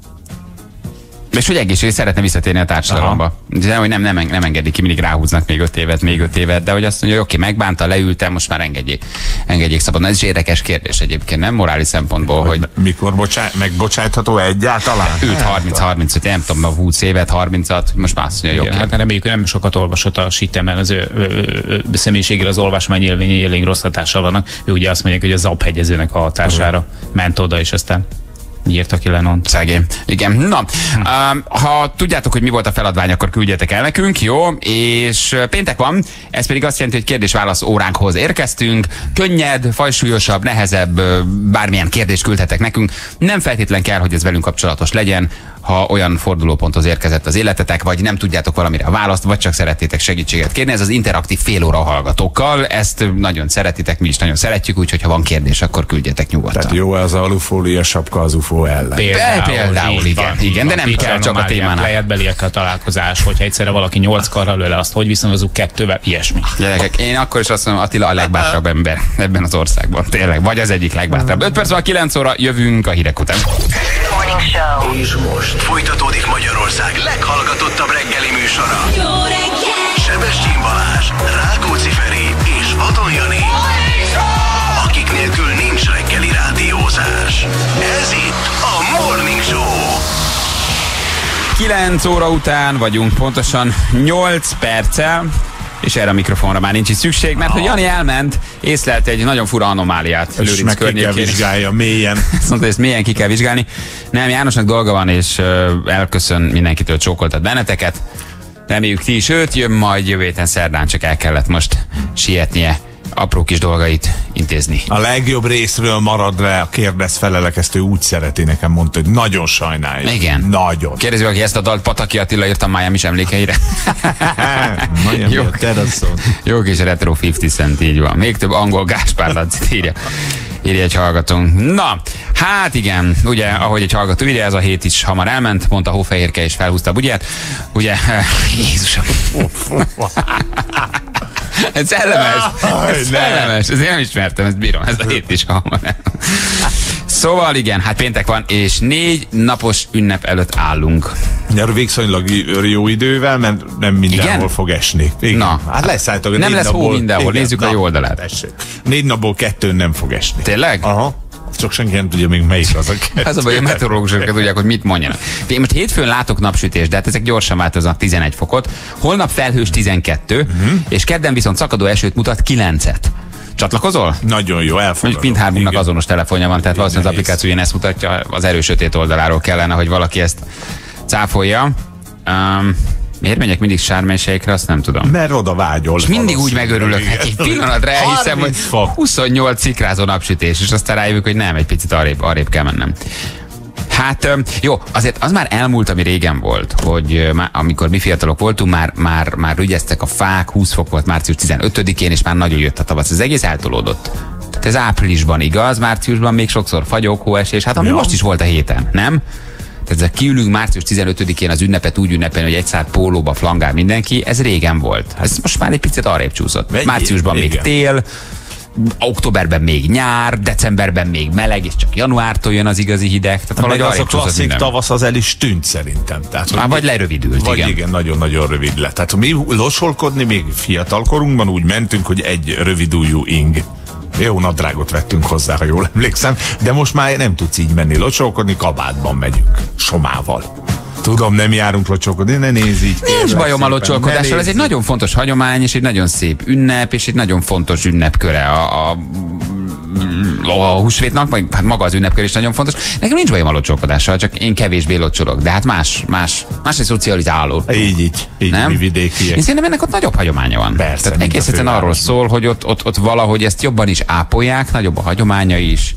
És hogy egészségét szeretne visszatérni a társadalomba. De hogy nem, nem, nem engedik ki, mindig ráhúznak még öt évet, még öt évet, de hogy azt mondja, hogy oké, megbánta, leültem, most már engedjék, engedjék szabadon. Ez is érdekes kérdés egyébként, nem morális szempontból, hogy... hogy... Mikor bocsá... megbocsátható egyáltalán? Ült harminc harmincöt, nem tudom, a húsz évet, harmincat, most már azt mondja, hogy oké. Hát reméljük, hogy nem sokat olvasott a Sittemel, az ő, ő, ő személyiségére az olvasmány élvényei élénk rossz hatással vannak. Ő ugye azt mondják, hogy a zap hegyezőnek a hatására ment oda, és aztán írta ki Lennon. Szegény. Igen. Na, ha tudjátok, hogy mi volt a feladvány, akkor küldjetek el nekünk, jó? És péntek van, ez pedig azt jelenti, hogy kérdés-válasz óránkhoz érkeztünk. Könnyed, fajsúlyosabb, nehezebb, bármilyen kérdést küldhetek nekünk. Nem feltétlen kell, hogy ez velünk kapcsolatos legyen, ha olyan fordulóponthoz érkezett az életetek, vagy nem tudjátok valamire a választ, vagy csak szeretnétek segítséget kérni. Ez az interaktív fél óra hallgatókkal. Ezt nagyon szeretitek, mi is nagyon szeretjük, úgyhogy ha van kérdés, akkor küldjetek nyugodtan. Tehát jó ez a alufólia sapka az ufó ellen. Például, például igen, van, igen, de nem kell csak a témánál. Lehetbeliekkel találkozás, hogyha egyszerre valaki nyolc karral öl, azt hogy viszonyozunk kettővel, ilyesmi. Gyerekek, én akkor is azt mondom, Attila a legbátrabb ember ebben az országban, tényleg, vagy az egyik legbátrabb. öt perc van kilenc óra, jövünk a hírek után. És most folytatódik Magyarország leghallgatottabb reggeli műsora. Jó reggel! Sebestyén Balázs, Rákóczi Feri és Vadon Jani. Akik nélkül nincs reggeli rádiózás. Ez itt a Morning Show. kilenc óra után vagyunk, pontosan nyolc perccel. És erre a mikrofonra már nincs is szükség, mert hogy Jani elment, észlelt egy nagyon fura anomáliát. És meg ki kell vizsgálja mélyen. Szóval ezt mélyen ki kell vizsgálni. Nem, Jánosnak dolga van, és elköszön mindenkitől, csókoltat benneteket. Reméljük ti is őt, jön majd jövő héten szerdán, csak el kellett most sietnie apró kis dolgait intézni. A legjobb részről marad le a kérdezfelelekesztő, úgy szereti, nekem mondta, hogy nagyon sajnálja. Igen. Nagyon. Kérdezi valaki ezt a dalt, Pataki Attila írta Miami-s emlékeire. Jó, jó kis retro ötven cent, így van. Még több angol Gáspár Laci írja. Írja egy hallgatónk. Na, hát igen, ugye, ahogy egy hallgató írja, ez a hét is hamar elment, mondta Hófehérke és felhúzta a bugyát. Ugye, Jézusom. Ez szellemes, ez szellemes, ezért nem ismertem, ezt bírom, ez a hét is hamar elment. Szóval igen, hát péntek van, és négy napos ünnep előtt állunk. Nyár viszonylag jó idővel, mert nem mindenhol igen? fog esni. Igen. Na, hát leszálltak a nem négy lesz napból, hó mindenhol, igen, nézzük na, a jó oldalát. Tessék. Négy napból kettőn nem fog esni. Tényleg? Aha. Csak senki nem tudja még melyik az a kettő. Az a baj, a meteorológusok tudják, hogy mit mondjanak. Én most hétfőn látok napsütést, de hát ezek gyorsan változnak, tizenegy fokot. Holnap felhős tizenkettő, uh-huh. és kedden viszont szakadó esőt mutat kilencet. Csatlakozol? Nagyon jó, elfogadom. Mindhármunknak azonos telefonja van, tehát valószínűleg az applikációján ezt mutatja, az erős sötét oldaláról kellene, hogy valaki ezt cáfolja. Um, Miért megyek mindig sármelységekre, azt nem tudom. Mert oda vágyol. És mindig úgy megörülök, hogy egy pillanatra elhiszem, hogy huszonnyolc szikrázó napsütés, és aztán rájövök, hogy nem, egy picit arrébb, arrébb kell mennem. Hát jó, azért az már elmúlt, ami régen volt, hogy már, amikor mi fiatalok voltunk, már, már, már rügyeztek a fák, húsz fok volt március tizenötödikén, és már nagyon jött a tavasz. Ez egész eltolódott. Tehát ez áprilisban igaz, márciusban még sokszor fagyok, hóesés, hát ami ja. most is volt a héten, nem? Tehát kiülünk március tizenötödikén az ünnepet úgy ünnepelni, hogy egy szár pólóba flangál mindenki, ez régen volt. Ez most már egy picit arrébb csúszott. Márciusban igen. még tél, októberben még nyár, decemberben még meleg, és csak januártól jön az igazi hideg. Tehát az a klasszik tavasz az el is tűnt szerintem. Tehát, Á, vagy lerövidült, vagy igen. igen, nagyon-nagyon rövid lett. Tehát mi losolkodni még fiatalkorunkban úgy mentünk, hogy egy rövidújú ing. Jó nadrágot vettünk hozzá, ha jól emlékszem, de most már nem tudsz így menni locsolkodni, kabátban megyünk, somával. Tudom, nem járunk locsolkodni, ne nézz így. Nincs bajom a locsolkodással, ez egy nagyon fontos hagyomány, és egy nagyon szép ünnep, és egy nagyon fontos ünnepköre a, a, a húsvétnak, vagy hát maga az ünnepkör is nagyon fontos. Nekem nincs bajom a locsolkodással, csak én kevésbé locsolok, de hát más, más, más egy szocializáló. Így, így, így nem? Mi vidékiek. Én szerintem ennek ott nagyobb hagyománya van. Persze. Tehát egész egyszerűen arról szól, hogy ott, ott, ott valahogy ezt jobban is ápolják, nagyobb a hagyománya is.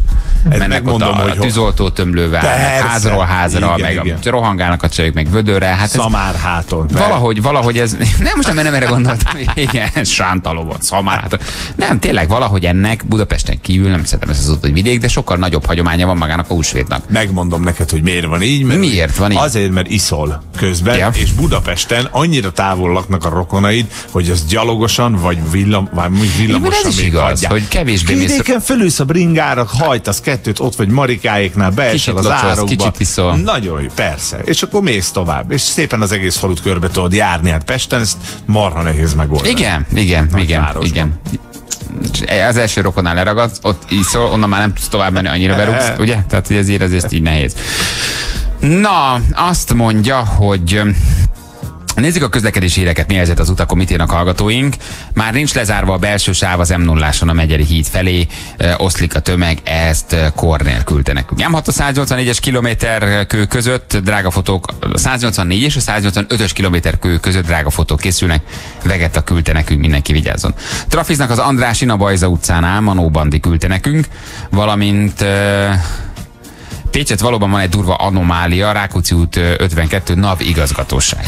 Mennek oda a tűzoltó tömlővel, házról házra, igen, meg igen. rohangálnak a csajok, meg vödörre. Hát Szamárháton. Valahogy, valahogy ez... Nem, most nem, nem erre gondoltam. Igen, Sántalovon, Szamárháton. Nem, tényleg valahogy ennek Budapesten kívül, nem szeretem ezt az ott, hogy vidék, de sokkal nagyobb hagyománya van magának a húsvétnak. Megmondom neked, hogy miért van így. Mert miért van így? Azért, mert iszol közben, ja. és Budapesten annyira távol laknak a rokonaid, hogy az gyalogosan, vagy villam, vagy villamosan. Ez is igaz, hogy kevésbé vidéken fölülsz a bringára, hajtasz kettőt, ott vagy Marikáéknál, beesel az árokba. Nagyon jó, persze. És akkor mész tovább. És szépen az egész falut körbe tudod járni. Hát Pesten ezt marha nehéz megoldani. Igen, igen, igen, igen. Az első rokonál leragadsz, ott iszol, onnan már nem tudsz tovább menni, annyira berúgsz, ugye? Tehát, hogy ezért ezért így nehéz. Na, azt mondja, hogy Nézzük a közlekedési híreket, mi helyzet az utakon, mit írnak hallgatóink. Már nincs lezárva a belső sáv az M nulláson a Megyeri híd felé, oszlik a tömeg, ezt kornél küldtenek. M hat a száznyolcvannégyes kilométer kő között drága fotók, a száznyolcvannégy és a száznyolcvanötös kilométer kő között drága fotók készülnek, Vegetta küldte nekünk, mindenki vigyázzon. Trafiznak az Andrásin a Bajza utcánál, Manó Bandi küldte nekünk, valamint... Pécsett valóban van egy durva anomália, Rákóczi út ötvenkettő, NAV igazgatóság.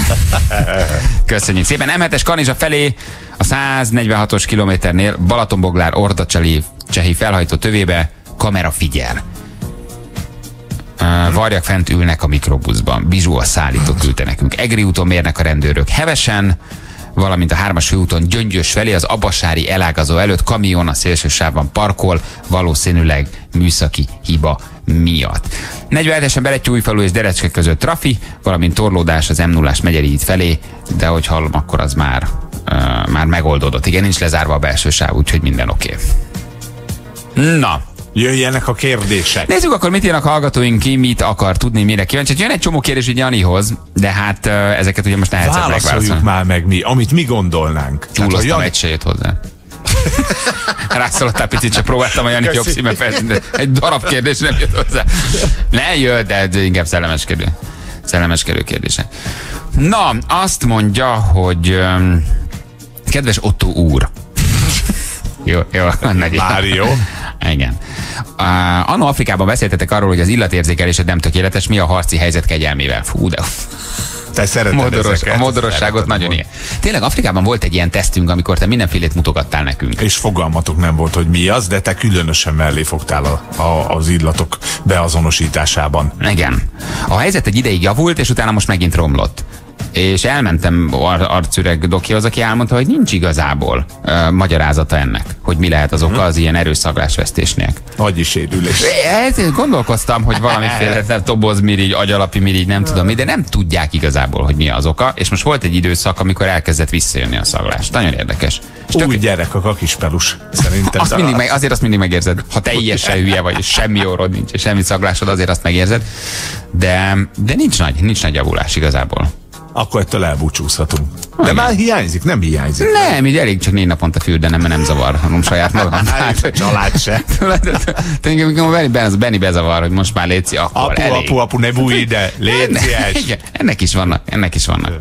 Köszönjük szépen. M hetes Kanizsa felé a száznegyvenhatos kilométernél Balatonboglár Ordacseli csehi felhajtó tövébe kamera figyel. Varjak fent ülnek a mikrobuszban. Bizsó a szállító küldte nekünk. Egri úton mérnek a rendőrök hevesen, valamint a hármas főúton Gyöngyös felé az Abasári elágazó előtt kamion a szélső sávban parkol, valószínűleg műszaki hiba miatt. negyvenhetesen Berettyújfalu és Derecske között trafi, valamint torlódás az M nullás Megyeri híd felé, de hogy hallom, akkor az már, uh, már megoldódott. Igen, nincs lezárva a belső sáv, úgyhogy minden oké. Okay. Na, jöjjenek a kérdések. Nézzük akkor, mit írnak hallgatóink, ki mit akar tudni, mire kíváncsi. Jön egy csomó kérdés ugye Janihoz, de hát uh, ezeket ugye most nehezebb megválaszolni. Válaszoljuk már meg mi, amit mi gondolnánk. Túloztam, Jani... egy se jött hozzá. Rászolottál picit, csak próbáltam a Janit jobb szíme felszínű. Egy darab kérdés nem jött hozzá. Ne jött, de inkább szellemeskedő. Szellemeskedő kérdése. Na, azt mondja, hogy um, kedves Otto úr. Jó, jó. Már jó. Igen. Uh, Anno Afrikában beszéltetek arról, hogy az illatérzékelésed nem tökéletes, mi a harci helyzet kegyelmével. Fú, de... Te szereted modoros, ezeket, a modorosságot nagyon ilyen. Tényleg Afrikában volt egy ilyen tesztünk, amikor te mindenfélét mutogattál nekünk. És fogalmatok nem volt, hogy mi az, de te különösen mellé fogtál a, a, az illatok beazonosításában. Igen. A helyzet egy ideig javult, és utána most megint romlott. És elmentem ar arcüreg dokihoz, aki elmondta, hogy nincs igazából uh, magyarázata ennek, hogy mi lehet az oka hmm. az ilyen erős szaglásvesztésnek. Agyi sérülés. Ezért gondolkoztam, hogy valamiféle tobozmirigy, agyalapi mirigy, nem tudom mi, de nem tudják igazából, hogy mi az oka, és most volt egy időszak, amikor elkezdett visszajönni a szaglás. Nagyon érdekes. Tök... Új gyerekek a kis pelus, szerintem. Azt mindig meg, azért azt mindig megérzed, ha teljesen hülye vagy, és semmi orrod nincs, és semmi szaglásod, azért azt megérzed, de, de nincs nagy, nincs nagy javulás igazából. Akkor ettől elbúcsúzhatunk. De igen. Már hiányzik, nem hiányzik. Nem, így elég csak négy naponta fürdenem, mert nem zavarhatom saját magam. Hát, a család se. Tényleg, amikor Benni bezavar, hogy most már léci, akkor apu, elég. Apu, apu, ne bújj ide, léci. Ennek is vannak, ennek is vannak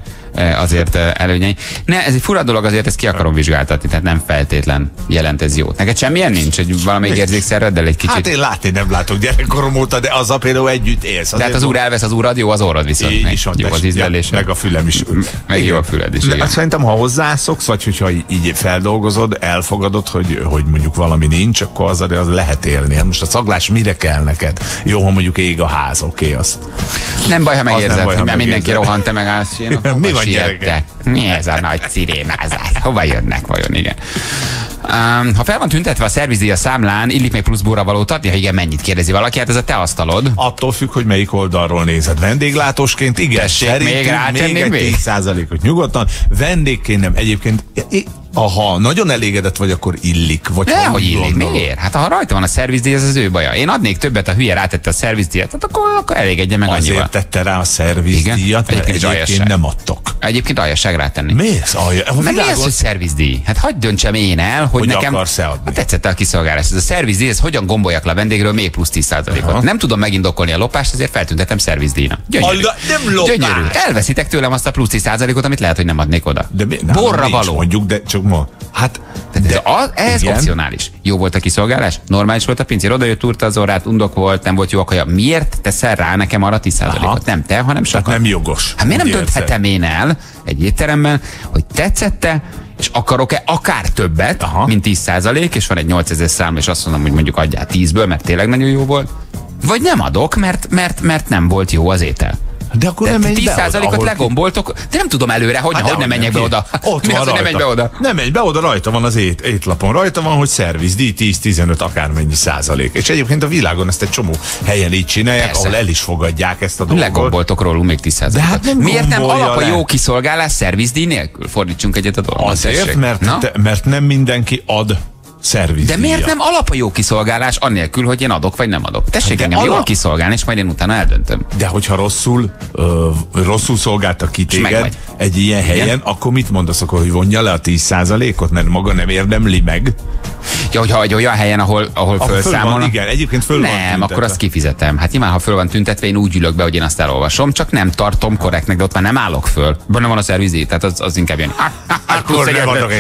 azért előnyei. Ne, ez egy fura dolog, azért ezt ki akarom vizsgáltatni, tehát nem feltétlen jelent ez jót. Neked semmilyen nincs, hogy valamelyik érzékszerveddel egy kicsit... Hát én látni nem látok gyerekkorom óta, de az a például együtt élsz. Tehát az úr elvesz az úrad, jó az orrad viszont. Így is van, jó az ízlelése. Meg a fülem is. Meg jó a füled is. Hát szerintem, ha hozzászoksz, vagy hogyha így feldolgozod, elfogadod, hogy, hogy mondjuk valami nincs, akkor az, az lehet élni. Hát most a szaglás mire kell neked? Jó, ha mondjuk ég a ház, oké, okay, azt. Nem baj, ha megérzed, baj, ha hogy mindenki rohan, te megállsz. Mi van, gyerekek? Mi ez a nagy szirénázás? Hova jönnek vajon, igen. Um, ha fel van tüntetve a szervizdíj a számlán, illik még plusz búravalót adni? Ha igen, mennyit kérdezi valaki? Hát ez a te asztalod. Attól függ, hogy melyik oldalról nézed. Vendéglátósként, igen, szerintünk még, még egy tíz százalékot nyugodtan. Vendégként nem. Egyébként, aha, nagyon elégedett vagy, akkor illik. Vagy de, hogy illik, miért? Hát ha rajta van a szervizdíj, ez az ő baja. Én adnék többet, a hülye rátette a szervizdíjat, hát akkor, akkor elégedjen meg annyival. Azért tette rá a szervizdíjat, mert egyébként, egyébként nem adtok. Egyébként aljasság rátenni. Miért? Meg mi az, hogy szervizdíj? Hát hagyd döntsem én el, hogy, hogy nekem hát tetszett a kiszolgálás. Ez a szervizdíj, ez hogyan gomboljak le a vendégről még plusz tíz százalékot. Nem tudom megindokolni a lopást, ezért feltüntetem szervizdíjnak. Gyönyörű. Nem gyönyörű. Elveszitek tőlem azt a plusz tíz százalékot, amit lehet, hogy nem adnék oda. De mi, nem, borra nincs, való. Mondjuk, de csak ma. Hát, de, de az, ez igen. Opcionális. Jó volt a kiszolgálás? Normális volt a pincér, oda jött, úrta az orrát, undok volt, nem volt jó a kaja. Miért teszel rá nekem arra tíz százalékot? Nem te, hanem sokan. Nem jogos. Hát miért nem dönthetem én el egy étteremben, hogy tetszette, és akarok-e akár többet, aha, mint tíz százalék, és van egy nyolcezer szám, és azt mondom, hogy mondjuk adjál tízből, mert tényleg nagyon jó volt, vagy nem adok, mert, mert, mert nem volt jó az étel. De akkor de nem menj be oda, ahol... legomboltok, de nem tudom előre, hogy hát ne, hogy nem menjek be oda. Ott mi van az, hogy nem menj be oda? Nem menj be oda, rajta van az ét, étlapon, rajta van, hogy szervizdíj tíz-tizenöt akármennyi százalék. És egyébként a világon ezt egy csomó helyen így csinálják, persze, ahol el is fogadják ezt a dolgot. Legomboltok rólunk még tíz százalékot. Hát miért nem alap a jó kiszolgálás szervizdíj nélkül? Fordítsunk egyet a dolgot. Azért, mert, te, mert nem mindenki ad szervizdíja. De miért nem alap a jó kiszolgálás, annélkül, hogy én adok vagy nem adok? Tessék de engem ala... jól kiszolgálni, és majd én utána eldöntöm. De hogyha rosszul, ö, rosszul szolgáltak ki téged egy ilyen helyen, igen? Akkor mit mondasz, akkor, hogy vonja le a tíz százalékot, mert maga nem érdemli meg? Ja, hogyha egy olyan helyen, ahol, ahol fölszámolnak. Igen, egyébként föl nem, van tüntetve. Akkor azt kifizetem. Hát nyilván, ha föl van tüntetve, én úgy ülök be, hogy én azt elolvasom, csak nem tartom korrektnek, de ott már nem állok föl. Benne van a szervizdíj, tehát az, az inkább ilyen.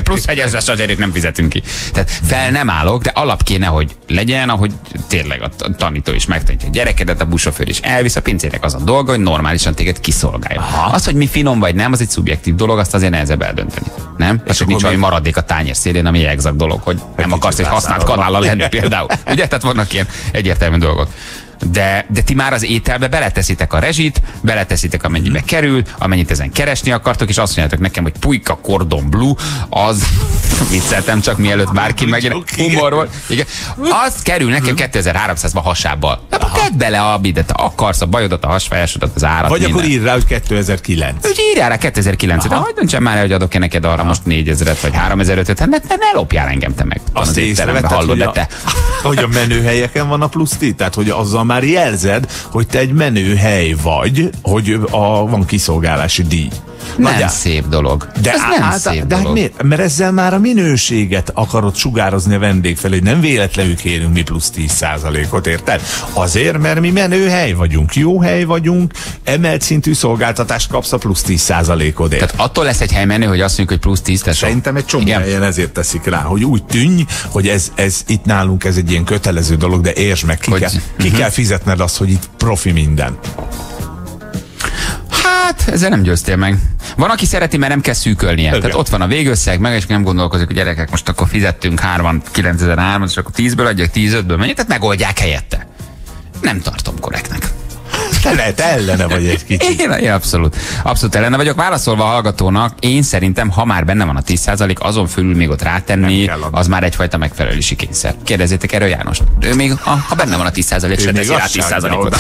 Plusz egy ezres azért nem fizetünk ki. Tehát fel nem állok, de alap kéne, hogy legyen, ahogy tényleg a tanító is megtanítja a gyerekedet, a buszsofőr is elvisz, a pincének az a dolga, hogy normálisan téged kiszolgálja. Az, hogy mi finom vagy nem, az egy szubjektív dolog, azt azért nehezebb eldönteni. Nem? És nincs olyan maradék a tányér szélén, ami egzakt dolog, hogy nem akarsz egy használt kanállal lenni például. Ugye? Tehát vannak ilyen egyértelmű dolgok. De, de ti már az ételbe beleteszitek a rezsit, beleteszitek amennyibe kerül, amennyit ezen keresni akartok, és azt mondjátok nekem, hogy pulyka cordon bleu, az vicceltem csak mielőtt bárki megint humor volt. Igen. Az kerül nekem kétezer-háromszázba hasábbal. Na, tedd bele a bidet, akarsz a bajodat, a hasfájásodat, az árat. Vagy minden. Akkor írj rá, hogy kétezer-kilenc. Úgy írjál rá kétezer-kilencet. De hagyd döntsem már, hogy adok-e neked arra aha. Most négyezret vagy háromezer-ötszázat. Hát ne, ne lopjál engem te meg. Azt észrevetted, hallod, hogy, te. A, hogy a menőhelyeken van a plusz ti? Tehát, hogy azzal már jelzed, hogy te egy menőhely vagy, hogy a, van kiszolgálási díj. Nagy nem á... szép dolog. De ez á, nem á, szép de, dolog. De hát miért? Mert ezzel már a minőséget akarod sugározni a vendég felé, hogy nem véletlenül kérünk mi plusz tíz százalékot, érted? Azért, mert mi menőhely vagyunk, jó hely vagyunk, emelt szintű szolgáltatást kapsz a plusz tíz százalékodért. Tehát attól lesz egy hely menő, hogy azt mondjuk, hogy plusz tíz teszem. Szerintem egy csomó helyen ezért teszik rá, hogy úgy tűnj, hogy ez, ez itt nálunk ez egy ilyen kötelező dolog, de értsd meg, ki, hogy... kell, ki uh-huh. kell fizetned azt, hogy itt profi minden. Hát, ezzel nem győztél meg. Van, aki szereti, mert nem kell szűkölnie. Okay. Tehát ott van a végösszeg, meg és nem gondolkozik, hogy gyerekek, most akkor fizettünk hárman, kilencezer-háromszázat, és akkor tízből adjak, tíz ötből menjél, tehát megoldják helyette. Nem tartom korrektnek. Te lehet ellene vagy egy kicsit. Én, én abszolút, abszolút ellene vagyok. Válaszolva a hallgatónak, én szerintem, ha már benne van a tíz százalék, azon fölül még ott rátenni, az már egyfajta megfelelési kényszer. Kérdezzétek erről Jánost. Ő még, ha benne van a tíz százalék, se teszi rá tíz százalékot.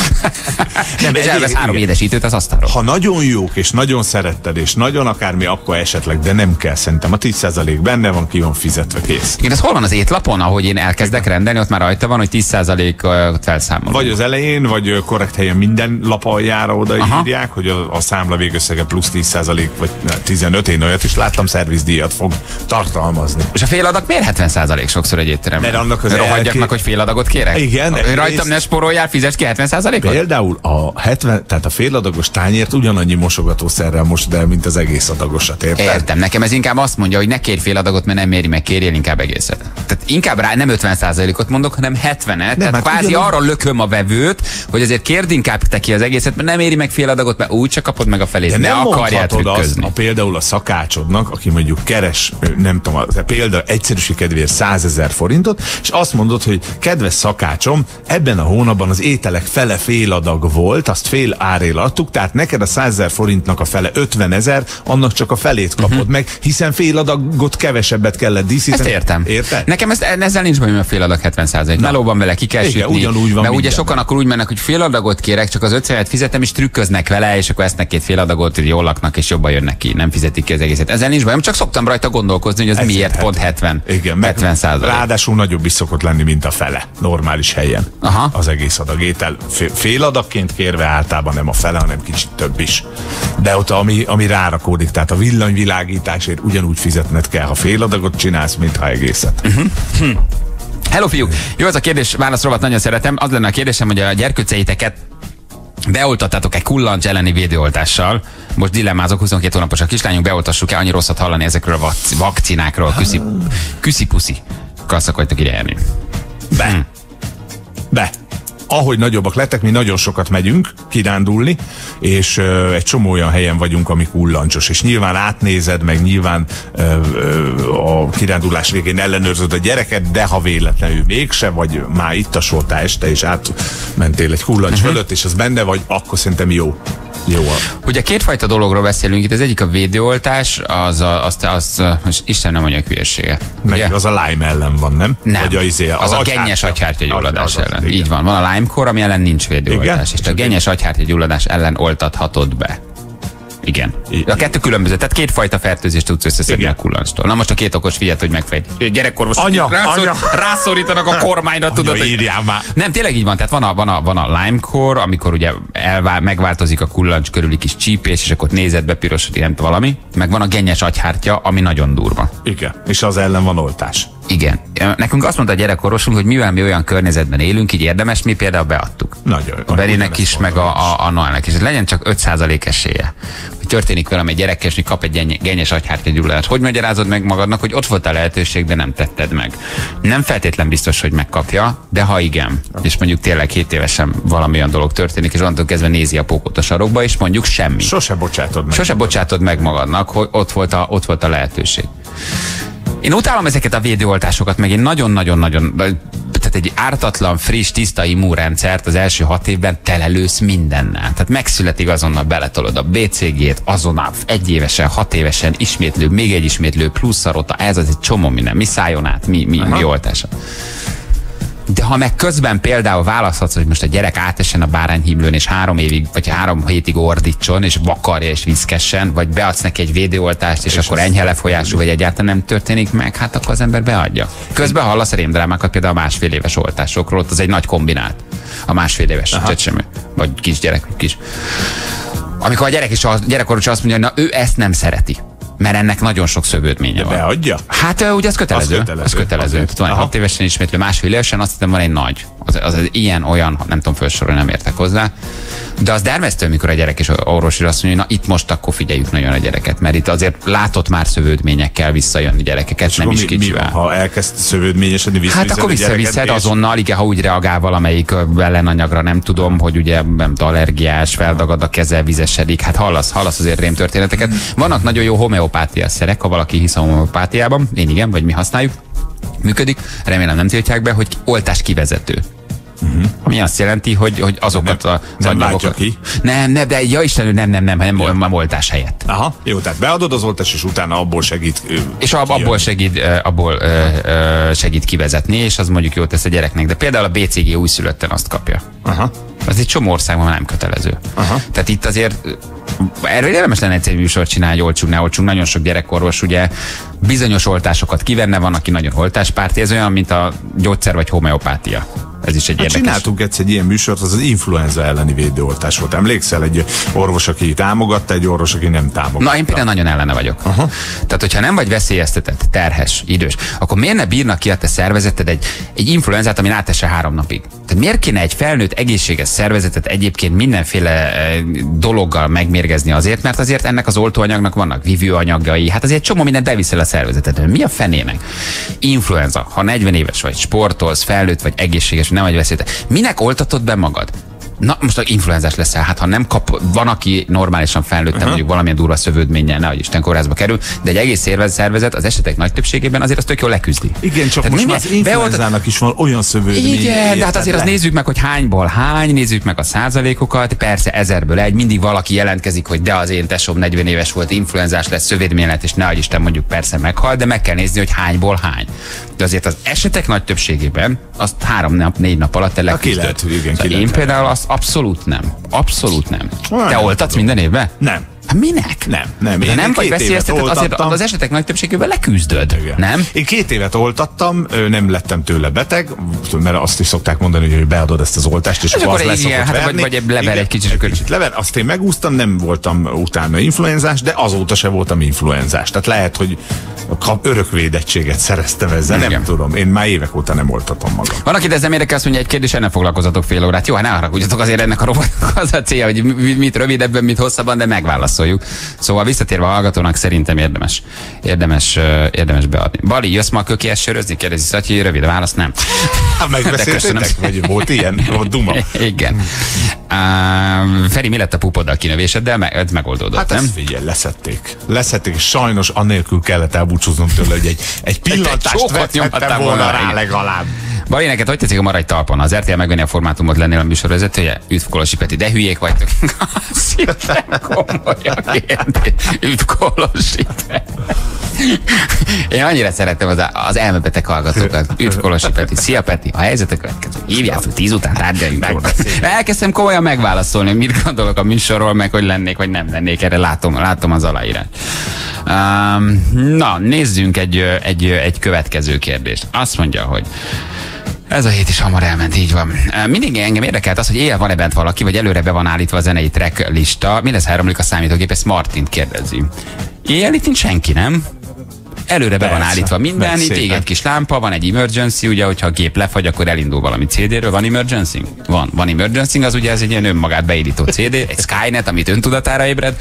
Nem, és elvesz három édesítőt az asztalról. Ha nagyon jók, és nagyon szeretted, és nagyon akármi, akkor esetleg, de nem kell szerintem. A tíz százalék benne van, ki van fizetve, kész. Igen, ez hol van az étlapon, ahogy én elkezdek rendelni, ott már rajta van, hogy tíz százalékot felszámolunk. Vagy az elején, vagy korrekt helyen minden lap aljára odaírják, hogy a, a számla végösszege plusz tíz százalék vagy tizenöt, én olyat is láttam, szervizdíjat fog tartalmazni. És a féladag miért hetven százalék sokszor egy étteremben? Mert annak az elké... meg, hogy féladagot kérek? Igen. A, rajtam ne sporoljál, fizes ki hetven százalékot? Például a hetven, tehát a féladagos tányért ugyanannyi mosogatószerrel mosod el, mint az egész adagosat, érted? Értem, nekem ez inkább azt mondja, hogy ne kérj féladagot, mert nem éri meg, kérjél inkább egészet. Tehát inkább rá nem ötven százalékot mondok, hanem hetvenet, tehát kvázi ugyan... arra lököm a vevőt, hogy azért kérd inkább te ki az egészet, mert nem éri meg fél adagot, mert úgy csak kapod meg a felét. De nem ne akarjál trükközni. Azt, például a szakácsodnak, aki mondjuk keres, nem tudom, például egyszerűség kedvéért százezer forintot, és azt mondod, hogy kedves szakácsom, ebben a hónapban az ételek fele fél adag volt, azt fél árért adtuk, tehát neked a százezer forintnak a fele ötvenezer, annak csak a felét kapod uh-huh. meg, hiszen fél adagot kevesebbet kellett díszíteni. Ezt értem. Érted? Nekem ez, ezzel nincs baj, mert fél adag hetven százalék. Melóban vele ki kell sütni, mert ugye sokan akkor úgy mennek, hogy fél adagot kérek, csak az ötszázat fizetem, és trükköznek vele, és akkor esznek két fél adagot, jól laknak, és jobban jönnek ki, nem fizetik ki az egészet. Ezzel nincs bajom, csak szoktam rajta gondolkozni, hogy az ez miért hetven. Pont hetven. Igen, hetven százalék. Ráadásul nagyobb is szokott lenni, mint a fele, normális helyen. Aha. Az egész adag étel. Fél adagként kérve általában nem a fele, hanem kicsit több is. De ott, ami, ami rárakódik, tehát a villanyvilágításért ugyanúgy fizetned kell, ha fél adagot csinálsz, mint ha egészet. Uh-huh. Hm. Hello, fiúk! Jó, az a kérdés, válaszrovat nagyon szeretem. Az lenne a kérdésem, hogy a gyerkőceiteket beoltattátok-e kullancs elleni védőoltással? Most dilemmázok, huszonkét hónapos a kislányunk, beoltassuk-e? Annyi rosszat hallani ezekről a vakcinákról. Küszi, küszi-puszi. Kasszakoltak ide járni. Be. Be. Ahogy nagyobbak lettek, mi nagyon sokat megyünk kirándulni, és ö, egy csomó olyan helyen vagyunk, ami kullancsos. És nyilván átnézed, meg nyilván ö, ö, a kirándulás végén ellenőrzöd a gyereket, de ha véletlenül mégse, vagy már itt a soltál este, és átmentél egy kullancs uh-huh. fölött, és az benne vagy, akkor szerintem jó. Jó. Ugye kétfajta dologról beszélünk itt, az egyik a védőoltás, az, a, az, az, az Isten nem mondja hülyeséget. Meg az a Lyme ellen van, nem? Nem. Vagy a, izé, az, az a gennyes agyhártyagyulladás ellen. Igen. Így van, van a Lyme-kor, ami ellen nincs védőoltás. Igen? És a gennyes agyhártyagyulladás ellen oltathatod be. Igen. A kettő különböző, tehát kétfajta fertőzést tudsz összeszedni a kullancstól. Na most a két okos figyelt, hogy megfejt. Gyerekkorvos rászor, rászorítanak a kormányra, anya, tudod, hogy... már. Nem, tényleg így van, tehát van a, van a, van a Lyme-kor, amikor ugye elvál, megváltozik a kullancs körüli kis csípés, és akkor nézetbe pirosodik, nem tudom, valami. Meg van a gennyes agyhártya, ami nagyon durva. Igen, és az ellen van oltás. Igen. Nekünk azt mondta a gyerekkorvosunk, hogy mivel mi olyan környezetben élünk, így érdemes, mi például beadtuk. Nagyon. A Berinek is, meg a, a, a Noelnek is. Legyen csak öt százalék esélye, hogy történik velem egy gyerekes, hogy kap egy gennyes agyhártyagyulladást. Hogy magyarázod meg magadnak, hogy ott volt a lehetőség, de nem tetted meg? Nem feltétlen biztos, hogy megkapja, de ha igen, és mondjuk tényleg hét évesen valamilyen dolog történik, és onnantól kezdve nézi a pókot a sarokba, és mondjuk semmi. Sose bocsátod meg. Sose bocsátod meg magadnak, hogy ott volt a, ott volt a lehetőség. Én utálom ezeket a védőoltásokat, meg én nagyon-nagyon-nagyon, tehát egy ártatlan, friss, tiszta immunrendszert az első hat évben telelősz mindennel. Tehát megszületik, azonnal beletolod a bé cé gét, azonnal egyévesen, hat évesen ismétlő, még egy ismétlő, plusz szarota, ez az egy csomó minden, mi szájon át, mi, mi, mi oltása. De ha meg közben például választhatsz, hogy most a gyerek átesen a bárányhimlőn, és három évig, vagy három hétig ordítson, és vakarja, és viszkessen, vagy beadsz neki egy védőoltást, és, és akkor enyhe lefolyású, vagy egyáltalán nem történik meg, hát akkor az ember beadja. Közben hallasz rémdrámákat például a másfél éves oltásokról, ott az egy nagy kombinát. A másfél éves csecsemő, vagy kisgyerek, kis. Amikor a gyerek is, a gyerekkoros azt mondja, hogy na ő ezt nem szereti, mert ennek nagyon sok szövődménye van. Beadja? Hát ugye az kötelező. Az kötelező. Az kötelező. Van hat évesen ismétlő, másfél évesen, azt hiszem van egy nagy. Az, az, az ilyen, olyan, nem tudom felsorolni, nem értek hozzá. De az dermesztő, amikor a gyerek és orvosira azt mondja, hogy na itt most akkor figyeljük nagyon a gyereket, mert itt azért látott már szövődményekkel visszajönni gyerekeket, és nem is kicsivel. Ha elkezd szövődményesedni, visszaviszed. Hát akkor visszaviszed és... azonnal, igen, ha úgy reagál valamelyik ellenanyagra, nem tudom, hogy ugye nem allergiás, feldagad a keze, vizesedik. Hát hallasz, hallasz azért rémtörténeteket. Vannak nagyon jó homeopátiás szerek, ha valaki hisz a homeopátiában, én igen, vagy mi használjuk, működik, remélem nem tiltják be, hogy oltás kivezető. Uh-huh. Ami azt jelenti, hogy, hogy azokat nem, az nem anyagokat... ki. Nem, nem, de ja Istenő, nem, nem, nem, nem, nem, nem oltás helyett. Aha, jó, tehát beadod az oltás, és utána abból segít ő, És ab, abból, segít, abból ö, ö, segít kivezetni, és az mondjuk jól tesz a gyereknek. De például a bé cé gé újszülötten azt kapja. Aha. Az egy csomó országban nem kötelező. Aha. Tehát itt azért... Erről érdemes lenne egy műsort csinálni, hogy oltsunk, ne oltsunk. Nagyon sok gyerekorvos ugye bizonyos oltásokat kivenne, van, aki nagyon oltáspárti. Ez olyan, mint a gyógyszer vagy homeopátia. Ez is egy hát érdekes. Csináltunk egyszer egy ilyen műsort, az az influenza elleni védőoltás volt. Emlékszel, egy orvos, aki támogatta, egy orvos, aki nem támogatta. Na, én például nagyon ellene vagyok. Aha. Tehát, hogyha nem vagy veszélyeztetett, terhes, idős, akkor miért ne bírnak ki a te szervezeted egy, egy influenzát, ami átesse három napig? Tehát miért kéne egy felnőtt egészséges szervezetet egyébként mindenféle dologgal megmérgezni azért, mert azért ennek az oltóanyagnak vannak vívőanyagai, hát azért csomó mindent beviszel a szervezeted. Mi a fenének? Influenza, ha negyven éves vagy, sportolsz, felnőtt vagy, egészséges, nem vagy veszélyt. Minek oltatod be magad? Na, most a influenzás leszel, hát ha nem kap, van, aki normálisan felnőttem, uh-huh. mondjuk valamilyen durva szövődménnyel, nehogy Isten kórházba kerül, de egy egész szervezet az esetek nagy többségében azért azt tök jól leküzdi. Igen, csak tehát most már az influenzának is van olyan szövődmény. Igen, de hát azért azt nézzük meg, hogy hányból hány, nézzük meg a százalékokat, persze ezerből egy, mindig valaki jelentkezik, hogy de az én tesóm negyven éves volt, influenzás lesz, szövődmény lett, és nehogy Isten mondjuk persze meghal, de meg kell nézni, hogy hányból hány. De azért az esetek nagy többségében azt három nap, négy nap alatt leküzdött. Én például azt abszolút nem. Abszolút nem. Olyan Te nem oltatsz tudom. minden évben? Nem. Hát minek? Nem. nem. De nem vagy veszélyeztetett, azért az esetek nagy többségében leküzdöd. Igen. Nem? Én két évet oltattam, nem lettem tőle beteg, mert azt is szokták mondani, hogy beadod ezt az oltást, és akkor lesz szokott hát verni. Vagy, vagy lever igen, egy kicsit. Egy kicsit lever. Azt én megúsztam, nem voltam utána influenzás, de azóta se voltam influenzás. Tehát lehet, hogy örökvédettséget szereztem ezzel, nem igen. tudom. Én már évek óta nem oltatom magam. Van, akit ezzel érdekel, azt mondja, egy kérdés, ennek foglalkozatok fél órát. Jó, hát ne haragudjatok, azért ennek a rovatnak az a célja, hogy mit rövidebben, mit hosszabban, de megválasz. Szóval visszatérve a hallgatónak, szerintem érdemes, érdemes, érdemes beadni. Bali, jössz ma a kökihez sörözni? Kérdezi Szatyi, rövid válasz, nem. Megbeszéltétek, vagy volt ilyen, volt duma. Igen. Uh, Feri, mi lett a pupoddal kinövéseddel? Me megoldódott, hát nem? Hát figyelj, leszették. Leszették, sajnos anélkül kellett elbúcsúznom tőle, hogy egy, egy pillantást vettem volna rá legalább. Bali, neked hogy tetszik a Maradj talpon? Az er té el megvenni a formátumot, lennél a műsorvezetője? Üdv Kolosi Peti, de hülyék vagytok. Szívem, komoly a kérdés. Üdv Kolosi Peti. Én annyira szeretem az, az elmebeteg hallgatókat. Üdv Kolosi Peti. Szia Peti, a helyzet a következő. Hívjál fel tíz után, tárgyaljuk meg. Elkezdtem komolyan megválaszolni, hogy mit gondolok a műsorról, meg hogy lennék, vagy nem lennék. Erre látom, látom az aláírás. Um, na, nézzünk egy, egy, egy következő kérdést. Azt mondja, hogy ez a hét is hamar elment, így van. Mindig engem érdekelt az, hogy éjjel van-e bent valaki, vagy előre be van állítva a zenei track lista. Mi lesz, ha elromlik a számítógép? Ezt Martint kérdezi. Éjjel itt nincs senki, nem? Előre be van állítva minden, itt ég egy kis lámpa, van egy emergency, ugye, hogyha a gép lefagy, akkor elindul valami cé dé-ről. Van emergency? Van. Van emergency, az ugye ez egy ilyen önmagát beindító cé dé, egy Skynet, amit öntudatára ébred.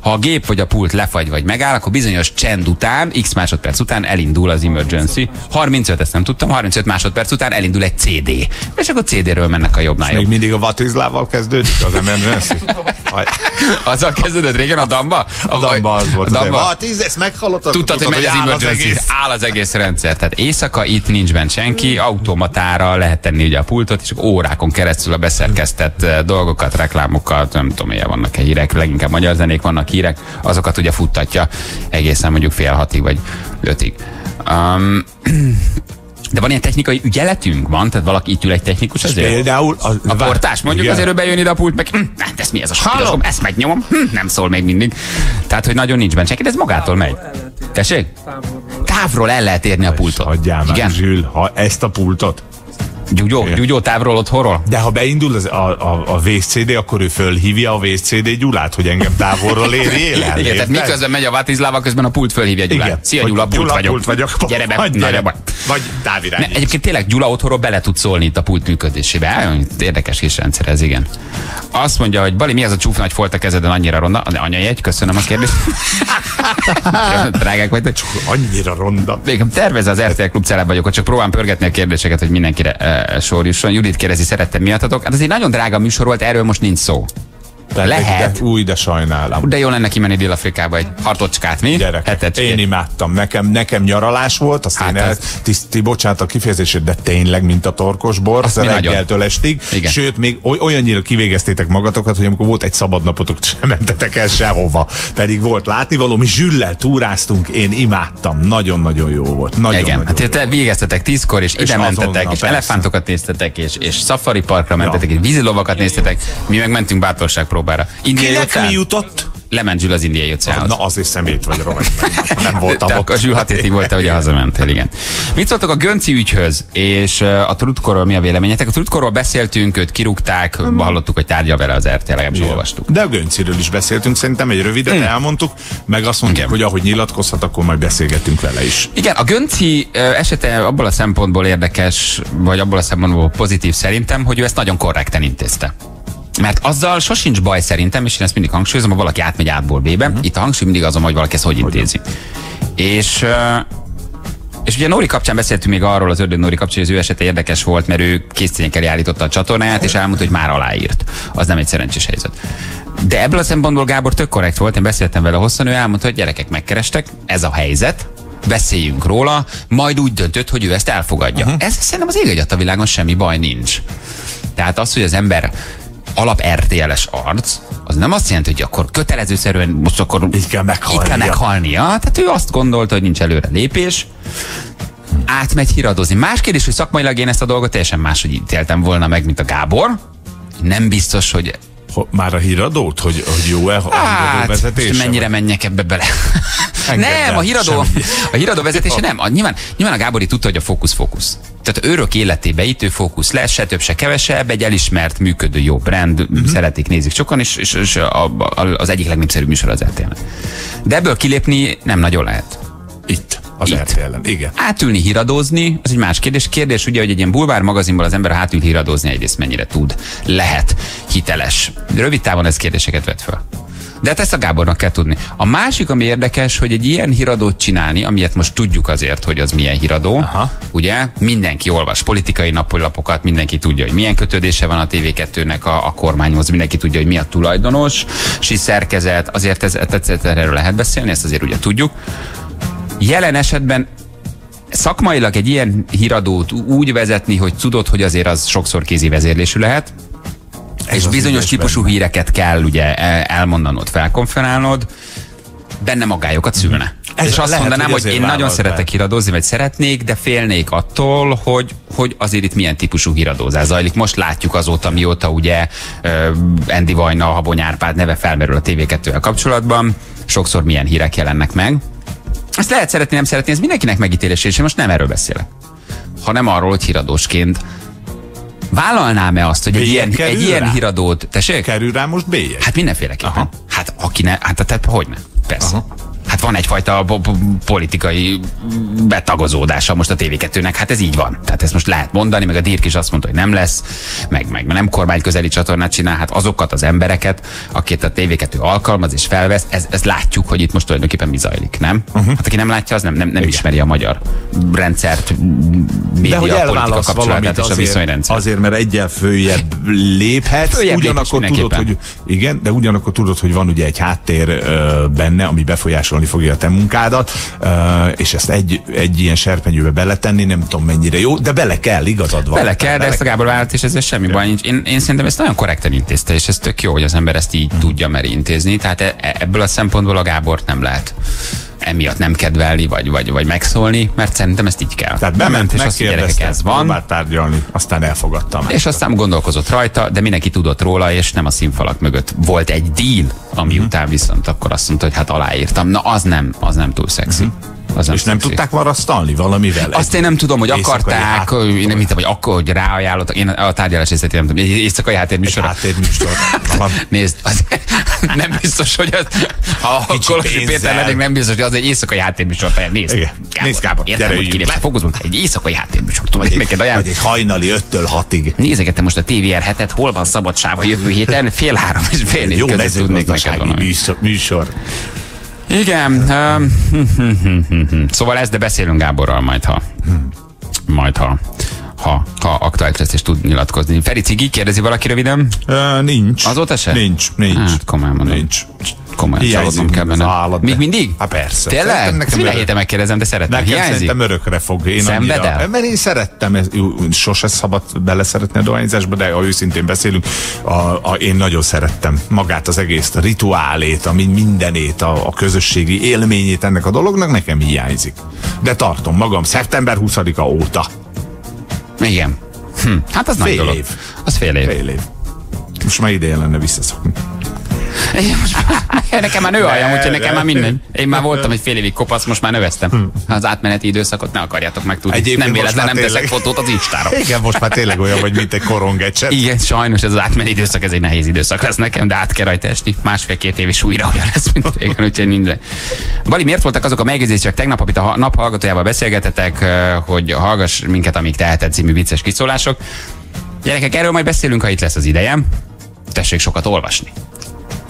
Ha a gép vagy a pult lefagy vagy megáll, akkor bizonyos csend után, x másodperc után elindul az emergency. harmincöt, ezt nem tudtam, harmincöt másodperc után elindul egy cé dé. És akkor cé dé-ről mennek a jobbnál jobb. Még mindig a vatizlával kezdődik az emergency. Azzal kezdődött régen a damba? A damba az volt. A tíz, ezt meghallottad? Tudtad, hogy megy az emergency, áll az egész rendszer. Tehát éjszaka itt nincs bent senki, automatára lehet tenni ugye a pultot, és órákon keresztül a beszerkesztett dolgokat, reklámokat, nem tudom, milyen vannak hírek, leginkább magyar zenék vannak hírek, azokat ugye futtatja egészen mondjuk fél hatig vagy ötig. Um, De van ilyen technikai ügyeletünk? Van? Tehát valaki itt ül egy technikus azért? Például a, a portás mondjuk igen. Azért ő bejön ide a pult, meg hm, hát ez mi ez a sapíroskom, ezt megnyomom, hm, nem szól még mindig. Tehát, hogy nagyon nincs benne senki, de ez magától megy. Tessék? Távról el lehet érni a pultot. Hagyjál már, Zsül, ha ezt a pultot. Gyugyó, Gyugyó távról otthonról? De ha beindul az, a, a, a vé cé dé, akkor ő fölhívja a vé cé dé Gyulát, hogy engem távolról érjél el. Igen, tehát miközben megy a Vátislávval, közben a pult fölhívja Gyulát. Igen. Szia Gyula, pult Gyula, vagyok. Pult vagyok. Gyere be, gyere be. Vagy távirányít. Ne, egyébként tényleg Gyula otthonról bele tud szólni itt a pult működésébe. Érdekes kis rendszer ez, igen. Azt mondja, hogy Bali, mi az a csúf nagy folt a kezeden annyira ronda? Anyajegy, köszönöm a kérdést. Drágák vagy, csak annyira ronda. Végem tervez az er té el Klub celeb vagyok, csak próbálom pörgetni a kérdéseket, hogy mindenkire sor jusson. Judit kérdezi, szerettem miattatok. Hát ez egy nagyon drága műsor volt, erről most nincs szó. Tehát lehet. Új, de sajnálom. De jó lenne kimenni Dél-Afrikába egy hartocskát, mi? Gyerekek, én imádtam. Nekem, nekem nyaralás volt, azt hát én el, tiszti, bocsánat a kifejezését, de tényleg, mint a torkos bor, reggeltől estig. Igen. Sőt, még olyannyira kivégeztétek magatokat, hogy amikor volt egy szabad napotok, sem mentetek el sehova. Pedig volt látnivaló, mi Zsüllel túráztunk, én imádtam. Nagyon-nagyon jó volt. Nagyon, igen, nagyon hát te végeztetek tízkor, és, és ide mentetek, és elefántokat néztetek, és, és safari parkra mentetek, ja. És vízilovakat néztetek, mi meg mentünk bátorság próbára. Kinek mi jutott? Lement Zsül az indiai óceánhoz. Na azért szemét vagy rohagy. Nem voltam de, ott. A Zsül hat hétig volt, hogy hazamentél, igen. Mit szóltok a Gönci ügyhöz? És a Trutkorról mi a véleményetek? A Trutkorról beszéltünk, őt kirúgták, hmm. Hallottuk, hogy tárgyal vele az er té el, legalábbis olvastuk. De a Gönciről is beszéltünk, szerintem egy rövidet hmm. elmondtuk, meg azt mondjuk, igen. Hogy ahogy nyilatkozhat, akkor majd beszélgetünk vele is. Igen, a Gönci esete abból a szempontból érdekes, vagy abból a szempontból pozitív szerintem, hogy ő ezt nagyon korrekten intézte. Mert azzal sosincs baj szerintem, és én ezt mindig hangsúlyozom, ha valaki átmegy átból B-be, uh-huh. Itt a hangsúly mindig azon, hogy valaki ezt hogy intézi. És, és ugye Nóri kapcsán beszéltünk még arról, az Ördög Nóri kapcsán, hogy az ő esete érdekes volt, mert ő készítényekkel állította a csatornáját, és elmondta, hogy már aláírt. Az nem egy szerencsés helyzet. De ebből a szempontból Gábor tök korrekt volt, én beszéltem vele hosszan, ő elmondta, hogy gyerekek megkerestek, ez a helyzet, beszéljünk róla, majd úgy döntött, hogy ő ezt elfogadja. Uh-huh. Ez szerintem az ég egyatta világon semmi baj nincs. Tehát az, hogy az ember alap er té el-es arc, az nem azt jelenti, hogy akkor kötelezőszerűen most akkor így kell meghalnia. Így kell meghalnia. Tehát ő azt gondolta, hogy nincs előre lépés, átmegy híradozni. Más kérdés, hogy szakmailag én ezt a dolgot teljesen máshogy ítéltem volna meg, mint a Gábor. Nem biztos, hogy már a híradót, hogy, hogy jó-e a hát, híradó vezetése? Mennyire vagy? Menjek ebbe bele? Nem, a híradó, a híradó vezetése nem. A, nyilván, nyilván a Gábori tudta, hogy a fókusz-fókusz. Tehát örök életébe itő fókusz lesz, se több, se kevesebb, egy elismert, működő jó brand, mm-hmm. Szeretik, nézik sokan, és, és, és a, a, az egyik legnépszerűbb műsor az er té el-en. De ebből kilépni nem nagyon lehet. Itt. Az er té el-en, igen. Átülni, híradózni, az egy más kérdés. Kérdés ugye, hogy egy ilyen bulvár magazinból az ember hátül híradózni egyrészt mennyire tud, lehet, hiteles. Rövid távon ez kérdéseket vet fel. De hát ezt a Gábornak kell tudni. A másik, ami érdekes, hogy egy ilyen híradót csinálni, amilyet most tudjuk azért, hogy az milyen híradó, aha. Ugye? Mindenki olvas politikai napilapokat, mindenki tudja, hogy milyen kötődése van a té vé kettőnek a, a kormányhoz, mindenki tudja, hogy mi a tulajdonos, és szerkezet, azért ez, ez, ez, erről lehet beszélni, ezt azért ugye tudjuk. Jelen esetben szakmailag egy ilyen híradót úgy vezetni, hogy tudod, hogy azért az sokszor kézi vezérlésű lehet, ez és bizonyos típusú benne. Híreket kell ugye elmondanod, felkonferálnod, benne magályokat szülne. Ez és azt mondanám, hogy, hogy én nagyon szeretek híradózni, vagy szeretnék, de félnék attól, hogy, hogy azért itt milyen típusú híradózás zajlik. Most látjuk azóta, mióta ugye Endi Vajna, Habony Árpád neve felmerül a té vé kettővel kapcsolatban, sokszor milyen hírek jelennek meg. Ezt lehet szeretni, nem szeretni, ez mindenkinek megítélésé, és én most nem erről beszélek, hanem arról, hogy híradósként vállalnám-e azt, hogy egy ilyen, egy ilyen híradót... Tessék? Kerül rá most bélyeg? Hát mindenféleképpen. Aha. Hát aki ne... Hát tehát hogy ne? Persze. Aha. Hát van egyfajta politikai betagozódása most a té vé kettőnek, hát ez így van. Tehát ezt most lehet mondani, meg a Dirk is azt mondta, hogy nem lesz, meg, meg nem kormányközeli csatornát csinál, hát azokat az embereket, akit a té vé kettő alkalmaz és felvesz, ez, ez látjuk, hogy itt most tulajdonképpen mi zajlik, nem? Uh-huh. Hát aki nem látja, az nem, nem, nem ismeri a magyar rendszert, média, politika kapcsolatát és a viszonyrendszert. Azért, mert egyen följebb léphetsz, följebb ugyanakkor tudod, hogy igen, de ugyanakkor tudod, hogy van ugye egy háttér uh, benne, ami befolyásol fogja a te munkádat, és ezt egy, egy ilyen serpenyőbe beletenni, nem tudom mennyire jó, de bele kell, igazad van. Bele kell, de bele ezt a Gábor vállalt, és ezzel semmi baj nincs. Én, én szerintem ezt nagyon korrekten intézte, és ez tök jó, hogy az ember ezt így hmm. tudja meri intézni, tehát e, ebből a szempontból a Gábort nem lehet emiatt nem kedvelni, vagy, vagy, vagy megszólni, mert szerintem ezt így kell. Tehát bement, és azt, gyerekek, ez van. Tárgyalni, aztán elfogadtam. És ezt. aztán gondolkozott rajta, de mindenki tudott róla, és nem a színfalak mögött volt egy deal, ami uh-huh. után viszont akkor azt mondta, hogy hát aláírtam. Na, az nem, az nem túl szexi. Uh-huh. Az nem és szexi. Nem tudták marasztalni valamivel? Azt én nem tudom, hogy akarták, én nem hittem, hogy akkor, hogy ráajánlottak. Én a tárgyalás részletét nem tudom. Egy éjszakai háttérműsor. Háttérműsor. Nézd, az nem biztos, hogy az, ha Kolosi Péter lennék, nem biztos, hogy az egy éjszakai háttérműsor. Nézd, igen. Gábor, nézd Gábor, gyere üljünk le. Fokozunk, egy éjszakai háttérműsor. Vagy egy hajnali öttől hatig. Nézegettem most a té vé er hetet, hol van szabadsága jövő héten, fél három és fél négy között tudnék neked valami. Műsor. Igen. Szóval ezt, de beszélünk Gáborral majd, ha. Majd, ha. ha, ha aktuális lesz és tud nyilatkozni. Feri Cigi, kérdezi valaki röviden? Uh, nincs. Azóta se? Nincs, nincs. Hát komolyan mondom. Nincs. Komolyan hiányzik kell benne. Állat, még mindig? Hát persze. Tényleg? Ezt minden héten megkérdezem, de szeretem. Nekem hiányzik? Szerintem örökre fog. Én annyira, mert én szerettem, sose szabad beleszeretni a dohányzásba, de ha őszintén beszélünk, a, a, én nagyon szerettem magát az egész a rituálét, a mindenét, a, a közösségi élményét ennek a dolognak, nekem hiányzik. De tartom magam szeptember huszadika óta. Igen. Hm. Hát az fél nagy dolog. Év. Az fél év. Fél év. Most már ideje lenne visszaszokni. Nekem már nő aljam, úgyhogy nekem már minden. Én már voltam egy fél évig kopasz, most már növeztem. Az átmeneti időszakot ne akarjátok megtudni. Egyébként nem véletlen, nem tényleg... teszek fotót az Instára. Igen, most már tényleg olyan vagy, mint egy korongecset. Igen, sajnos ez az átmeneti időszak, ez egy nehéz időszak lesz nekem, de át kell rajta esni. Másfél-két év is újra olyan lesz, mint régen, úgyhogy minden. Bali, miért voltak azok a megjegyzések tegnap, amit a nap hallgatójával beszélgetetek, hogy hallgass minket, amíg teheted című vicces kiszólások? Gyerekek, erről majd beszélünk, ha itt lesz az idejem. Tessék sokat olvasni.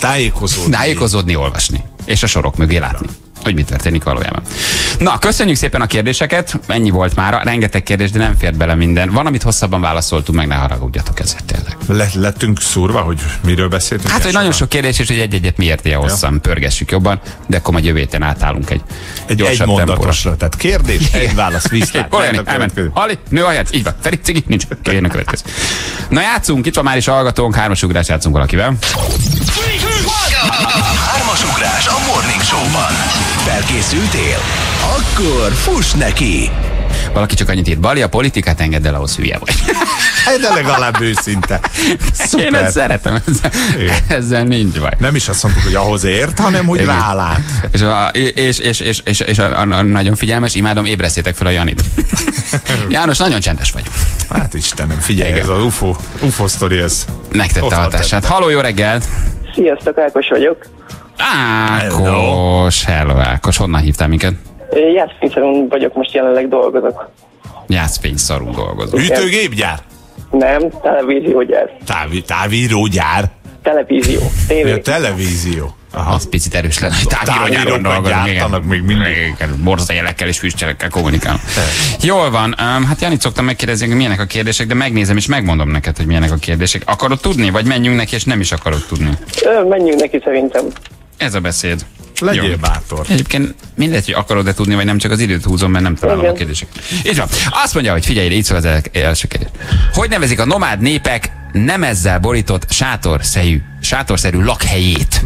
Tájékozódni. Tájékozódni, olvasni. És a sorok mögé látni, hogy mi történik valójában. Na, köszönjük szépen a kérdéseket. Ennyi volt mára. Rengeteg kérdés, de nem fér bele minden. Van, amit hosszabban válaszoltunk, meg ne haragudjatok ezért tényleg. Le lettünk szúrva, hogy miről beszéltünk? Hát, hogy nagyon sok kérdés, és hogy egy-egyet miért ilyen hosszan ja. pörgessük jobban, de akkor majd jövő héten átállunk egy, egy gyorsabb mondatosra. Tehát kérdés, egy válasz, vízlát. Ali, nő ajánc, így van. Feri, Cigi, nincs. Kérjön a következő. Na, játszunk, itt van már is hallgatónk, hármas ugrás, játszunk valakivel. Hármas ugrás a Morning Show-ban. Felkészültél? Akkor fuss neki! Valaki csak annyit írt, Bali, a politikát engedd el, ahhoz hülye vagy. De legalább őszinte. Szuper. Én ezt szeretem, ezzel, ezzel nincs baj. Nem is azt mondtuk, hogy ahhoz ért, hanem hogy rálát. És, a, és, és, és, és, és a, a, a nagyon figyelmes, imádom, ébresztétek fel a Janit. János, nagyon csendes vagy. Hát Istenem, figyelj, igen. Ez az ufó, ufó sztori, ez. Megtette a hatását. Halló, jó reggelt! Sziasztok, Ákos vagyok. Ákos, hello Ákos, honnan hívtál minket? Jászfényszarún vagyok, most jelenleg dolgozok. Jászfényszarún dolgozok. Ütőgépgyár? Nem, televíziógyár. Távi, távírógyár? Televízió. Tévé. Ja, televízió. Aha. Az picit erős lenne, hogy távírógyáron dolgoznak. Még mindig borzajelekkel és füstjelekkel kommunikálnak. Jól van, hát Janit szoktam megkérdezni, hogy milyenek a kérdések, de megnézem és megmondom neked, hogy milyenek a kérdések. Akarod tudni, vagy menjünk neki, és nem is akarod tudni? Ö, menjünk neki szerintem. Ez a beszéd. Legyél jó. Bátor. Egyébként mindegy, hogy akarod-e tudni, vagy nem, csak az időt húzom, mert nem találom igen. A kérdéseket. Így van. Azt mondja, hogy figyelj, így szól az első kérdés. Hogy nevezik a nomád népek nem ezzel borított sátorszerű, sátorszerű lakhelyét?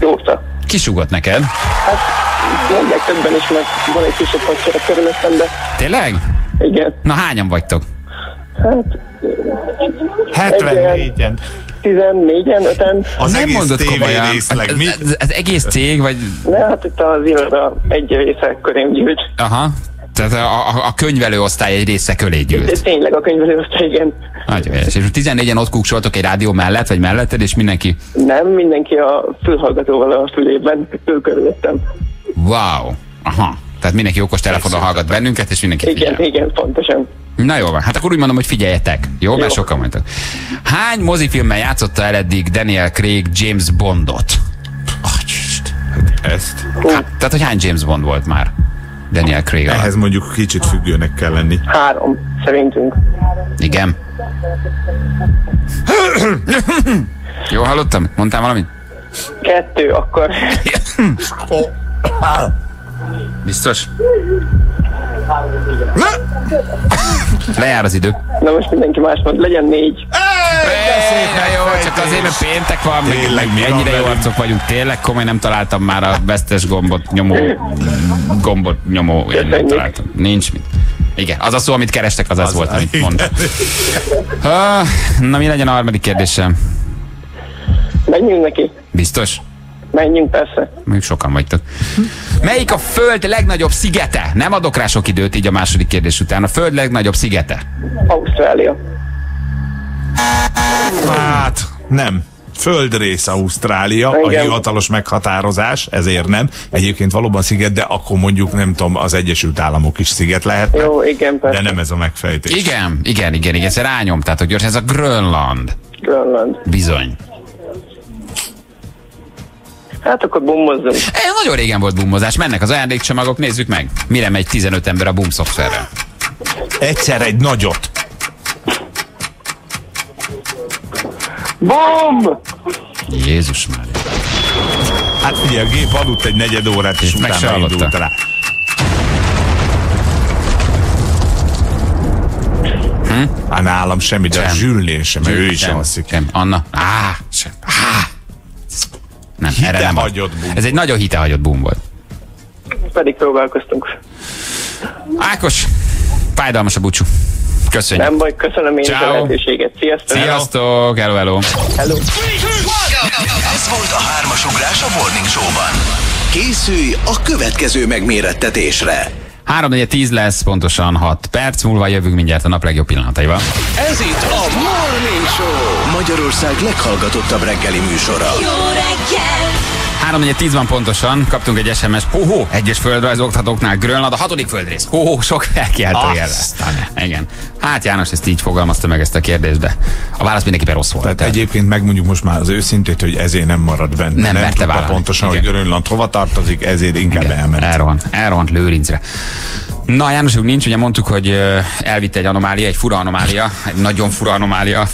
Jóta. kisugott neked. Hát, többen is, mert van egy kisebb hadsora körülöttem, de... Tényleg? Igen. Na, hányan vagytok? Hát... hetvennégyen. tizennégyen, öten. Az nem egész tévé részleg. Az, az egész cég, vagy... Ne, hát itt az iroda egy része körém gyűjt. Aha. Tehát a, a, a könyvelőosztály egy része köré gyűlt. Ez tényleg a könyvelőosztály, igen. Nagyon helyes. És tizennégyen ott kúksoltok egy rádió mellett, vagy melletted, és mindenki? Nem, mindenki a fülhallgatóval a fülében, ő körülöttem. Wow. Aha. Tehát mindenki okos telefonon hallgat bennünket, és mindenki figyel. Igen, igen, pontosan. Na jó van, hát akkor úgy mondom, hogy figyeljetek. Jó? Jó. Mert sokan mondtak. Hány mozifilmmel játszotta el eddig Daniel Craig James Bondot? Ezt? Hát, tehát, hogy hány James Bond volt már? Daniel Craig alatt. Ehhez mondjuk kicsit függőnek kell lenni. Három, szerintünk. Igen. Jó, hallottam? Mondtál valamit? Kettő, akkor. Biztos? Lejár az idő. Na most mindenki más mond, legyen négy. Éj, jó, fejtés. Csak azért, mert péntek van, tényleg, meg ennyire jó arcok vagyunk, tényleg komoly, nem találtam már a vesztes gombot nyomó, gombot nyomó, én nem találtam. Nincs mit. Igen, az a szó, amit kerestek, az az, az volt, az amit mondtam. Ah, na mi legyen a harmadik kérdésem? Menjünk neki. Biztos? Menjünk, persze. Még sokan vagytok. Melyik a Föld legnagyobb szigete? Nem adok rá sok időt így a második kérdés után. A Föld legnagyobb szigete? Ausztrália. Hát, nem. Földrész Ausztrália, igen. A hivatalos meghatározás, ezért nem. Egyébként valóban sziget, de akkor mondjuk nem tudom, az Egyesült Államok is sziget lehet. Jó, igen, persze. De nem ez a megfejtés. Igen, igen, igen, igen. Ezt rányomtátok gyorsan, ez a Grönland. Grönland. Bizony. Hát akkor bummozzunk. É, nagyon régen volt bummozás, mennek az ajándékcsomagok, nézzük meg, mire megy tizenöt ember a bum szoftverrel. Egyszer egy nagyot. Bum! Jézus már. Hát ugye a gép aludt egy negyed órát, és, és utána indult rá. Hm? Hát nálam semmi, de sem. A Zsülnél sem, ő is alszik. Sem. Anna? Á, sem. Á. Nem, erre nem hagyott bum. Ez egy nagyon hitehagyott bum volt. Pedig próbálkoztunk. Ákos, fájdalmas a búcsú. Köszönjük. Nem baj, köszönöm én Ciao. A lehetőséget. Sziasztok! Sziasztok! Hello, hello! Hello! Ez volt a hármas ugrás a Morning Show-ban. Készülj a következő megmérettetésre. három óra tíz lesz, pontosan hat perc múlva jövünk mindjárt a nap legjobb pillanataival. Ez itt a Morning Show! Magyarország leghallgatottabb reggeli műsora. Jó reggel! három óra tíz van pontosan, kaptunk egy es em es-t. Hoho, egyes földrajzoktatóknál Grönland, a hatodik földrész. Hoho, sok felkiáltójel. Igen. Hát János ezt így fogalmazta meg ezt a kérdést, de a válasz mindenképpen rossz volt. Tehát el. Egyébként megmondjuk most már az őszintét, hogy ezért nem marad benne. Nem, nem tudta pontosan, igen. Hogy Grönland hova tartozik, ezért inkább igen. Elment. Elrohant, elrohant Lőrincre. Na, János úr nincs, ugye mondtuk, hogy elvitte egy anomália, egy fura anomália, egy nagyon fura anomália.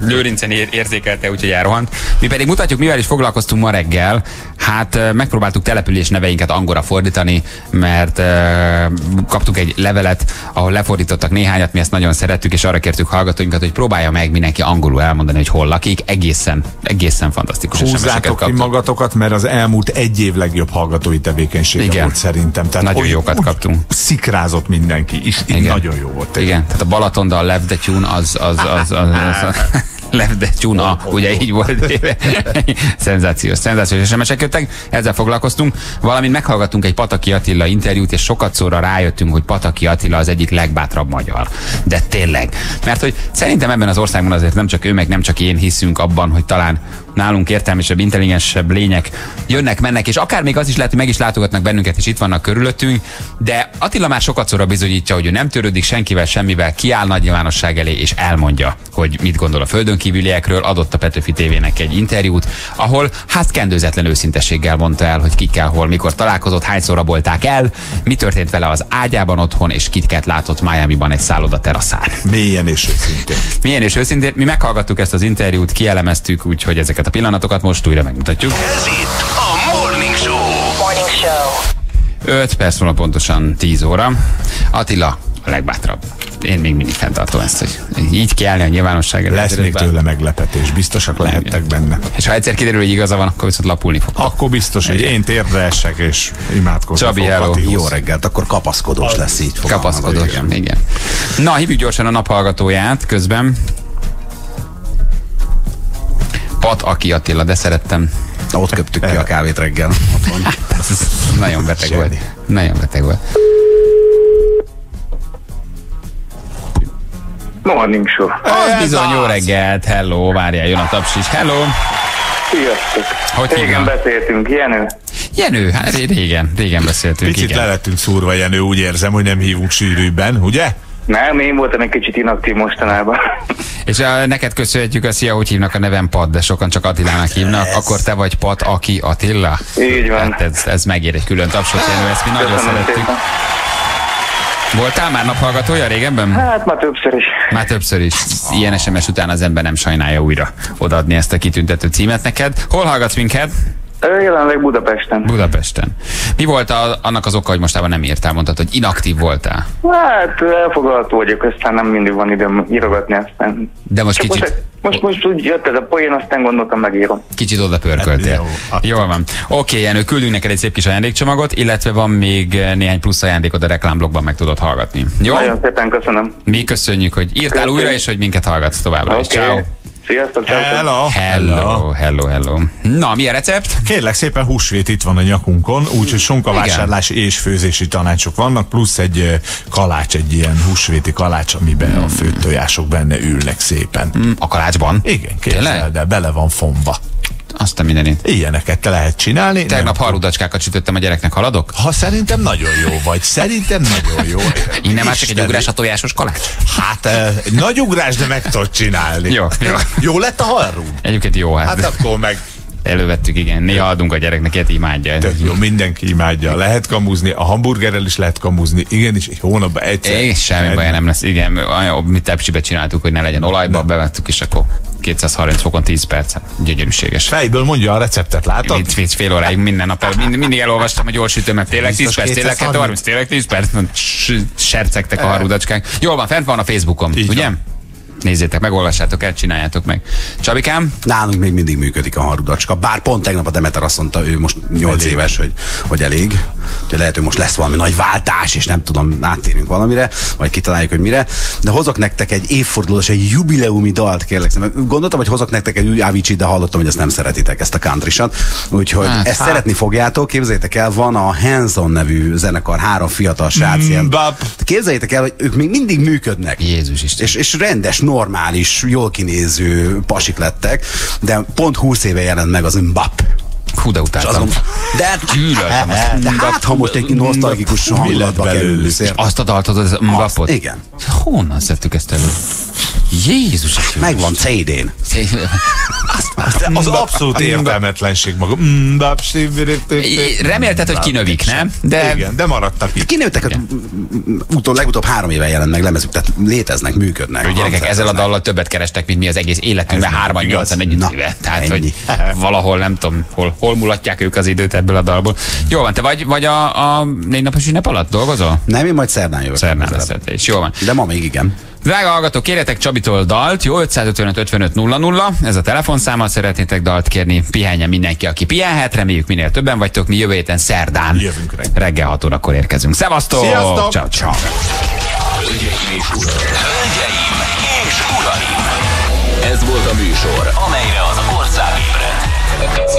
Lőrincen érzékelte, úgyhogy elrohant. Mi pedig mutatjuk, mivel is foglalkoztunk ma reggel. Hát megpróbáltuk település neveinket angolra fordítani, mert uh, kaptuk egy levelet, ahol lefordítottak néhányat, mi ezt nagyon szerettük, és arra kértük hallgatóinkat, hogy próbálja meg mindenki angolul elmondani, hogy hol lakik. Egészen, egészen fantasztikus. Húzzátok ki magatokat, mert az elmúlt egy év legjobb hallgatói tevékenysége igen. Volt szerintem. Tehát nagyon jókat kaptunk. Szikrázott mindenki, és igen. Nagyon jó volt. Tényleg. Igen, tehát a Balatondal Left the Tune az... az, az, az, az, az Left the Tune, oh, oh, ugye oh. Így volt. Szenzációs, szenzációs es em esek jöttek, ezzel foglalkoztunk. Valamint meghallgattunk egy Pataki Attila interjút, és sokat szóra rájöttünk, hogy Pataki Attila az egyik legbátrabb magyar. De tényleg. Mert hogy szerintem ebben az országban azért nem csak ő, meg nem csak én hiszünk abban, hogy talán nálunk értelmesebb, intelligensebb lények jönnek, mennek, és akár még az is lehet, hogy meg is látogatnak bennünket, és itt vannak körülöttünk, de Attila már sokat szóra bizonyítja, hogy ő nem törődik senkivel, semmivel, kiáll nagy nyilvánosság elé, és elmondja, hogy mit gondol a földön kívüliekről, adott a Petőfi té vének egy interjút, ahol hát kendőzetlen őszintességgel mondta el, hogy kikkel, hol, mikor találkozott, hányszor rabolták el, mi történt vele az ágyában otthon, és kiket látott Miamiban egy szálloda teraszán. Mélyen és őszintén. Mélyen és őszintén. Mi meghallgattuk ezt az interjút, kielemeztük, úgyhogy ezeket a pillanatokat most újra megmutatjuk. Ez itt a Morning Show. Morning Show. öt perc múlva pontosan tíz óra. Attila a legbátrabb. én még mindig fenntartom ezt, hogy így kiállni a nyilvánosságra. Lesz még tőle meglepetés, biztosak lehettek benne. És ha egyszer kiderül, hogy igaza van, akkor viszont lapulni fog. Akkor biztos, hogy én térdre essek és imádkozom. Csabi, hello. Jó reggelt, akkor kapaszkodós lesz így. Kapaszkodós, igen. igen. Na, hívjuk gyorsan a naphallgatóját közben. Pat Aki Attila, de szerettem. Na, ott köptük ki a kávét reggel. Nagyon beteg volt. Nagyon beteg volt. Morning show. Az bizony, jó reggelt, hello, várjál, jön a tapsis, hello. Sziasztok. Hogy régen hívna? Beszéltünk, Jenő. Jenő, hát régen, régen beszéltünk. Kicsit le lettünk szúrva, Jenő, úgy érzem, hogy nem hívunk sűrűbben, ugye? Nem, én voltam egy kicsit inaktív mostanában. És a, neked köszönhetjük a szia, úgy hívnak, a nevem Pat, de sokan csak Attilának hívnak, yes. Akkor te vagy Pat, aki Attila. Így van. Hát ez, ez megér egy külön tapsot, Jenő, ezt mi nagyon köszönöm szerettük. Szépen. Voltál már naphallgatója régebben? Hát már többször is. Már többször is. Ilyen es em es után az ember nem sajnálja újra odaadni ezt a kitüntető címet neked. Hol hallgatsz minket? Jelenleg Budapesten. Budapesten. Mi volt a, annak az oka, hogy mostában nem írtál? Mondtad, hogy inaktív voltál. Hát elfoglalható vagyok, aztán nem mindig van időm írogatni aztán. De most Csak kicsit... Most, most, most úgy jött ez a poén, aztán gondoltam, megírom. Kicsit oda pörköltél. Jó, jól van. Oké, Jenő, küldünk neked egy szép kis ajándékcsomagot, illetve van még néhány plusz ajándékod, a reklámblogban meg tudod hallgatni. Jó? Nagyon szépen köszönöm. Mi köszönjük, hogy írtál köszönjük. Újra, és hogy minket hallgatsz továbbra. Okay. Ciao. Sziasztok! Hello. Hello, hello, hello. Na, mi a recept? Kérlek szépen, húsvét itt van a nyakunkon, úgyhogy sonkavásárlás és főzési tanácsok vannak, plusz egy kalács, egy ilyen húsvéti kalács, amiben mm. a főtt tojások benne ülnek szépen. Mm, a kalácsban? Igen, képzeld el, bele van fonva. Azt a mindenit. Ilyeneket lehet csinálni. Tegnap haludacskákat sütöttem a gyereknek, haladok? Ha szerintem nagyon jó vagy. Szerintem nagyon jó. Innen már csak egy ugrás a tojásos kalács. Hát eh, nagy ugrás, de meg tudod csinálni. Jó, jó. Jó lett a halrúd? Egyébként jó. Hát, hát akkor meg... Elővettük, igen. Néha adunk a gyereknek, ilyet imádja. Tök jó, mindenki imádja. Lehet kamuzni, a hamburgerrel is lehet kamuzni. Igen, és egy hónapban egyszer. És semmi egy... baj nem lesz. Igen, mi tepsibe csináltuk, hogy ne legyen olajba, bevettük, és akkor kétszázharminc fokon tíz perc. Gyönyörűséges. Fejből mondja a receptet, látod? Itt, itt fél óráig minden nap, mind, mindig elolvastam a gyors ütemet. Tényleg tíz perc, tényleg harminc, tényleg tíz perc. Sercegtek a harudacskák. Jól van, fent van a Facebookon, ugye? Nézzétek meg, olvassátok el, csináljátok meg. Csabikám? Nálunk még mindig működik a harudacska, bár pont tegnap a Demeter azt mondta, ő most nyolc éves, hogy, hogy elég. De lehet, hogy most lesz valami nagy váltás, és nem tudom, áttérünk valamire, vagy kitaláljuk, hogy mire. De hozok nektek egy évfordulós, egy jubileumi dalt, kérlek szépen. Gondoltam, hogy hozok nektek egy új Avicii, de hallottam, hogy ezt nem szeretitek, ezt a country-sat. Úgyhogy hát, ezt hát. szeretni fogjátok, képzeljétek el, van a Hands On nevű zenekar, három fiatal srác. Képzeljétek el, hogy ők még mindig működnek. Jézus Isten. És, és rendes, normális, jól kinéző pasik lettek, de pont húsz éve jelent meg az Mbap. Hú, de utáltam. De, de, de hát, ha most egy nosztalgikus hangulatba kerül. Azt a dalt, az Mbapot? Igen. Honnan szedtük ezt elő? Jézus! Megvan cé dén. Az abszolút értelmetlenség maga. Remélted, hogy kinövik, nem? De igen, de maradtak itt. Kinőttek, legutóbb három éve jelent meg lemezük, tehát léteznek, működnek. A gyerekek ezzel a dallal többet kerestek, mint mi az egész életünkben hárman nyolcan együtt éve. Tehát, hogy valahol nem tudom, hol mulatják ők az időt ebből a dalból. Jó van, te vagy a négy napos ünnep alatt dolgozol? Nem, én majd szerdán jövök. Szerdán lesz, jó van. De ma még igen. Drága hallgatók, kérjetek Csabitól dalt, jó, öt öt öt ötvenöt nulla nulla, ez a telefonszámmal, szeretnétek dalt kérni, pihenjen mindenki, aki pihenhet, reméljük minél többen vagytok, mi jövő héten szerdán reggel hat órakor érkezünk. Szevasztok! Sziasztok! Ciao, ciao. Hölgyeim és uraim! Ez volt a műsor, amelyre az ország ébred.